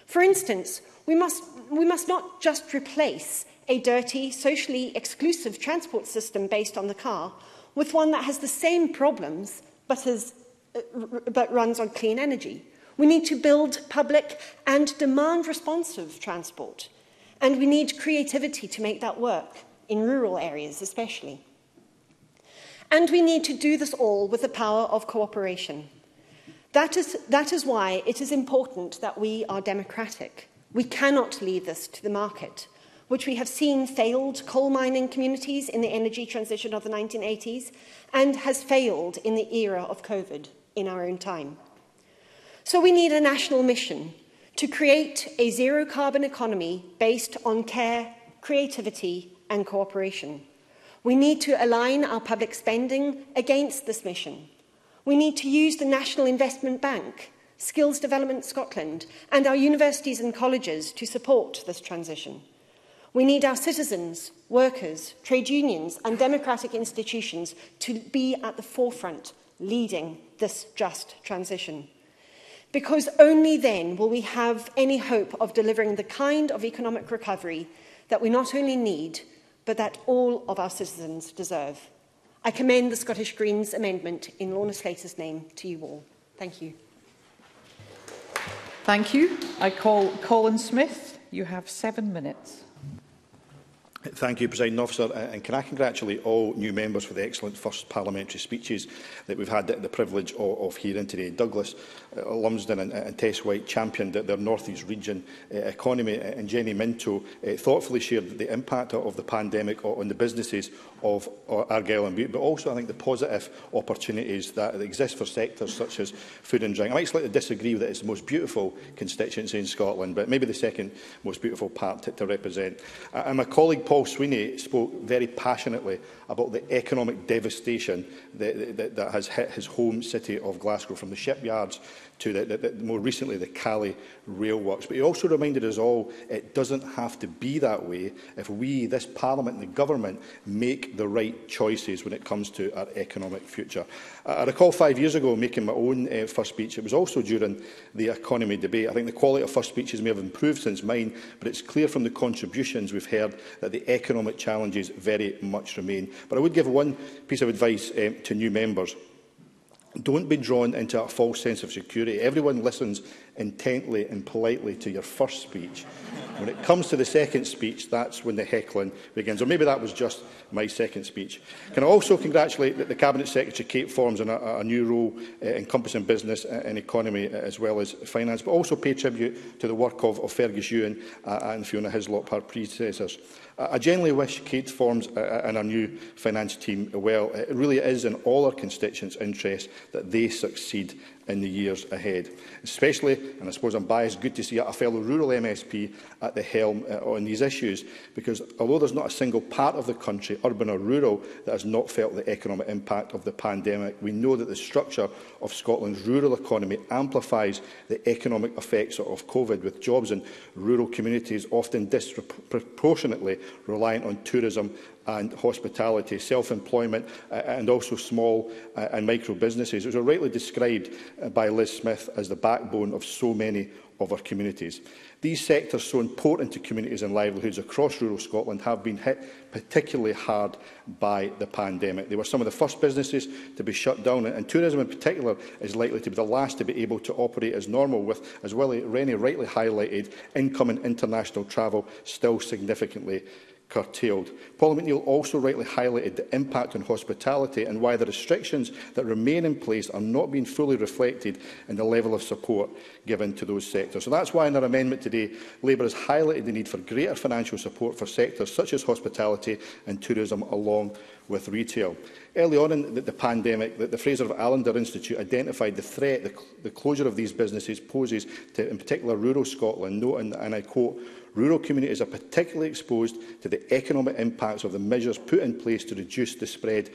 For instance, we must, we must not just replace a dirty, socially exclusive transport system based on the car with one that has the same problems but, is, but runs on clean energy. We need to build public and demand-responsive transport, and we need creativity to make that work, in rural areas especially. And we need to do this all with the power of cooperation. That is, that is why it is important that we are democratic. We cannot leave this to the market, which we have seen failed coal mining communities in the energy transition of the nineteen eighties and has failed in the era of COVID in our own time. So we need a national mission to create a zero-carbon economy based on care, creativity and cooperation. We need to align our public spending against this mission. We need to use the National Investment Bank, Skills Development Scotland, and our universities and colleges to support this transition. We need our citizens, workers, trade unions, and democratic institutions to be at the forefront, leading this just transition. Because only then will we have any hope of delivering the kind of economic recovery that we not only need, but that all of our citizens deserve. I commend the Scottish Greens amendment in Lorna Slater's name to you all. Thank you. Thank you. I call Colin Smyth. You have seven minutes. Thank you, Presiding Officer, and can I congratulate all new members for the excellent first parliamentary speeches that we've had the privilege of, of hearing today. Douglas uh, Lumsden and, and Tess White championed their North East region uh, economy, and Jenny Minto uh, thoughtfully shared the impact of the pandemic on the businesses of Argyll and Bute, but also I think the positive opportunities that exist for sectors such as food and drink. I might slightly disagree that it's the most beautiful constituency in Scotland, but maybe the second most beautiful part to, to represent. And my colleague Paul Sweeney spoke very passionately about the economic devastation that, that, that has hit his home city of Glasgow, from the shipyards to the, the, the, more recently the Calais railworks. But he also reminded us all it doesn't have to be that way if we, this Parliament and the Government, make the right choices when it comes to our economic future. Uh, I recall five years ago making my own uh, first speech. It was also during the economy debate. I think the quality of first speeches may have improved since mine, but it's clear from the contributions we've heard that the economic challenges very much remain. But I would give one piece of advice um, to new members. Don't be drawn into a false sense of security. Everyone listens intently and politely to your first speech. When it comes to the second speech, that's when the heckling begins. Or maybe that was just my second speech. Can I also congratulate the Cabinet Secretary, Kate Forbes, on a, a new role uh, encompassing business and economy uh, as well as finance, but also pay tribute to the work of, of Fergus Ewing uh, and Fiona Hyslop, her predecessors. Uh, I genuinely wish Kate Forbes uh, and our new finance team well. It really is in all our constituents' interest that they succeed in the years ahead. Especially, and I suppose I'm biased, good to see a fellow rural M S P at the helm uh, on these issues, because although there's not a single part of the country, urban or rural, that has not felt the economic impact of the pandemic, we know that the structure of Scotland's rural economy amplifies the economic effects of COVID, with jobs in rural communities often disproportionately reliant on tourism and hospitality, self-employment uh, and also small uh, and micro businesses, which are rightly described uh, by Liz Smith as the backbone of so many of our communities. These sectors, so important to communities and livelihoods across rural Scotland, have been hit particularly hard by the pandemic. They were some of the first businesses to be shut down, and tourism in particular is likely to be the last to be able to operate as normal, with, as Willie Rennie rightly highlighted, income and international travel still significantly curtailed. Paul McNeill also rightly highlighted the impact on hospitality and why the restrictions that remain in place are not being fully reflected in the level of support given to those sectors. So that's why in our amendment today, Labour has highlighted the need for greater financial support for sectors such as hospitality and tourism, along with retail. Early on in the, the pandemic, the, the Fraser of Allender Institute identified the threat the, the closure of these businesses poses to, in particular, rural Scotland, noting, and I quote, "Rural communities are particularly exposed to the economic impacts of the measures put in place to reduce the spread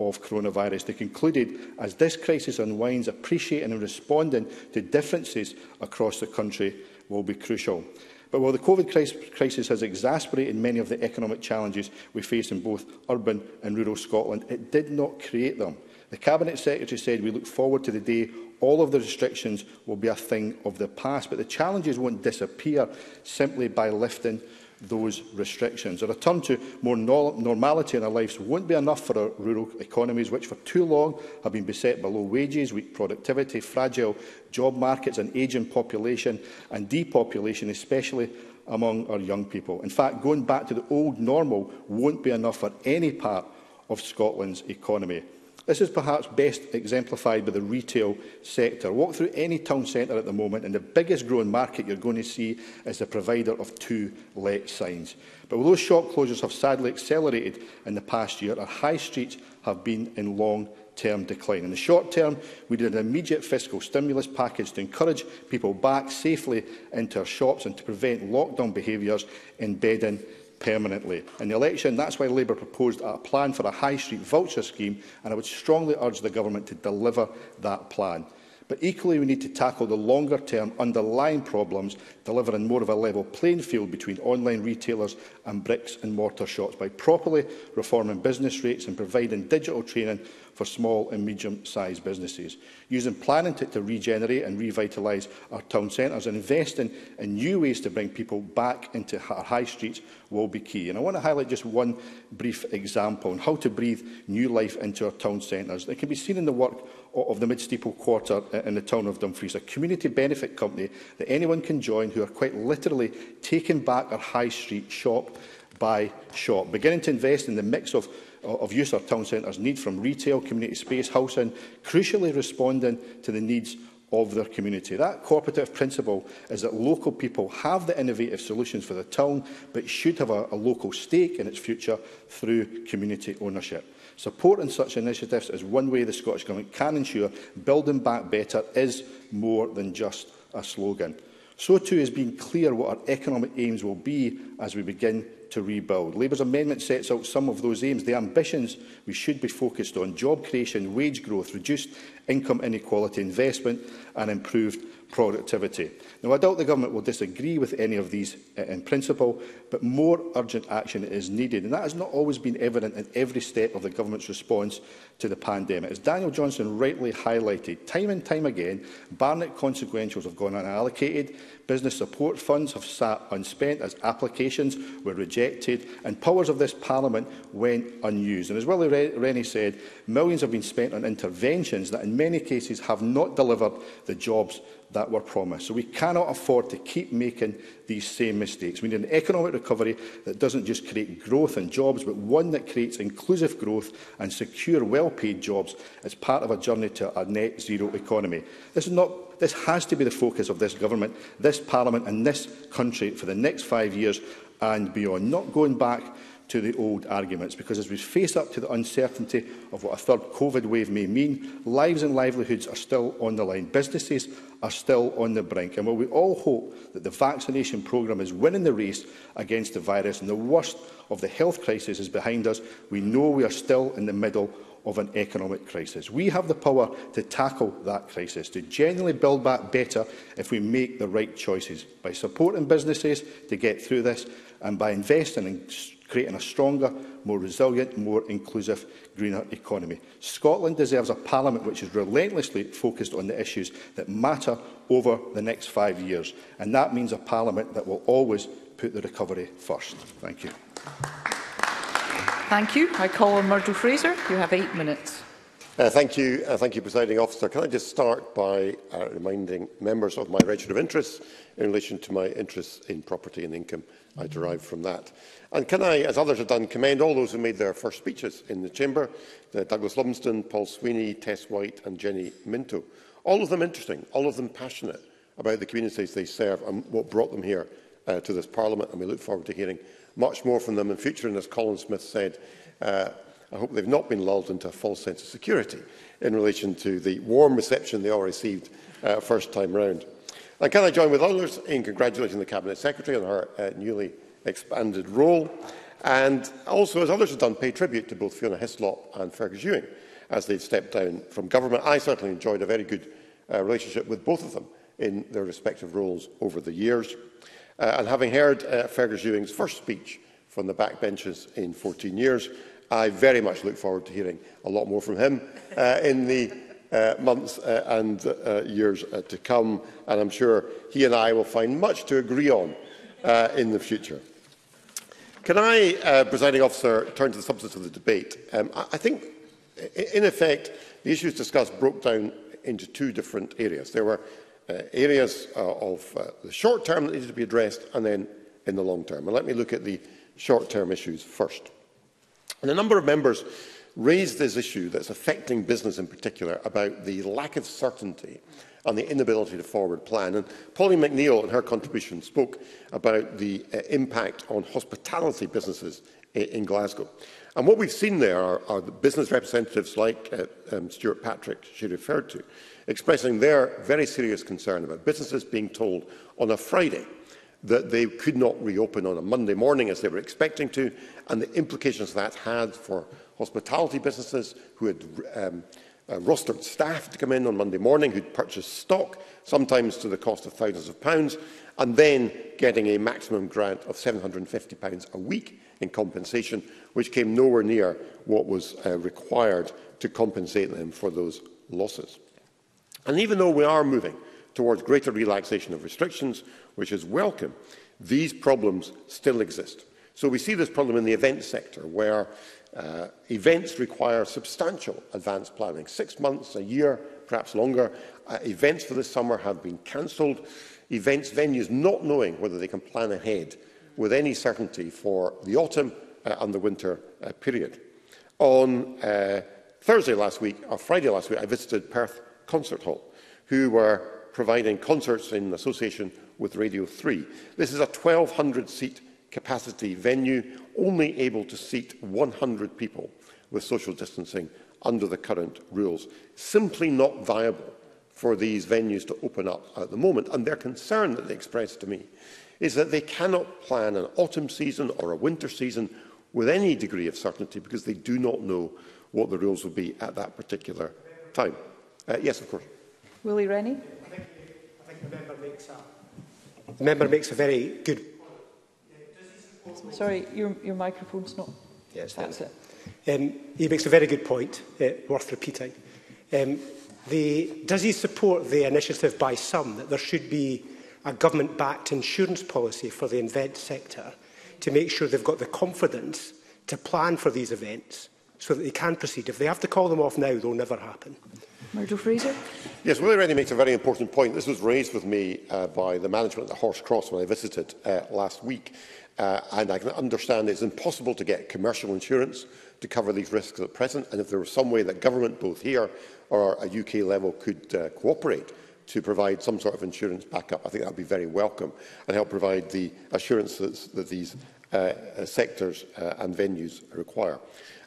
of coronavirus." They concluded, as this crisis unwinds, appreciating and responding to differences across the country will be crucial. But while the COVID crisis has exacerbated many of the economic challenges we face in both urban and rural Scotland, it did not create them. The Cabinet Secretary said, "We look forward to the day all of the restrictions will be a thing of the past." But the challenges won't disappear simply by lifting those restrictions. A return to more normality in our lives won't be enough for our rural economies, which for too long have been beset by low wages, weak productivity, fragile job markets, an ageing population and depopulation, especially among our young people. In fact, going back to the old normal won't be enough for any part of Scotland's economy. This is perhaps best exemplified by the retail sector. Walk through any town centre at the moment and the biggest growing market you're going to see is the provider of two let signs. But while those shop closures have sadly accelerated in the past year, our high streets have been in long-term decline. In the short term, we did an immediate fiscal stimulus package to encourage people back safely into our shops and to prevent lockdown behaviours embedding permanently. In the election, that's why Labour proposed a plan for a high street voucher scheme, and I would strongly urge the government to deliver that plan. But equally, we need to tackle the longer-term underlying problems, delivering more of a level playing field between online retailers and bricks-and-mortar shops by properly reforming business rates and providing digital training for small and medium-sized businesses, using planning to, to regenerate and revitalise our town centres, and investing in new ways to bring people back into our high streets will be key. And I want to highlight just one brief example on how to breathe new life into our town centres. It can be seen in the work of the Mid-Steeple Quarter in the town of Dumfries, a community benefit company that anyone can join, who are quite literally taking back our high street shop by shop, beginning to invest in the mix of, of use our town centres need, from retail, community space, housing, crucially responding to the needs of their community. That cooperative principle is that local people have the innovative solutions for the town, but should have a, a local stake in its future through community ownership. Supporting such initiatives is one way the Scottish Government can ensure building back better is more than just a slogan. So too is being clear what our economic aims will be as we begin to rebuild. Labour's amendment sets out some of those aims, the ambitions we should be focused on: job creation, wage growth, reduced income inequality, investment and improved productivity. Now, I doubt the Government will disagree with any of these in principle, but more urgent action is needed, and that has not always been evident in every step of the Government's response to the pandemic. As Daniel Johnson rightly highlighted, time and time again, Barnett consequentials have gone unallocated, business support funds have sat unspent as applications were rejected, and powers of this Parliament went unused. And as Willie Rennie said, millions have been spent on interventions that in many cases have not delivered the jobs that were promised. So we cannot afford to keep making these same mistakes. We need an economic recovery that doesn't just create growth and jobs, but one that creates inclusive growth and secure, well-paid jobs as part of a journey to a net zero economy. This is not, this has to be the focus of this government, this parliament and this country for the next five years and beyond, not going back to the old arguments, because as we face up to the uncertainty of what a third COVID wave may mean, lives and livelihoods are still on the line, businesses are still on the brink, and while we all hope that the vaccination programme is winning the race against the virus and the worst of the health crisis is behind us, we know we are still in the middle of an economic crisis. We have the power to tackle that crisis, to genuinely build back better if we make the right choices, by supporting businesses to get through this and by investing in creating a stronger, more resilient, more inclusive, greener economy. Scotland deserves a parliament which is relentlessly focused on the issues that matter over the next five years, and that means a parliament that will always put the recovery first. Thank you. Thank you. I call on Murdo Fraser. You have eight minutes. Uh, thank you, uh, thank you, Presiding Officer. Can I just start by uh, reminding members of my register of interests in relation to my interests in property and income I derive from that. And can I, as others have done, commend all those who made their first speeches in the Chamber, uh, Douglas Lumsden, Paul Sweeney, Tess White and Jenny Minto. All of them interesting, all of them passionate about the communities they serve and what brought them here uh, to this Parliament, and we look forward to hearing much more from them in future. And as Colin Smyth said, uh, I hope they've not been lulled into a false sense of security in relation to the warm reception they all received uh, first time round. And can I join with others in congratulating the Cabinet Secretary on her uh, newly expanded role, and also, as others have done, pay tribute to both Fiona Hyslop and Fergus Ewing as they've stepped down from government. I certainly enjoyed a very good uh, relationship with both of them in their respective roles over the years. Uh, and having heard uh, Fergus Ewing's first speech from the backbenches in fourteen years, I very much look forward to hearing a lot more from him uh, in the uh, months uh, and uh, years uh, to come, and I'm sure he and I will find much to agree on uh, in the future. Can I, uh, Presiding Officer, turn to the substance of the debate? Um, I, I think, in effect, the issues discussed broke down into two different areas. There were uh, areas uh, of uh, the short term that needed to be addressed, and then in the long term. And let me look at the short-term issues first. And a number of members raised this issue that's affecting business in particular about the lack of certainty and the inability to forward plan. And Pauline McNeill, in her contribution, spoke about the uh, impact on hospitality businesses in, in Glasgow. And what we've seen there are, are the business representatives like uh, um, Stuart Patrick, she referred to, expressing their very serious concern about businesses being told on a Friday that they could not reopen on a Monday morning as they were expecting to, and the implications that had for hospitality businesses who had um, uh, rostered staff to come in on Monday morning, who'd purchased stock, sometimes to the cost of thousands of pounds, and then getting a maximum grant of seven hundred and fifty pounds a week in compensation, which came nowhere near what was uh, required to compensate them for those losses. And even though we are moving towards greater relaxation of restrictions, which is welcome, these problems still exist. So we see this problem in the events sector, where uh, events require substantial advance planning. Six months, a year, perhaps longer. Uh, events for this summer have been cancelled. Events venues not knowing whether they can plan ahead with any certainty for the autumn uh, and the winter uh, period. On uh, Thursday last week, or Friday last week, I visited Perth Concert Hall, who were providing concerts in association with Radio three. This is a twelve hundred seat capacity venue, only able to seat one hundred people with social distancing under the current rules. Simply not viable for these venues to open up at the moment. And their concern that they expressed to me is that they cannot plan an autumn season or a winter season with any degree of certainty because they do not know what the rules will be at that particular time. Uh, yes, of course. Willie Rennie. The member makes a, the member makes a very good point. Sorry, your, your microphone's not... Yes, that's it. Um, he makes a very good point, uh, worth repeating. Um, the, does he support the initiative by some that there should be a government-backed insurance policy for the event sector to make sure they've got the confidence to plan for these events so that they can proceed? If they have to call them off now, they'll never happen. Murdo Fraser. Yes, Willie Rennie makes a very important point. This was raised with me uh, by the management at the Horse Cross when I visited uh, last week. Uh, and I can understand it's impossible to get commercial insurance to cover these risks at present. And if there was some way that government, both here or at U K level, could uh, cooperate to provide some sort of insurance backup, I think that would be very welcome and help provide the assurances that these uh, sectors uh, and venues require.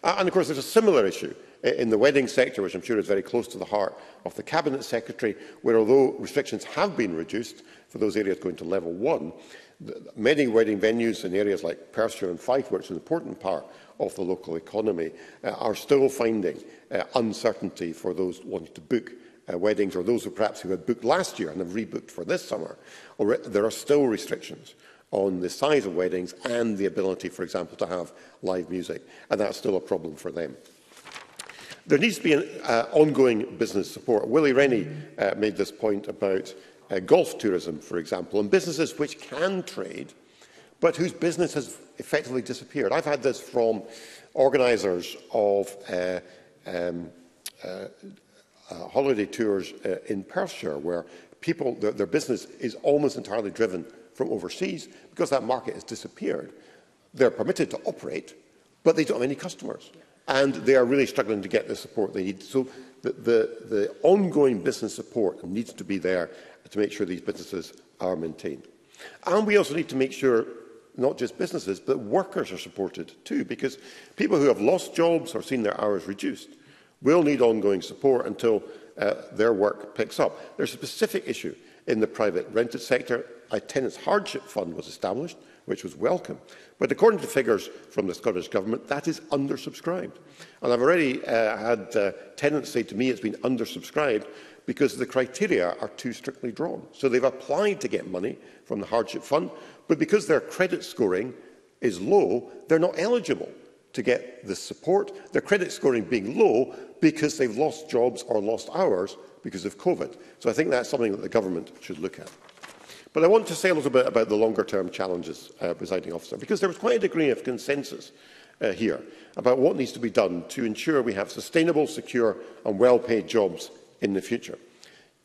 Uh, and of course, there's a similar issue in the wedding sector, which I'm sure is very close to the heart of the Cabinet Secretary, where although restrictions have been reduced for those areas going to level one, many wedding venues in areas like Perthshire and Fife, which is an important part of the local economy, uh, are still finding uh, uncertainty for those wanting to book uh, weddings, or those who perhaps who had booked last year and have rebooked for this summer. Or there are still restrictions on the size of weddings and the ability, for example, to have live music, and that's still a problem for them. There needs to be an uh, ongoing business support. Willie Rennie uh, made this point about uh, golf tourism, for example, and businesses which can trade, but whose business has effectively disappeared. I've had this from organisers of uh, um, uh, uh, holiday tours uh, in Perthshire, where people, their, their business is almost entirely driven from overseas because that market has disappeared. They're permitted to operate, but they don't have any customers. And they are really struggling to get the support they need. So the, the, the ongoing business support needs to be there to make sure these businesses are maintained. And we also need to make sure not just businesses, but workers are supported too, because people who have lost jobs or seen their hours reduced will need ongoing support until uh, their work picks up. There's a specific issue in the private rented sector. A Tenants Hardship Fund was established, which was welcome. But according to figures from the Scottish Government, that is undersubscribed. And I've already uh, had uh, tenants say to me it's been undersubscribed because the criteria are too strictly drawn. So they've applied to get money from the Hardship Fund, but because their credit scoring is low, they're not eligible to get this support. Their credit scoring being low because they've lost jobs or lost hours because of COVID. So I think that's something that the Government should look at. But I want to say a little bit about the longer-term challenges, uh, Presiding Officer, because there was quite a degree of consensus uh, here about what needs to be done to ensure we have sustainable, secure and well-paid jobs in the future.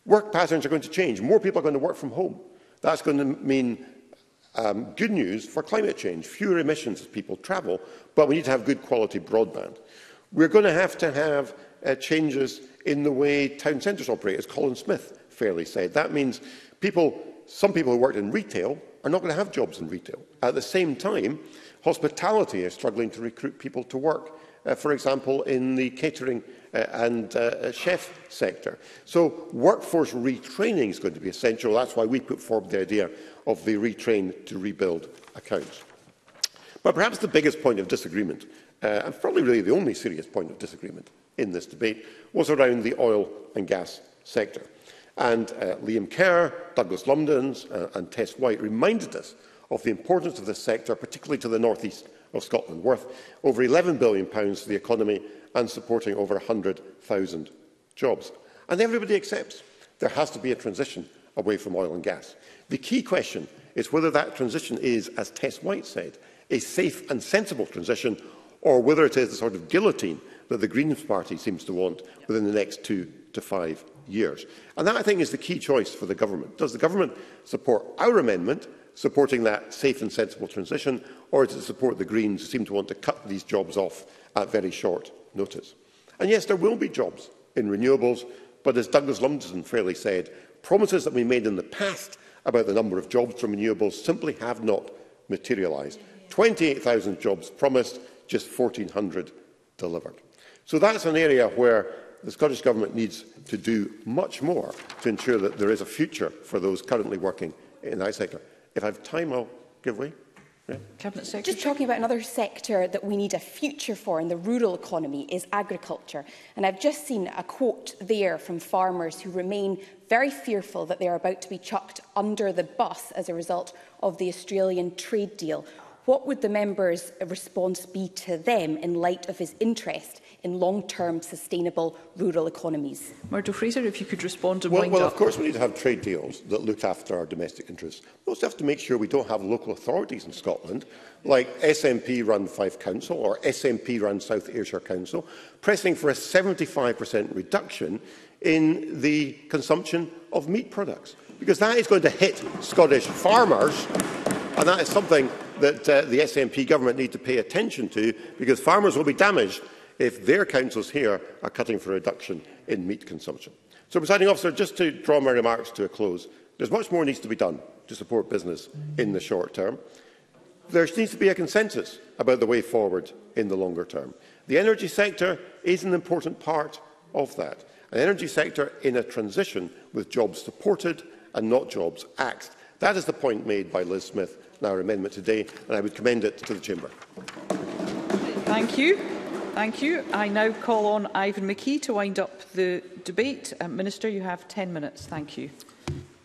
Work patterns are going to change. More people are going to work from home. That's going to mean um, good news for climate change, fewer emissions as people travel, but we need to have good quality broadband. We're going to have to have uh, changes in the way town centres operate, as Colin Smyth fairly said. That means people... Some people who worked in retail are not going to have jobs in retail. At the same time, hospitality is struggling to recruit people to work, uh, for example, in the catering uh, and uh, chef sector. So workforce retraining is going to be essential. That's why we put forward the idea of the retrain to rebuild accounts. But perhaps the biggest point of disagreement, uh, and probably really the only serious point of disagreement in this debate, was around the oil and gas sector. And uh, Liam Kerr, Douglas Lumsden uh, and Tess White reminded us of the importance of this sector, particularly to the northeast of Scotland, worth over eleven billion pounds to the economy and supporting over one hundred thousand jobs. And everybody accepts there has to be a transition away from oil and gas. The key question is whether that transition is, as Tess White said, a safe and sensible transition, or whether it is the sort of guillotine that the Greens Party seems to want within the next two to five years. years. And that, I think, is the key choice for the government. Does the government support our amendment, supporting that safe and sensible transition, or does it support the Greens, who seem to want to cut these jobs off at very short notice? And yes, there will be jobs in renewables, but as Douglas Lumsden fairly said, promises that we made in the past about the number of jobs from renewables simply have not materialised. twenty-eight thousand jobs promised, just fourteen hundred delivered. So that's an area where the Scottish Government needs to do much more to ensure that there is a future for those currently working in that sector. If I have time, I'll give way. Yeah. Cabinet Secretary. Just talking about another sector that we need a future for in the rural economy is agriculture. And I've just seen a quote there from farmers who remain very fearful that they are about to be chucked under the bus as a result of the Australian trade deal. What would the member's response be to them in light of his interest in long-term sustainable rural economies? Murdo Fraser, if you could respond to wind up. Well, of course we need to have trade deals that look after our domestic interests. We also have to make sure we don't have local authorities in Scotland, like S N P-run Fife Council or S N P-run South Ayrshire Council, pressing for a seventy-five percent reduction in the consumption of meat products, because that is going to hit Scottish farmers, and that is something that uh, the S N P government need to pay attention to, because farmers will be damaged if their councils here are cutting for a reduction in meat consumption. So, Presiding Officer, just to draw my remarks to a close, there's much more needs to be done to support business in the short term. There needs to be a consensus about the way forward in the longer term. The energy sector is an important part of that. An energy sector in a transition with jobs supported and not jobs axed. That is the point made by Liz Smith in our amendment today, and I would commend it to the Chamber. Thank you. Thank you. I now call on Ivan McKee to wind up the debate. Uh, Minister, you have ten minutes. Thank you.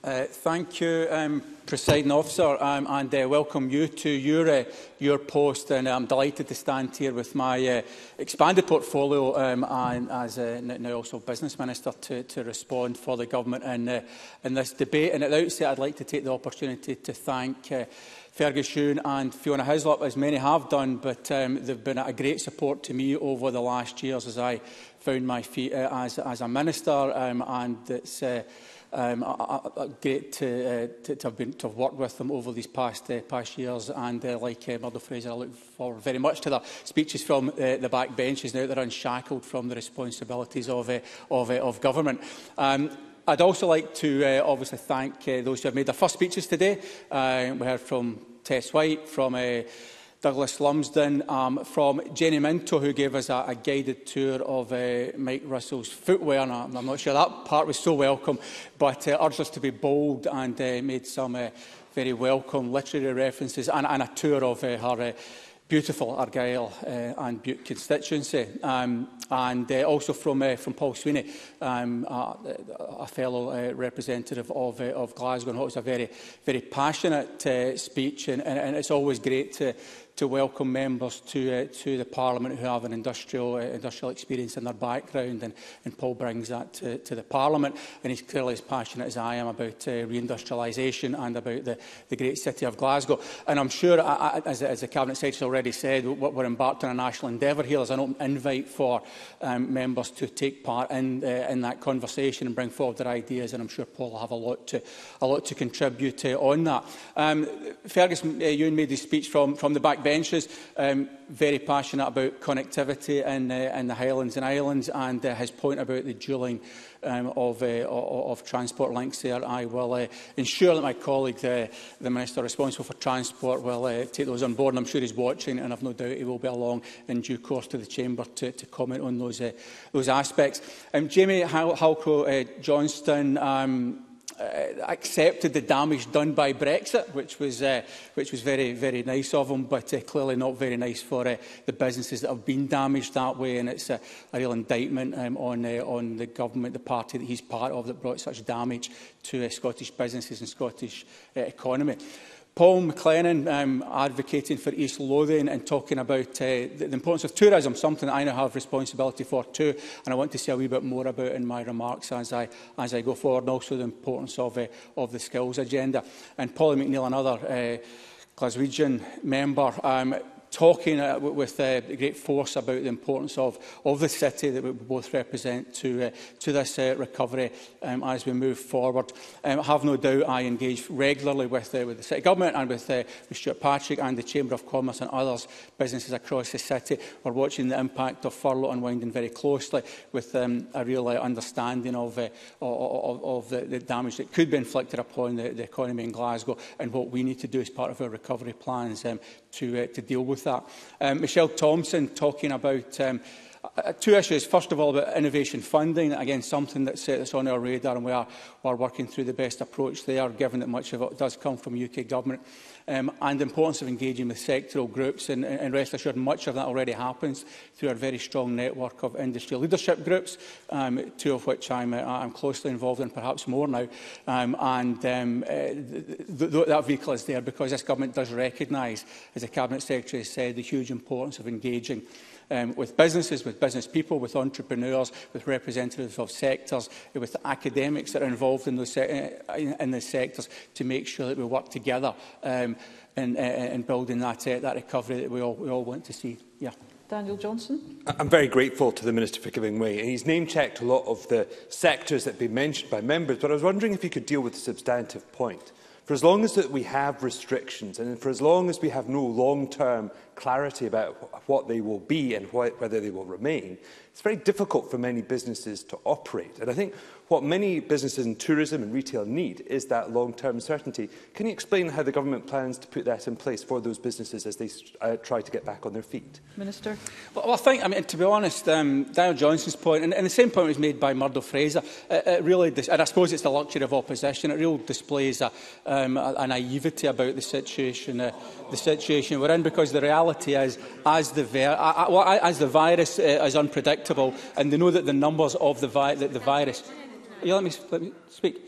Uh, thank you, um, Presiding Officer, um, and uh, welcome you to your, uh, your post. And I'm delighted to stand here with my uh, expanded portfolio um, and as uh, now also Business Minister to, to respond for the government in, uh, in this debate. And at the outset, I'd like to take the opportunity to thank uh, Fergus Ewing and Fiona Hyslop, as many have done, but um, they've been a great support to me over the last years as I found my feet uh, as, as a minister, um, and it's. Uh, Um, uh, uh, great to, uh, to, to, have been, to have worked with them over these past, uh, past years, and uh, like uh, Murdo Fraser, I look forward very much to the speeches from uh, the back benches now that are unshackled from the responsibilities of, uh, of, uh, of government. Um, I'd also like to uh, obviously thank uh, those who have made their first speeches today. Uh, we heard from Tess White, from uh, Douglas Lumsden, um, from Jenny Minto, who gave us a, a guided tour of uh, Mike Russell's footwear. And I'm not sure that part was so welcome, but uh, urged us to be bold and uh, made some uh, very welcome literary references and, and a tour of uh, her uh, beautiful Argyll uh, and Butte constituency. Um, and uh, also from, uh, from Paul Sweeney, um, a, a fellow uh, representative of, uh, of Glasgow. And it was a very, very passionate uh, speech, and, and, and it's always great to to welcome members to, uh, to the Parliament who have an industrial, uh, industrial experience in their background, and, and Paul brings that to, to the Parliament, and he's clearly as passionate as I am about uh, reindustrialisation and about the, the great city of Glasgow. And I'm sure, I, I, as, as the Cabinet Secretary has already said, we're embarked on a national endeavour here. There's an open invite for um, members to take part in, uh, in that conversation and bring forward their ideas, and I'm sure Paul will have a lot to, a lot to contribute uh, on that. Um, Fergus uh, Ewing made his speech from, from the back bench. Um, very passionate about connectivity in, uh, in the Highlands and Islands, and uh, his point about the duelling um, of, uh, of, of transport links there. I will uh, ensure that my colleague, uh, the Minister responsible for transport, will uh, take those on board, and I'm sure he's watching, and I've no doubt he will be along in due course to the Chamber to, to comment on those, uh, those aspects. Um, Jamie Hal Halcro uh, Johnston um, Uh, accepted the damage done by Brexit, which was, uh, which was very, very nice of him, but uh, clearly not very nice for uh, the businesses that have been damaged that way, and it's a, a real indictment um, on, uh, on the government, the party that he's part of, that brought such damage to uh, Scottish businesses and Scottish uh, economy. Paul McLennan um, advocating for East Lothian and talking about uh, the importance of tourism, something that I now have responsibility for too, and I want to say a wee bit more about in my remarks as I, as I go forward, and also the importance of, uh, of the skills agenda. And Pauline McNeill, another uh, Glaswegian member, um, talking uh, with uh, great force about the importance of, of the city that we both represent to, uh, to this uh, recovery um, as we move forward. Um, I have no doubt I engage regularly with, uh, with the City Government and with, uh, with Stuart Patrick and the Chamber of Commerce and others, businesses across the city. We're watching the impact of furlough unwinding very closely, with um, a real uh, understanding of, uh, of, of the, the damage that could be inflicted upon the, the economy in Glasgow, and what we need to do as part of our recovery plans um, to, uh, to deal with that. Um, Michelle Thomson talking about um, uh, two issues. First of all, about innovation funding, again something that's, uh, that's on our radar, and we are, we are working through the best approach there, given that much of it does come from U K government. Um, and the importance of engaging with sectoral groups, and, and rest assured much of that already happens through our very strong network of industry leadership groups, um, two of which I'm, I'm closely involved in, perhaps more now, um, and um, uh, th th that vehicle is there because this government does recognise, as the Cabinet Secretary said, the huge importance of engaging Um, with businesses, with business people, with entrepreneurs, with representatives of sectors, with academics that are involved in those, se in, in those sectors, to make sure that we work together um, in, in building that, uh, that recovery that we all, we all want to see. Yeah. Daniel Johnson. I'm very grateful to the Minister for giving way, and he's name-checked a lot of the sectors that have been mentioned by members, but I was wondering if he could deal with the substantive point. For as long as that we have restrictions, and for as long as we have no long-term clarity about what they will be and wh whether they will remain, it's very difficult for many businesses to operate. And I think what many businesses in tourism and retail need is that long-term certainty. Can you explain how the government plans to put that in place for those businesses as they uh, try to get back on their feet? Minister. Well, well I think, I mean, to be honest, um, Daniel Johnson's point, and, and the same point was made by Murdo Fraser, it, it really, and I suppose it's the luxury of opposition, it really displays a, um, a, a naivety about the situation, uh, the situation we're in, because the reality is, as the, ver I, I, as the virus uh, is unpredictable, and they know that the numbers of the, vi that the virus... Yeah, let me, let me speak.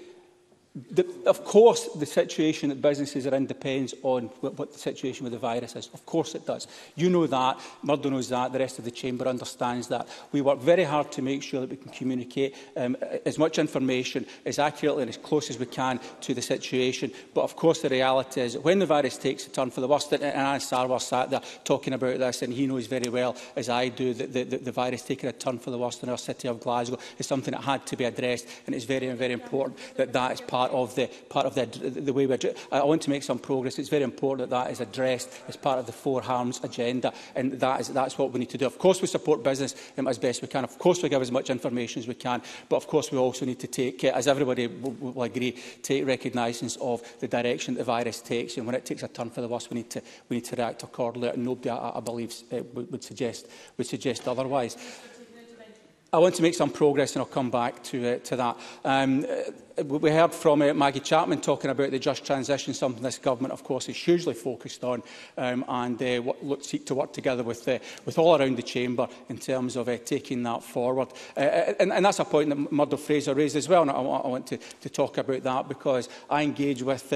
The, of course, the situation that businesses are in depends on what, what the situation with the virus is. Of course it does. You know that. Murdo knows that. The rest of the Chamber understands that. We work very hard to make sure that we can communicate um, as much information, as accurately and as close as we can to the situation. But of course the reality is that when the virus takes a turn for the worst, and Anas Sarwar sat there talking about this, and he knows very well, as I do, that the, the, the virus taking a turn for the worst in our city of Glasgow is something that had to be addressed, and it's very, very important that that is part Part of the part of the, the way we. I want to make some progress. It's very important that that is addressed as part of the four harms agenda, and that is that's what we need to do. Of course, we support business um, as best we can. Of course, we give as much information as we can, but of course, we also need to take, uh, as everybody will, will agree, take recognizance of the direction the virus takes, and when it takes a turn for the worse, we need to we need to react accordingly. And nobody, I, I believe, uh, would, would suggest would suggest otherwise. I want to make some progress, and I'll come back to uh, to that. Um, We heard from uh, Maggie Chapman talking about the just transition, something this government, of course, is hugely focused on, um, and uh, what, look, seek to work together with, uh, with all around the Chamber in terms of uh, taking that forward. Uh, and, and that's a point that Murdo Fraser raised as well, and I, I want to, to talk about that, because I engage with, uh,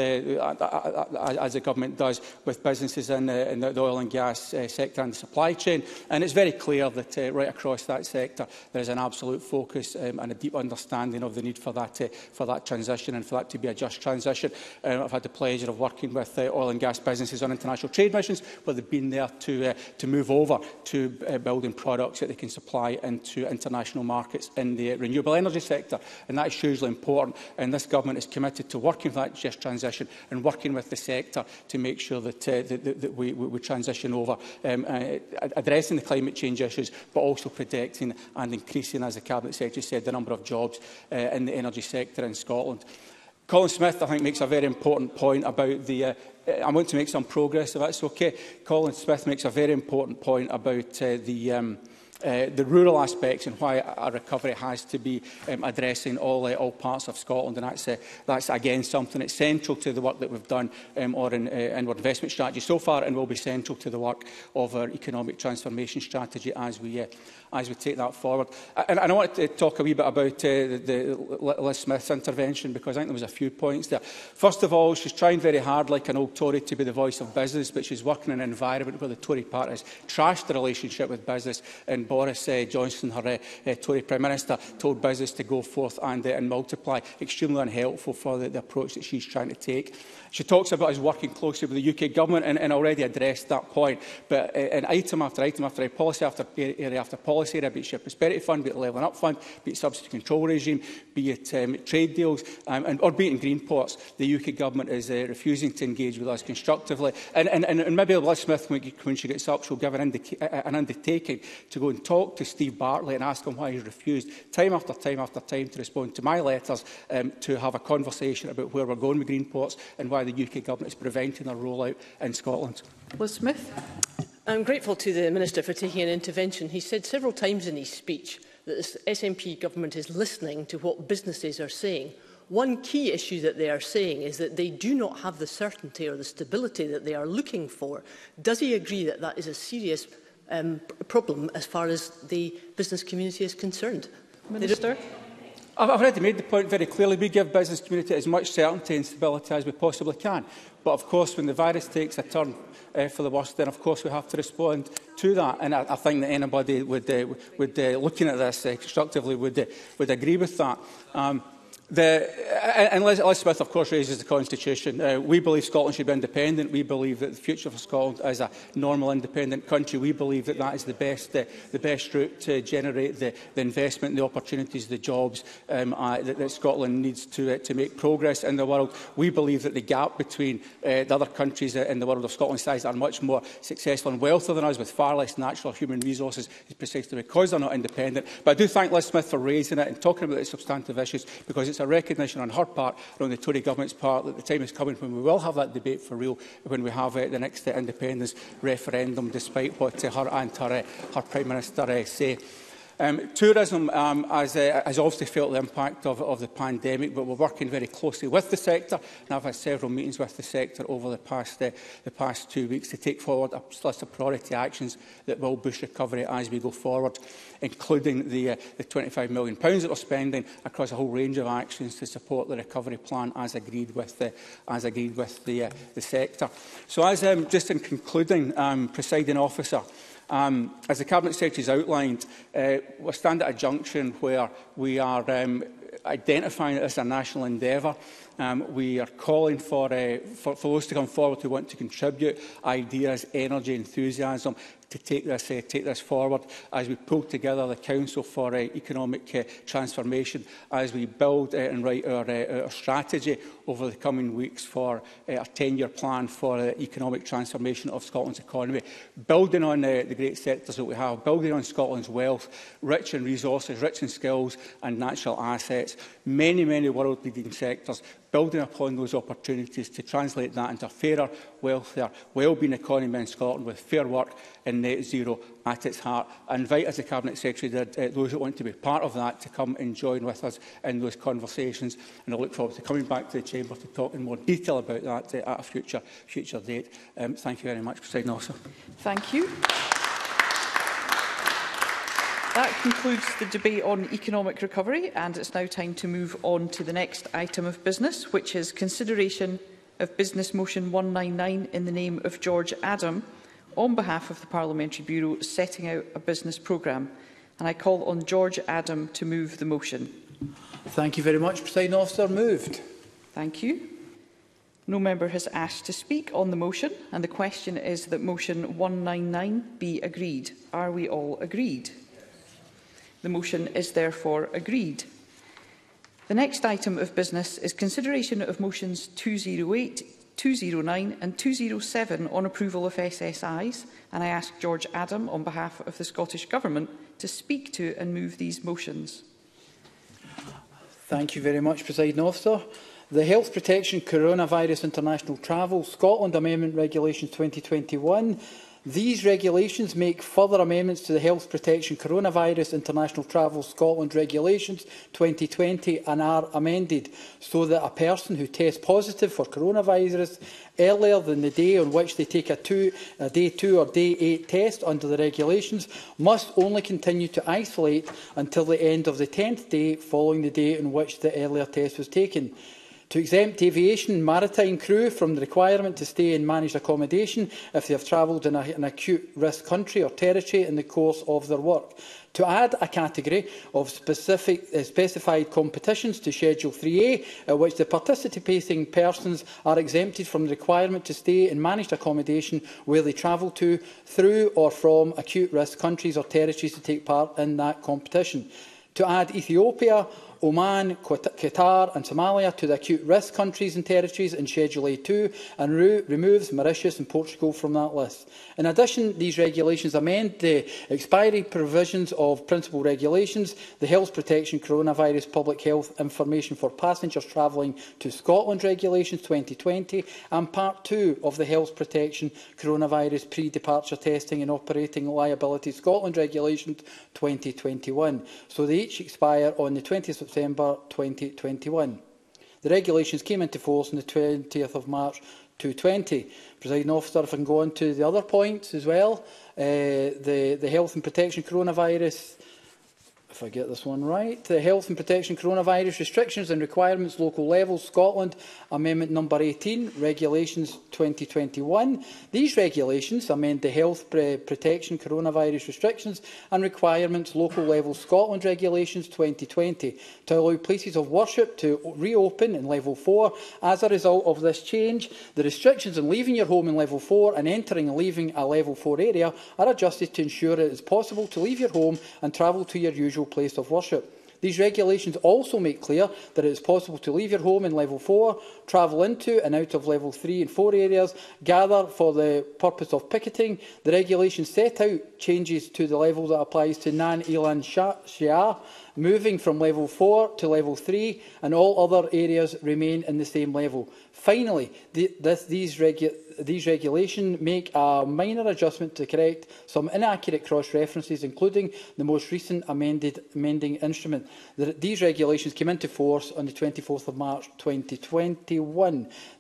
as the government does, with businesses in, uh, in the oil and gas uh, sector and the supply chain, and it's very clear that uh, right across that sector there is an absolute focus um, and a deep understanding of the need for that, uh, for that transition and for that to be a just transition. Um, I've had the pleasure of working with uh, oil and gas businesses on international trade missions, where they've been there to, uh, to move over to uh, building products that they can supply into international markets in the renewable energy sector. And that is hugely important. And this government is committed to working for that just transition and working with the sector to make sure that, uh, that, that we, we transition over, um, uh, addressing the climate change issues, but also protecting and increasing, as the Cabinet Secretary said, the number of jobs uh, in the energy sector in Scotland. Colin Smyth, I think, makes a very important point about the... Uh, I want to make some progress, if that's OK. Colin Smyth makes a very important point about uh, the... Um, Uh, the rural aspects and why a recovery has to be um, addressing all, uh, all parts of Scotland, and that's, uh, that's again something that's central to the work that we've done um, or in, uh, in our investment strategy so far, and will be central to the work of our economic transformation strategy as we, uh, as we take that forward. And, and I want to talk a wee bit about uh, the, the Liz Smith's intervention, because I think there was a few points there. First of all, she's trying very hard, like an old Tory, to be the voice of business, but she's working in an environment where the Tory party has trashed the relationship with business, and Boris uh, Johnson, her uh, uh, Tory Prime Minister, told business to go forth and, uh, and multiply. Extremely unhelpful for the, the approach that she's trying to take. She talks about us working closely with the U K government, and, and already addressed that point. But uh, an item after item after item, policy after area after policy area, be it Shared Prosperity Fund, be it the Levelling Up Fund, be it subsidy control regime, be it um, trade deals, um, and, or be it in green ports, the U K government is uh, refusing to engage with us constructively. And, and, and maybe Liz Smith, when she gets up, she'll give an, an undertaking to go and talk to Steve Bartlett and ask him why he's refused time after time after time to respond to my letters, um, to have a conversation about where we're going with green ports and why the U K government is preventing their rollout in Scotland. Liz Smith. I'm grateful to the Minister for taking an intervention. He said several times in his speech that the S N P government is listening to what businesses are saying. One key issue that they are saying is that they do not have the certainty or the stability that they are looking for. Does he agree that that is a serious Um, problem as far as the business community is concerned? Minister. I've already made the point very clearly. We give business community as much certainty and stability as we possibly can. But of course, when the virus takes a turn uh, for the worst, then of course we have to respond to that. And I, I think that anybody would, uh, would uh, looking at this uh, constructively would, uh, would agree with that. Um, The, and Liz, Liz Smith, of course, raises the Constitution. Uh, we believe Scotland should be independent. We believe that the future for Scotland is a normal, independent country. We believe that that is the best, uh, the best route to generate the, the investment, the opportunities, the jobs um, uh, that, that Scotland needs to, uh, to make progress in the world. We believe that the gap between uh, the other countries in the world of Scotland's size that are much more successful and wealthy than us, with far less natural human resources, is precisely because they're not independent. But I do thank Liz Smith for raising it and talking about the substantive issues, because it's It's a recognition on her part and on the Tory government's part that the time is coming when we will have that debate for real, when we have uh, the next uh, independence referendum, despite what uh, her and her, uh, her Prime Minister uh, say. Um, tourism um, has, uh, has obviously felt the impact of, of the pandemic, but we're working very closely with the sector, and I've had several meetings with the sector over the past, uh, the past two weeks to take forward a list of priority actions that will boost recovery as we go forward, including the, uh, the twenty-five million pounds that we're spending across a whole range of actions to support the recovery plan as agreed with the, as agreed with the, uh, the sector. So as, um, just in concluding, um, Presiding Officer, Um, as the Cabinet Secretary has outlined, uh, we stand at a junction where we are um, identifying it as a national endeavour. Um, we are calling for, uh, for, for those to come forward who want to contribute ideas, energy, enthusiasm to take this, uh, take this forward as we pull together the Council for uh, Economic uh, Transformation, as we build uh, and write our, uh, our strategy over the coming weeks for uh, our ten-year plan for the uh, economic transformation of Scotland's economy, building on uh, the great sectors that we have, building on Scotland's wealth, rich in resources, rich in skills and natural assets, many, many world-leading sectors, building upon those opportunities to translate that into a fairer, wealthier, well-being economy in Scotland with fair work and net zero at its heart. I invite, as the Cabinet Secretary did, uh, those who want to be part of that to come and join with us in those conversations, and I look forward to coming back to the Chamber to talk in more detail about that uh, at a future, future date. Um, thank you very much, Presiding Officer. Thank you. That concludes the debate on economic recovery, and it's now time to move on to the next item of business, which is consideration of Business Motion one nine nine in the name of George Adam on behalf of the Parliamentary Bureau setting out a business programme. And I call on George Adam to move the motion. Thank you very much, Presiding Officer. Moved. Thank you. No member has asked to speak on the motion, and the question is that Motion one nine nine be agreed. Are we all agreed? The motion is therefore agreed. The next item of business is consideration of motions two oh eight, two oh nine and two oh seven on approval of S S Is, and I ask George Adam on behalf of the Scottish Government to speak to and move these motions. Thank you very much, Presiding Officer. The Health Protection Coronavirus International Travel Scotland Amendment Regulations twenty twenty-one. These regulations make further amendments to the Health Protection Coronavirus International Travel Scotland Regulations twenty twenty and are amended so that a person who tests positive for coronavirus earlier than the day on which they take a, two, a day two or day eight test under the regulations must only continue to isolate until the end of the tenth day following the day on which the earlier test was taken. To exempt aviation and maritime crew from the requirement to stay in managed accommodation if they have travelled in a, an acute risk country or territory in the course of their work. To add a category of specific, uh, specified competitions to Schedule three A, at which the participating persons are exempted from the requirement to stay in managed accommodation where they travel to, through or from acute risk countries or territories to take part in that competition. To add Ethiopia, Oman, Qatar and Somalia to the acute risk countries and territories in Schedule A two and re removes Mauritius and Portugal from that list. In addition, these regulations amend the expiry provisions of principal regulations, the Health Protection Coronavirus Public Health Information for Passengers Travelling to Scotland Regulations twenty twenty and Part two of the Health Protection Coronavirus Pre-Departure Testing and Operating Liability Scotland Regulations twenty twenty-one. So they each expire on the twentieth of September twenty twenty-one. The regulations came into force on the twentieth of March twenty twenty. Presiding Officer, if I can go on to the other points as well. Uh, the, the Health and Protection Coronavirus if I get this one right, the Health and Protection Coronavirus Restrictions and Requirements Local Level Scotland, Amendment number eighteen, Regulations twenty twenty-one. These regulations amend the Health Protection Coronavirus Restrictions and Requirements Local Level Scotland Regulations twenty twenty to allow places of worship to reopen in Level four. As a result of this change, the restrictions on leaving your home in Level four and entering and leaving a Level four area are adjusted to ensure it is possible to leave your home and travel to your usual place of worship. These regulations also make clear that it is possible to leave your home in Level four, travel into and out of Level three and four areas, gather for the purpose of picketing. The regulations set out changes to the level that applies to Nan Elan Shire, moving from Level four to Level three, and all other areas remain in the same level. Finally, the, this, these regulations These regulations make a minor adjustment to correct some inaccurate cross-references, including the most recent amended amending instrument. The, these regulations came into force on the twenty-fourth of March twenty twenty-one.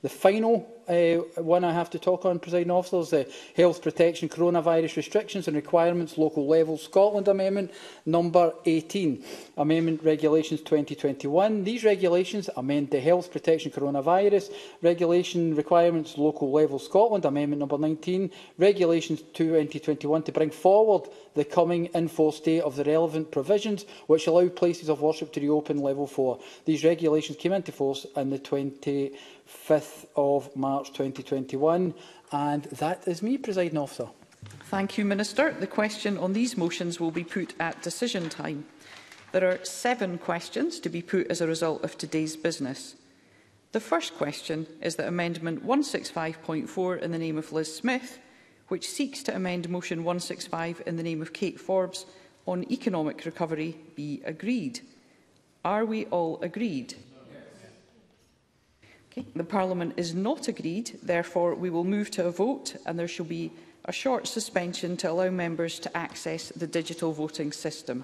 The final Uh, one I have to talk on, Presiding Officers, the uh, Health Protection Coronavirus Restrictions and Requirements Local Level Scotland Amendment number eighteen, Amendment Regulations twenty twenty-one. These regulations amend the Health Protection Coronavirus Regulation Requirements Local Level Scotland Amendment number nineteen, Regulations twenty twenty-one to bring forward the coming in-force date of the relevant provisions which allow places of worship to reopen Level four. These regulations came into force on the twenty-fifth of March twenty twenty-one, and that is me, Presiding Officer. Thank you, Minister. The question on these motions will be put at decision time. There are seven questions to be put as a result of today's business. The first question is that Amendment one sixty-five point four in the name of Liz Smith, which seeks to amend Motion one sixty-five in the name of Kate Forbes on economic recovery, be agreed. Are we all agreed? The Parliament is not agreed, therefore we will move to a vote and there shall be a short suspension to allow members to access the digital voting system.